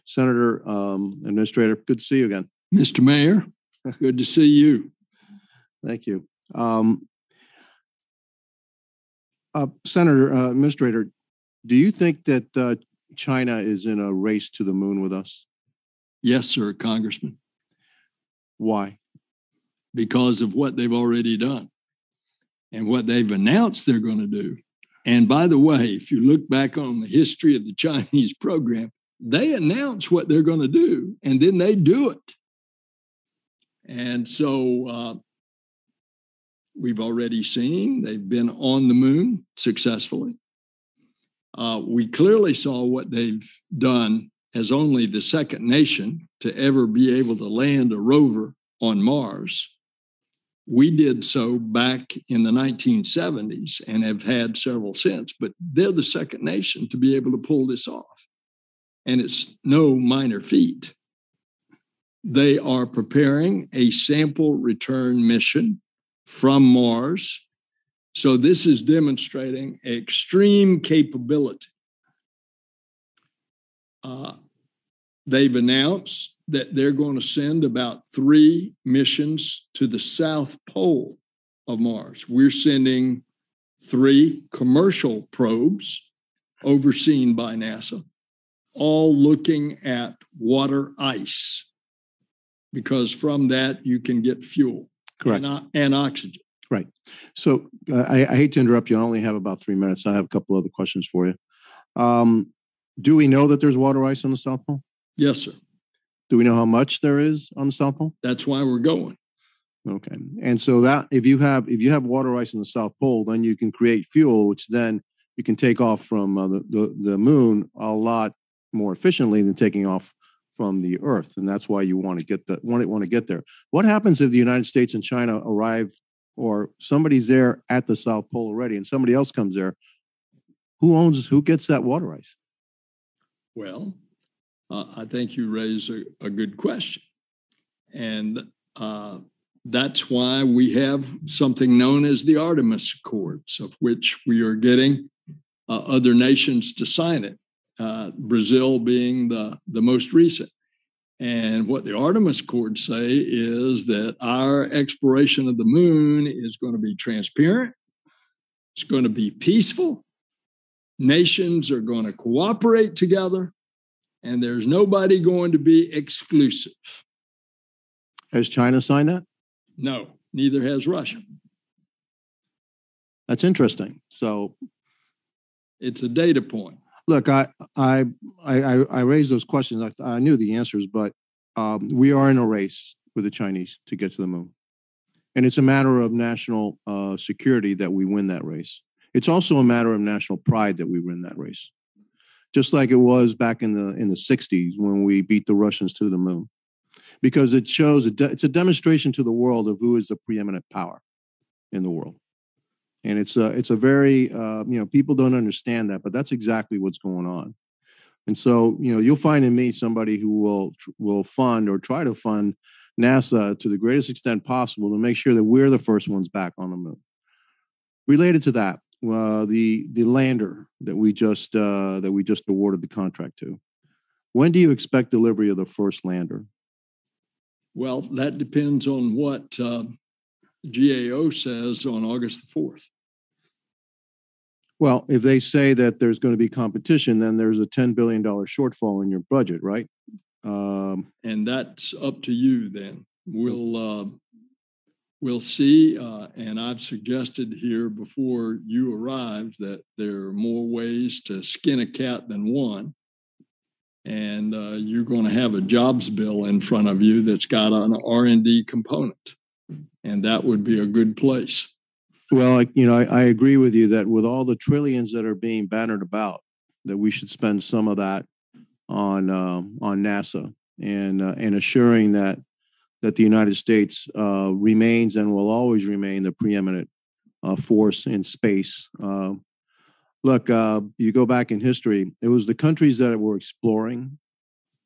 Senator, Administrator, good to see you again. Mr. Mayor, good to see you. Thank you. Senator, Administrator, do you think that China is in a race to the moon with us? Yes, sir, Congressman. Why? Because of what they've already done and what they've announced they're going to do. And by the way, if you look back on the history of the Chinese program, they announce what they're going to do, and then they do it. And so we've already seen they've been on the moon successfully. We clearly saw what they've done as only the second nation to ever be able to land a rover on Mars. We did so back in the 1970s and have had several since, but they're the second nation to be able to pull this off. And it's no minor feat. They are preparing a sample return mission from Mars. So this is demonstrating extreme capability. They've announced that they're going to send about 3 missions to the South Pole of Mars. We're sending 3 commercial probes overseen by NASA, all looking at water ice, because from that you can get fuel. Correct. And oxygen. Right. So I hate to interrupt you. I only have about 3 minutes. I have a couple other questions for you. Do we know that there's water ice on the South Pole? Yes, sir. Do we know how much there is on the South Pole? That's why we're going. Okay. And so that if you have water ice in the South Pole, then you can create fuel, which then you can take off from the moon a lot more efficiently than taking off from the Earth. And that's why you want to get there. What happens if the United States and China arrive, or somebody's there at the South Pole already and somebody else comes there? Who gets that water ice? Well, I think you raise a good question. And that's why we have something known as the Artemis Accords, of which we are getting other nations to sign it, Brazil being the most recent. And what the Artemis Accords say is that our exploration of the moon is going to be transparent. It's going to be peaceful. Nations are going to cooperate together. And there's nobody going to be exclusive. Has China signed that? No, neither has Russia. That's interesting. So it's a data point. Look, I raised those questions. I knew the answers, but we are in a race with the Chinese to get to the moon. And it's a matter of national security that we win that race. It's also a matter of national pride that we win that race. Just like it was back in the 60s when we beat the Russians to the moon. Because it shows, it's a demonstration to the world of who is the preeminent power in the world. And it's a very, people don't understand that, but that's exactly what's going on. And so, you'll find in me somebody who will fund or try to fund NASA to the greatest extent possible to make sure that we're the first ones back on the moon. Related to that, the lander that we just awarded the contract to. When do you expect delivery of the first lander? Well, that depends on what GAO says on August the 4th. Well, if they say that there's going to be competition, then there's a $10 billion shortfall in your budget, right? And that's up to you then. We'll see. And I've suggested here before you arrived that there are more ways to skin a cat than one. And you're going to have a jobs bill in front of you that's got an R&D component. And that would be a good place. Well, I agree with you that with all the trillions that are being bannered about, that we should spend some of that on NASA and assuring that the United States remains and will always remain the preeminent force in space. Look, you go back in history, it was the countries that were exploring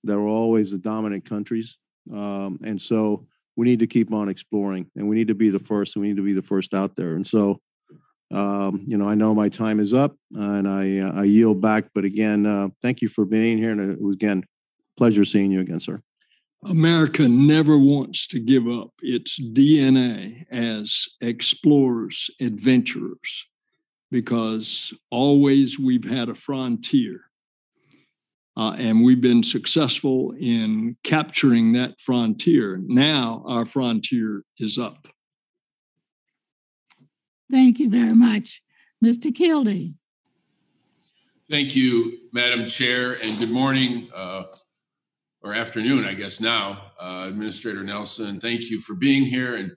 that were always the dominant countries. And so we need to keep on exploring, and we need to be the first, and we need to be the first out there. And so, I know my time is up, and I yield back. But again, thank you for being here. And it was, again, pleasure seeing you again, sir. America never wants to give up its DNA as explorers, adventurers, because always we've had a frontier. And we've been successful in capturing that frontier. Now our frontier is up. Thank you very much. Mr. Kildee. Thank you, Madam Chair, and good morning, or afternoon, I guess now, Administrator Nelson. Thank you for being here.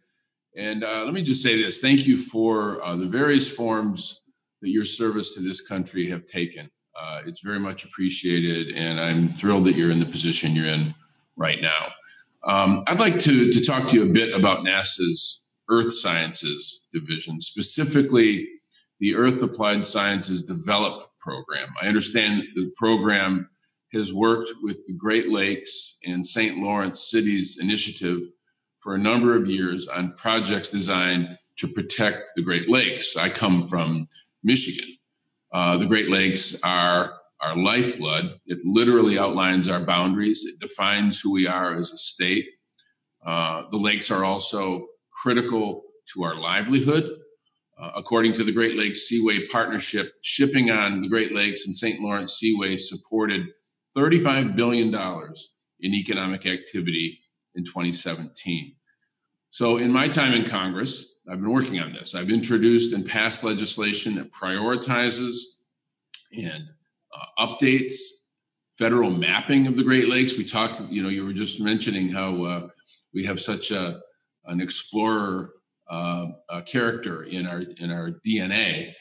And let me just say this. Thank you for the various forms that your service to this country have taken. It's very much appreciated, and I'm thrilled that you're in the position you're in right now. I'd like to talk to you a bit about NASA's Earth Sciences Division, specifically the Earth Applied Sciences Development Program. I understand the program has worked with the Great Lakes and St. Lawrence Cities Initiative for a number of years on projects designed to protect the Great Lakes. I come from Michigan. The Great Lakes are our lifeblood. It literally outlines our boundaries. It defines who we are as a state. The lakes are also critical to our livelihood. According to the Great Lakes Seaway Partnership, shipping on the Great Lakes and St. Lawrence Seaway supported $35 billion in economic activity in 2017. So in my time in Congress, I've been working on this. I've introduced and passed legislation that prioritizes and updates federal mapping of the Great Lakes. We talked, you know, you were just mentioning how we have such an explorer character in our DNA.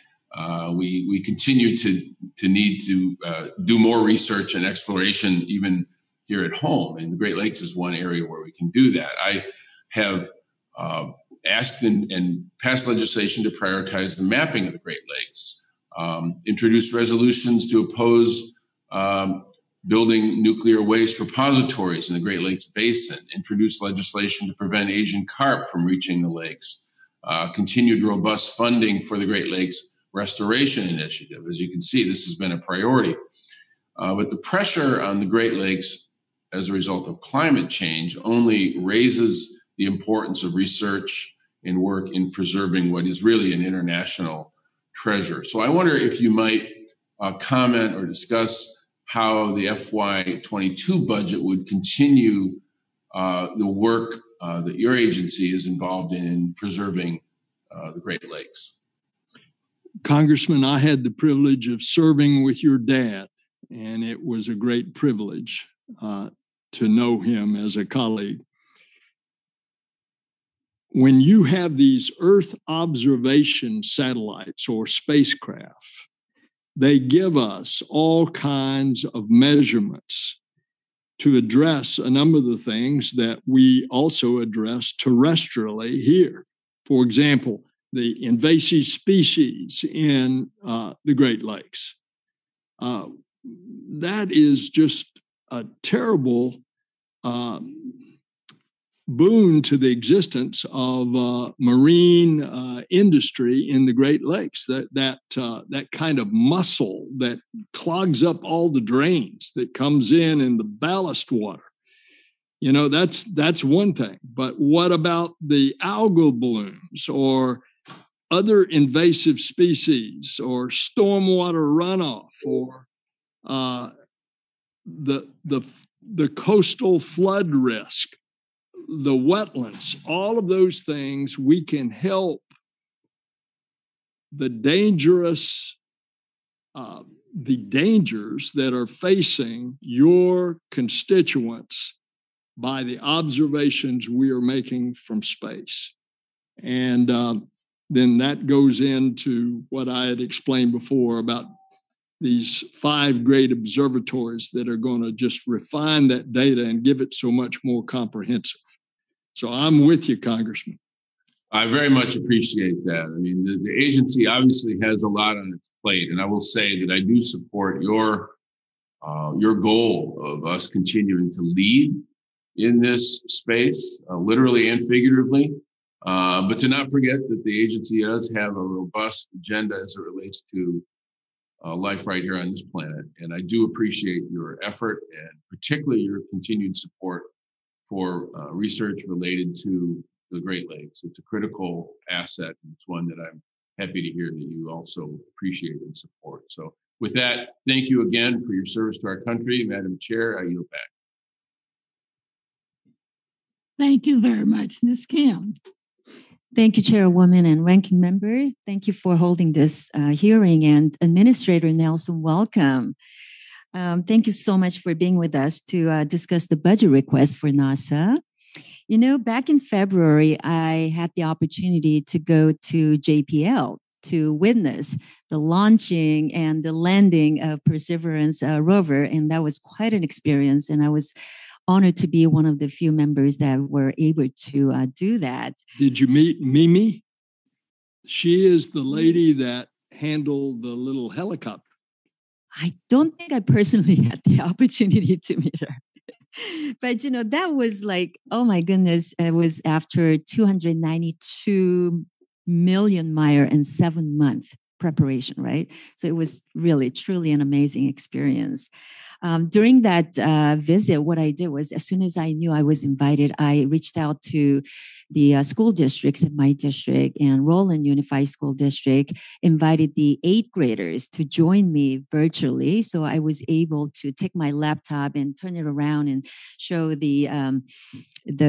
We continue to need to do more research and exploration even here at home, and the Great Lakes is one area where we can do that. I have asked and passed legislation to prioritize the mapping of the Great Lakes, introduced resolutions to oppose building nuclear waste repositories in the Great Lakes Basin, introduced legislation to prevent Asian carp from reaching the lakes, continued robust funding for the Great Lakes Restoration Initiative. As you can see, this has been a priority. But the pressure on the Great Lakes as a result of climate change only raises the importance of research and work in preserving what is really an international treasure. So I wonder if you might comment or discuss how the FY22 budget would continue the work that your agency is involved in preserving the Great Lakes. Congressman, I had the privilege of serving with your dad, and it was a great privilege to know him as a colleague. When you have these Earth observation satellites or spacecraft, they give us all kinds of measurements to address a number of the things that we also address terrestrially here. For example, the invasive species in the Great Lakes. That is just a terrible boon to the existence of marine industry in the Great Lakes. That kind of mussel that clogs up all the drains that comes in the ballast water. You know, that's one thing. But what about the algal blooms or other invasive species or stormwater runoff or the coastal flood risk? The wetlands, all of those things, we can help the dangerous, the dangers that are facing your constituents by the observations we are making from space. And then that goes into what I had explained before about these 5 great observatories that are going to just refine that data and give it so much more comprehensive. So I'm with you, Congressman. I very much appreciate that. I mean, the agency obviously has a lot on its plate, and I will say that I do support your goal of us continuing to lead in this space, literally and figuratively, but to not forget that the agency does have a robust agenda as it relates to life right here on this planet. And I do appreciate your effort and particularly your continued support for research related to the Great Lakes. It's a critical asset, and it's one that I'm happy to hear that you also appreciate and support. So with that, thank you again for your service to our country. Madam Chair, I yield back. Thank you very much, Ms. Kim. Thank you, Chairwoman and Ranking Member. Thank you for holding this hearing, and Administrator Nelson, welcome. Thank you so much for being with us to discuss the budget request for NASA. You know, back in February, I had the opportunity to go to JPL to witness the launching and the landing of Perseverance rover, and that was quite an experience, and I was honored to be one of the few members that were able to do that. Did you meet Mimi? She is the lady that handled the little helicopter. I don't think I personally had the opportunity to meet her. But, you know, that was like, oh, my goodness, it was after 292 million miles and 7-month preparation, right? So it was really, truly an amazing experience. During that visit, what I did was, as soon as I knew I was invited, I reached out to the school districts in my district, and Roland Unified School District invited the 8th graders to join me virtually. So I was able to take my laptop and turn it around and show the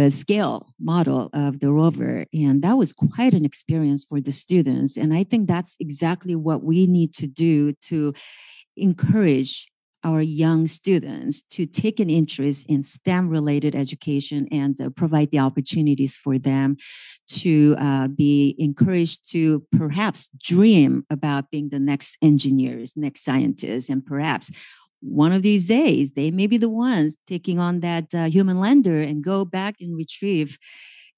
scale model of the rover. And that was quite an experience for the students. And I think that's exactly what we need to do to encourage our young students to take an interest in STEM-related education and provide the opportunities for them to be encouraged to perhaps dream about being the next engineers, next scientists, and perhaps one of these days, they may be the ones taking on that human lander and go back and retrieve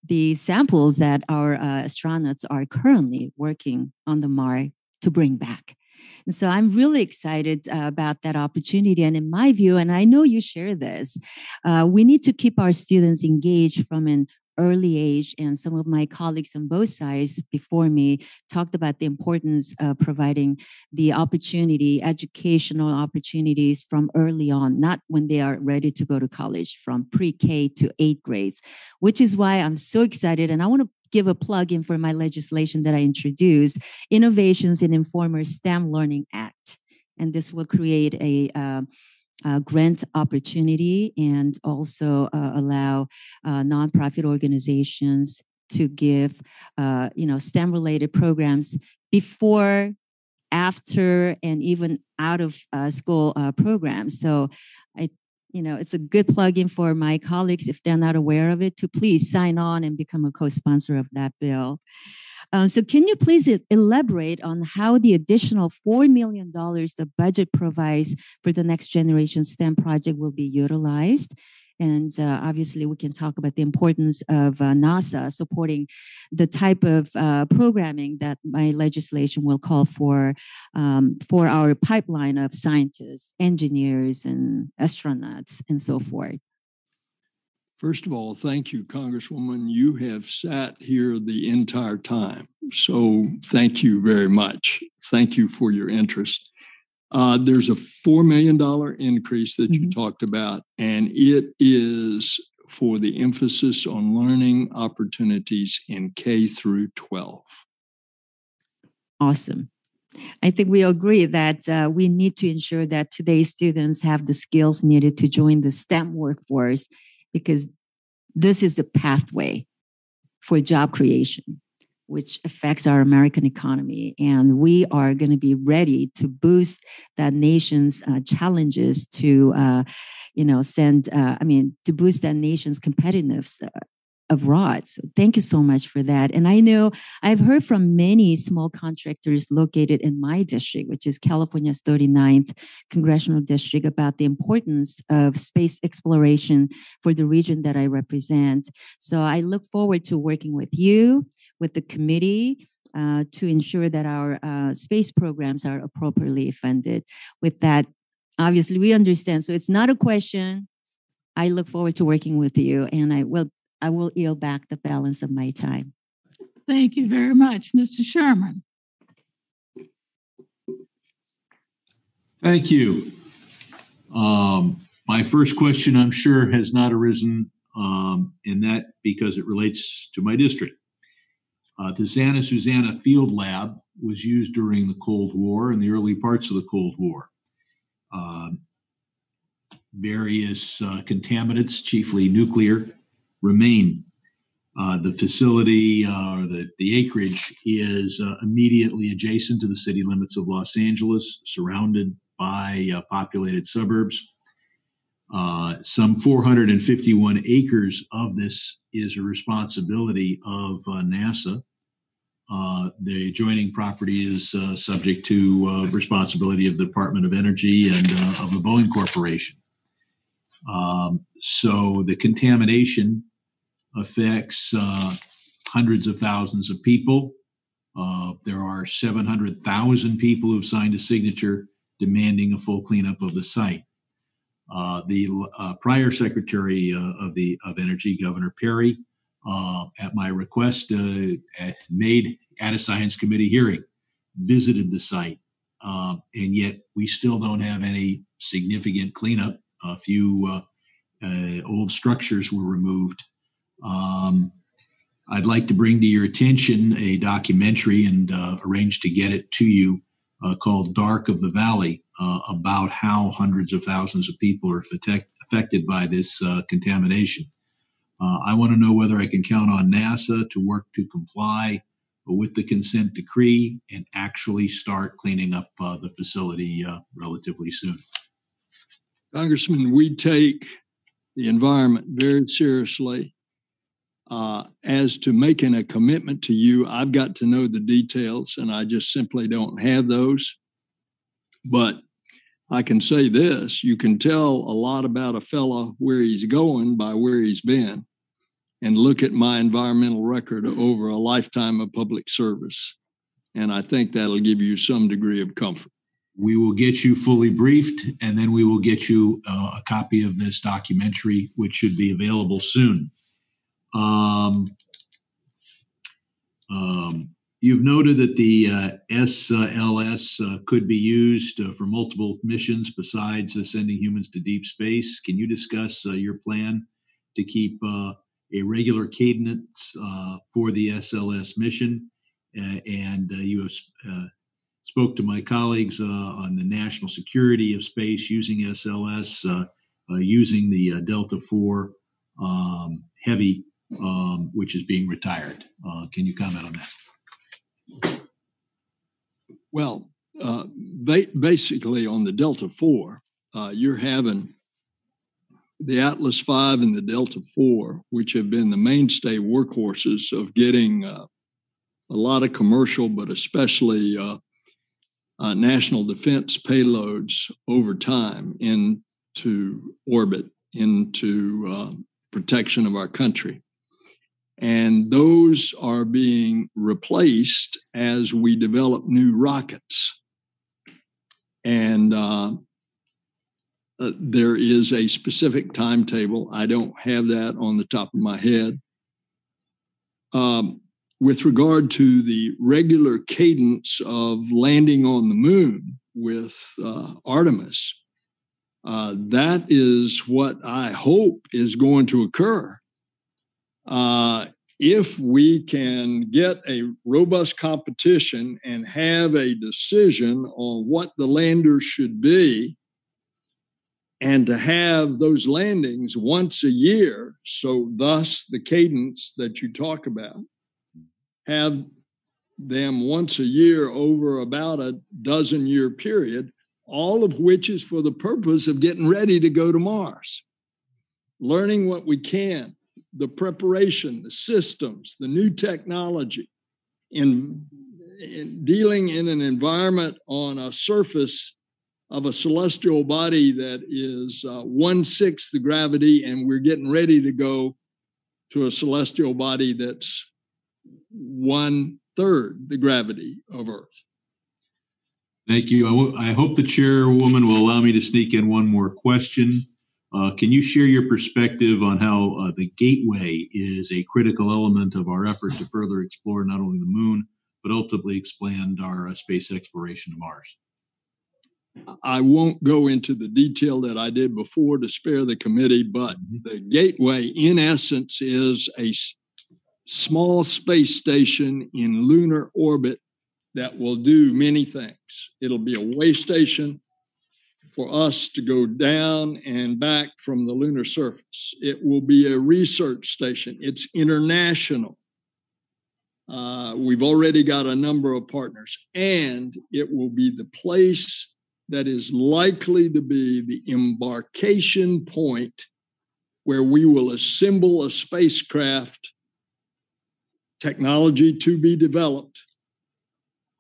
the samples that our astronauts are currently working on the Mars to bring back. And so I'm really excited about that opportunity. And in my view, and I know you share this, we need to keep our students engaged from an early age. And some of my colleagues on both sides before me talked about the importance of providing the opportunity, educational opportunities from early on, not when they are ready to go to college, from pre-K to 8th grades, which is why I'm so excited. And I want to give a plug in for my legislation that I introduced, Innovations in Informal STEM Learning Act. And this will create a grant opportunity and also allow nonprofit organizations to give, STEM-related programs before, after, and even out of school programs. So it's a good plug-in for my colleagues, if they're not aware of it, to please sign on and become a co-sponsor of that bill. So can you please elaborate on how the additional $4 million the budget provides for the Next Generation STEM project will be utilized? And obviously, we can talk about the importance of NASA supporting the type of programming that my legislation will call for our pipeline of scientists, engineers, and astronauts, and so forth. First of all, thank you, Congresswoman. You have sat here the entire time. So thank you very much. Thank you for your interest. There's a $4 million increase that you talked about, and it is for the emphasis on learning opportunities in K through 12. Awesome. I think we agree that we need to ensure that today's students have the skills needed to join the STEM workforce, because this is the pathway for job creation, which affects our American economy. And we are going to be ready to boost that nation's challenges to, to boost that nation's competitiveness abroad. So thank you so much for that. And I know I've heard from many small contractors located in my district, which is California's 39th Congressional District, about the importance of space exploration for the region that I represent. So I look forward to working with you, with the committee, to ensure that our space programs are appropriately funded. With that, obviously, we understand. So it's not a question. I look forward to working with you, and I will yield back the balance of my time. Thank you very much, Mr. Sherman. Thank you. My first question, I'm sure, has not arisen in that, because it relates to my district. The Zanna-Susanna Field Lab was used during the Cold War and the early parts of the Cold War. Various contaminants, chiefly nuclear, remain. The facility, or the acreage, is immediately adjacent to the city limits of Los Angeles, surrounded by populated suburbs. Some 451 acres of this is a responsibility of NASA. The adjoining property is subject to responsibility of the Department of Energy and of the Boeing Corporation. So the contamination affects hundreds of thousands of people. There are 700,000 people who've signed a signature demanding a full cleanup of the site. The prior Secretary of Energy, Governor Perry, at my request, at a Science Committee hearing, visited the site, and yet we still don't have any significant cleanup. A few old structures were removed. I'd like to bring to your attention a documentary and arrange to get it to you called Dark of the Valley, about how hundreds of thousands of people are affected by this contamination. I want to know whether I can count on NASA to work to comply with the consent decree and actually start cleaning up the facility relatively soon. Congressman, we take the environment very seriously. As to making a commitment to you, I've got to know the details, and I just simply don't have those. But I can say this, you can tell a lot about a fellow where he's going by where he's been, and look at my environmental record over a lifetime of public service. And I think that'll give you some degree of comfort. We will get you fully briefed, and then we will get you a copy of this documentary, which should be available soon. You've noted that the SLS could be used for multiple missions besides sending humans to deep space. Can you discuss your plan to keep a regular cadence for the SLS mission? And you have spoke to my colleagues on the national security of space using SLS, using the Delta IV heavy, which is being retired. Can you comment on that? Well, basically on the Delta IV, you're having the Atlas V and the Delta IV, which have been the mainstay workhorses of getting a lot of commercial, but especially national defense payloads over time into orbit, into protection of our country. And those are being replaced as we develop new rockets. And there is a specific timetable. I don't have that on the top of my head. With regard to the regular cadence of landing on the moon with Artemis, that is what I hope is going to occur. If we can get a robust competition and have a decision on what the lander should be, and to have those landings once a year, so thus the cadence that you talk about, have them once a year over about a dozen-year period, all of which is for the purpose of getting ready to go to Mars, learning what we can, the preparation, the systems, the new technology, in dealing in an environment on a surface of a celestial body that is 1/6 the gravity, and we're getting ready to go to a celestial body that's 1/3 the gravity of Earth. Thank you. I hope the chairwoman will allow me to sneak in one more question. Can you share your perspective on how the Gateway is a critical element of our effort to further explore not only the moon, but ultimately expand our space exploration to Mars? I won't go into the detail that I did before to spare the committee, but the Gateway, in essence, is a small space station in lunar orbit that will do many things. It'll be a way station for us to go down and back from the lunar surface. It will be a research station. It's international. We've already got a number of partners, and it will be the place that is likely to be the embarkation point where we will assemble a spacecraft, technology to be developed,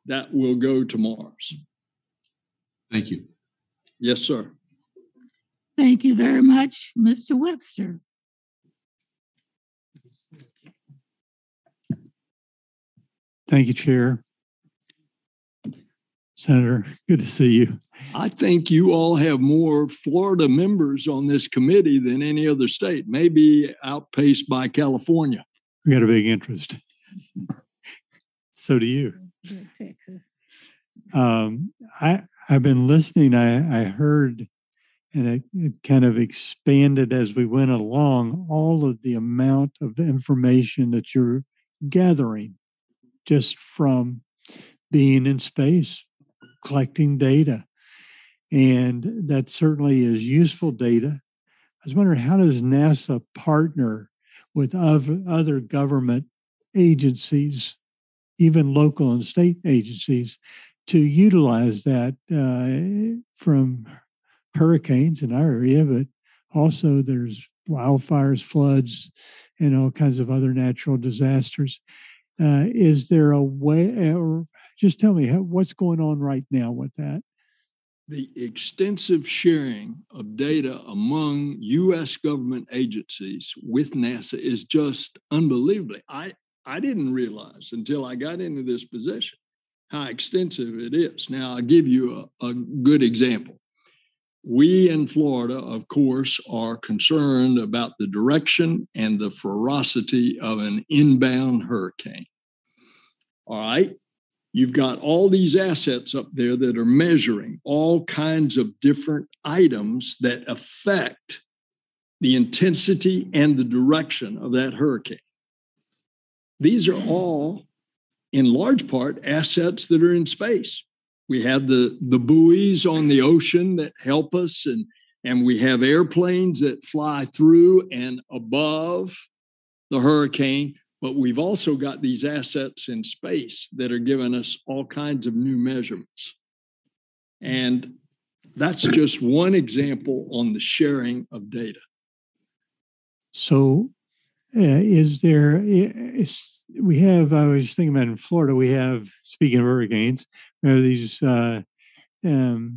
that will go to Mars. Thank you. Yes, sir. Thank you very much, Mr. Webster. Thank you, Chair. Senator, good to see you. I think you all have more Florida members on this committee than any other state, maybe outpaced by California. We got a big interest. So do you. I've been listening. I heard And it kind of expanded as we went along, all of the amount of the information that you're gathering just from being in space, collecting data. And that certainly is useful data. I was wondering, how does NASA partner with other government agencies, even local and state agencies, to utilize that from hurricanes in our area, but also there's wildfires, floods, and all kinds of other natural disasters. Is there a way, or just tell me what's going on right now with that? The extensive sharing of data among U.S. government agencies with NASA is just unbelievable. I didn't realize until I got into this position how extensive it is. Now, I'll give you a good example. We in Florida, of course, are concerned about the direction and the ferocity of an inbound hurricane. All right. You've got all these assets up there that are measuring all kinds of different items that affect the intensity and the direction of that hurricane. These are all, in large part, assets that are in space. We have the buoys on the ocean that help us, and we have airplanes that fly through and above the hurricane, but we've also got these assets in space that are giving us all kinds of new measurements. And that's just one example on the sharing of data. So I was thinking about in Florida, we have, speaking of hurricanes, we have these emergency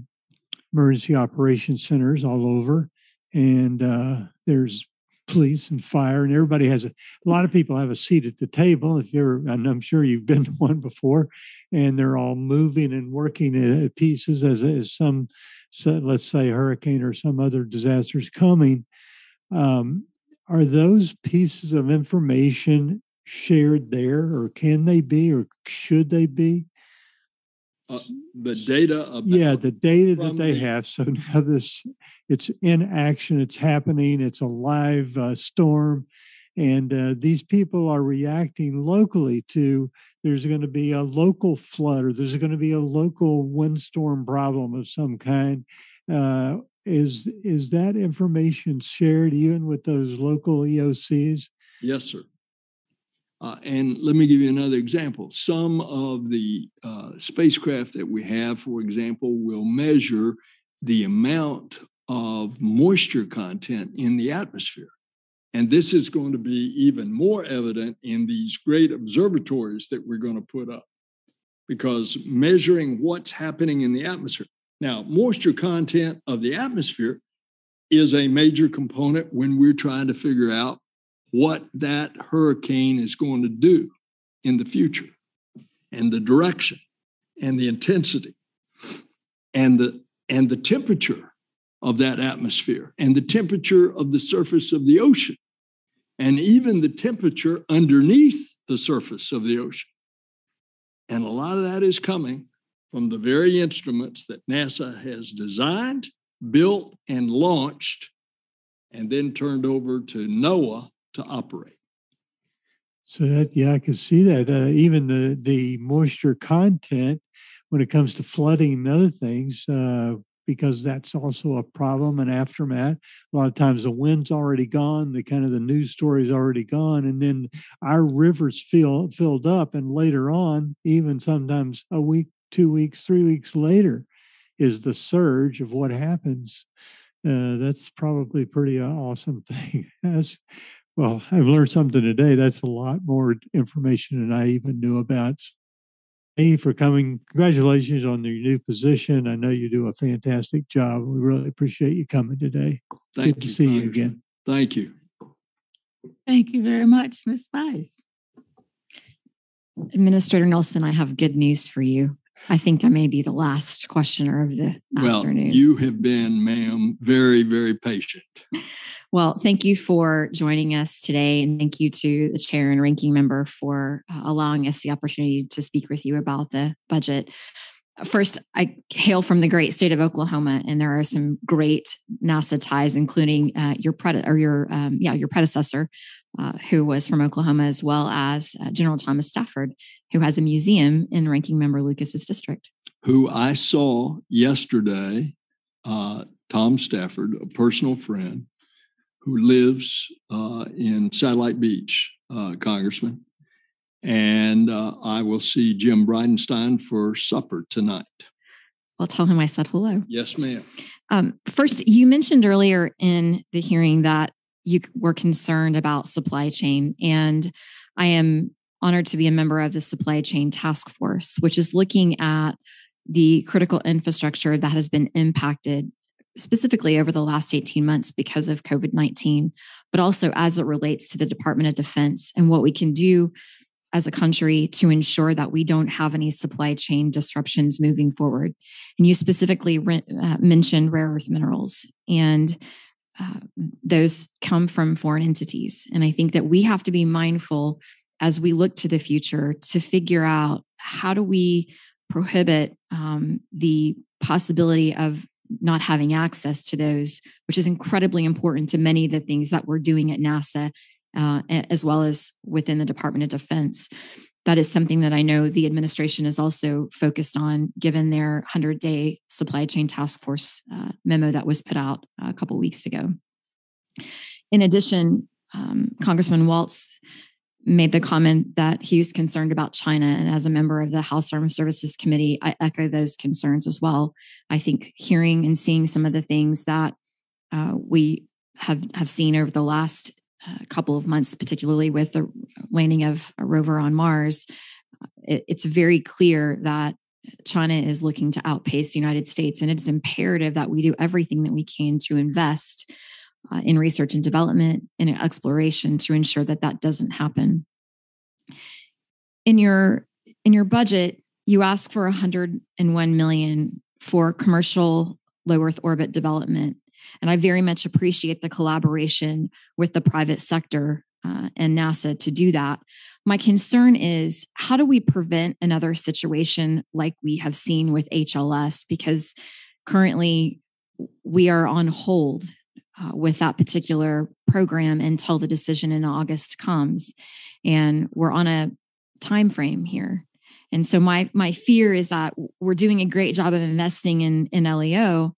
operations centers all over, and there's police and fire, and everybody has a lot of people have a seat at the table. And I'm sure you've been to one before, and they're all moving and working at pieces as some, let's say, hurricane or some other disaster is coming. Are those pieces of information shared there, or can they be, or should they be? The data about the data that they have. So now it's in action, it's happening, it's a live storm, and these people are reacting locally to there's going to be a local flood, or there's going to be a local windstorm problem of some kind. Is that information shared even with those local EOCs? Yes, sir. And let me give you another example. Some of the spacecraft that we have, for example, will measure the amount of moisture content in the atmosphere. And this is going to be even more evident in these great observatories that we're going to put up, because measuring what's happening in the atmosphere. Now, moisture content of the atmosphere is a major component when we're trying to figure out what that hurricane is going to do in the future, and the direction, and the intensity, and the temperature of that atmosphere, and the temperature of the surface of the ocean, and even the temperature underneath the surface of the ocean. And a lot of that is coming from the very instruments that NASA has designed, built, and launched, and then turned over to NOAA to operate. So that, I can see that. Even the moisture content when it comes to flooding and other things, because that's also a problem and aftermath. A lot of times the wind's already gone, the news story's already gone, and then our rivers filled up, and later on, even sometimes a week, 2 weeks, 3 weeks later, is the surge of what happens. That's probably pretty awesome thing. Well, I've learned something today. That's a lot more information than I even knew about. Thank you for coming. Congratulations on your new position. I know you do a fantastic job. We really appreciate you coming today. Thank Good you. To see you again. Thank you. Thank you very much, Ms. Spice. Administrator Nelson, I have good news for you. I think I may be the last questioner of the afternoon. Well, you have been, ma'am, very, very patient. Well, thank you for joining us today. And thank you to the chair and ranking member for allowing us the opportunity to speak with you about the budget. First, I hail from the great state of Oklahoma, and there are some great NASA ties, including your predecessor, who was from Oklahoma, as well as General Thomas Stafford, who has a museum in Ranking Member Lucas's district. Who I saw yesterday, Tom Stafford, a personal friend, who lives in Satellite Beach, Congressman. And I will see Jim Bridenstine for supper tonight. I'll tell him I said hello. Yes, ma'am. First, you mentioned earlier in the hearing that you were concerned about supply chain. And I am honored to be a member of the Supply Chain Task Force, which is looking at the critical infrastructure that has been impacted specifically over the last 18 months because of COVID-19, but also as it relates to the Department of Defense and what we can do as a country to ensure that we don't have any supply chain disruptions moving forward. And you specifically mentioned rare earth minerals, and those come from foreign entities. And I think that we have to be mindful as we look to the future to figure out how do we prohibit the possibility of not having access to those, which is incredibly important to many of the things that we're doing at NASA, as well as within the Department of Defense. That is something that I know the administration is also focused on, given their 100-day supply chain task force memo that was put out a couple weeks ago. In addition, Congressman Waltz made the comment that he was concerned about China. And as a member of the House Armed Services Committee, I echo those concerns as well. I think hearing and seeing some of the things that we have seen over the last a couple of months, particularly with the landing of a rover on Mars, it's very clear that China is looking to outpace the United States. And it's imperative that we do everything that we can to invest in research and development and exploration to ensure that that doesn't happen. In your budget, you ask for $101 million for commercial low Earth orbit development. And I very much appreciate the collaboration with the private sector and NASA to do that. My concern is, how do we prevent another situation like we have seen with HLS? Because currently we are on hold with that particular program until the decision in August comes. And we're on a time frame here. And so my fear is that we're doing a great job of investing in LEO,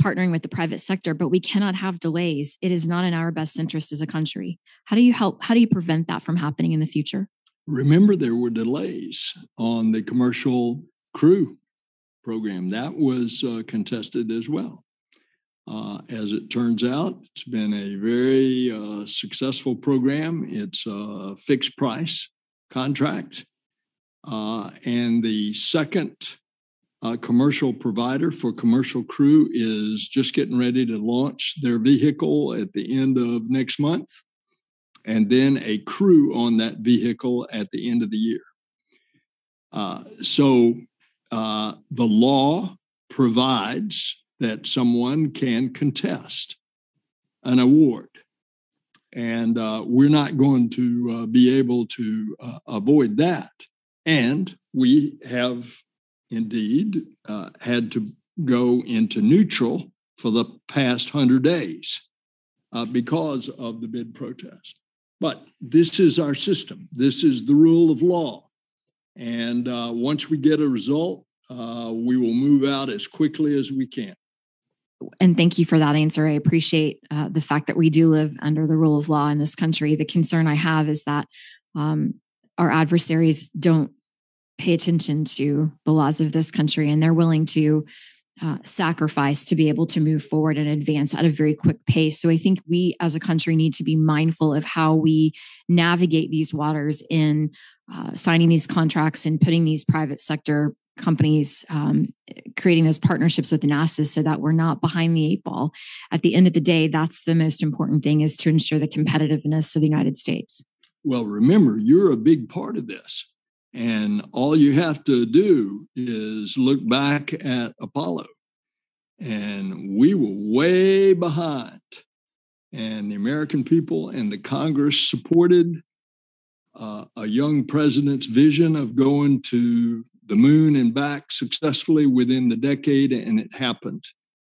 partnering with the private sector, but we cannot have delays. It is not in our best interest as a country. How do you prevent that from happening in the future? Remember, there were delays on the commercial crew program. That was contested as well. As it turns out, it's been a very successful program. It's a fixed price contract. And the second commercial provider for commercial crew is just getting ready to launch their vehicle at the end of next month, and then a crew on that vehicle at the end of the year. So the law provides that someone can contest an award, and we're not going to be able to avoid that. And we have indeed had to go into neutral for the past 100 days because of the bid protest. But this is our system. This is the rule of law. And once we get a result, we will move out as quickly as we can. And thank you for that answer. I appreciate the fact that we do live under the rule of law in this country. The concern I have is that our adversaries don't pay attention to the laws of this country, and they're willing to sacrifice to be able to move forward and advance at a very quick pace. So I think we as a country need to be mindful of how we navigate these waters in signing these contracts and putting these private sector companies, creating those partnerships with NASA so that we're not behind the eight ball. At the end of the day, that's the most important thing, is to ensure the competitiveness of the United States. Well, remember, you're a big part of this. And all you have to do is look back at Apollo, and we were way behind. And the American people and the Congress supported a young president's vision of going to the moon and back successfully within the decade, and it happened.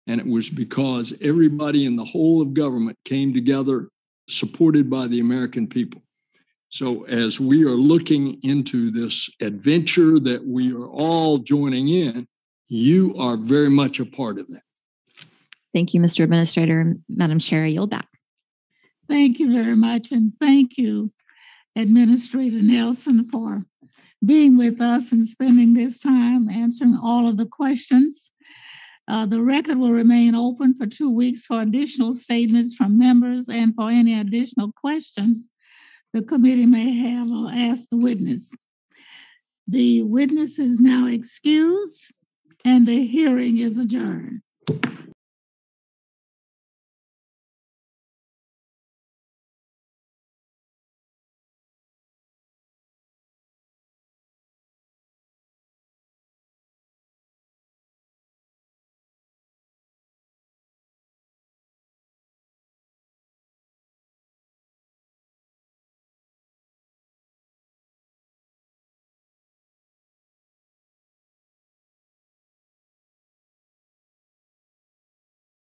And it was because everybody in the whole of government came together, supported by the American people. So as we are looking into this adventure that we are all joining in, you are very much a part of that. Thank you, Mr. Administrator. Madam Chair, I yield back. Thank you very much. And thank you, Administrator Nelson, for being with us and spending this time answering all of the questions. The record will remain open for 2 weeks for additional statements from members and for any additional questions the committee may have or ask the witness. The witness is now excused and the hearing is adjourned.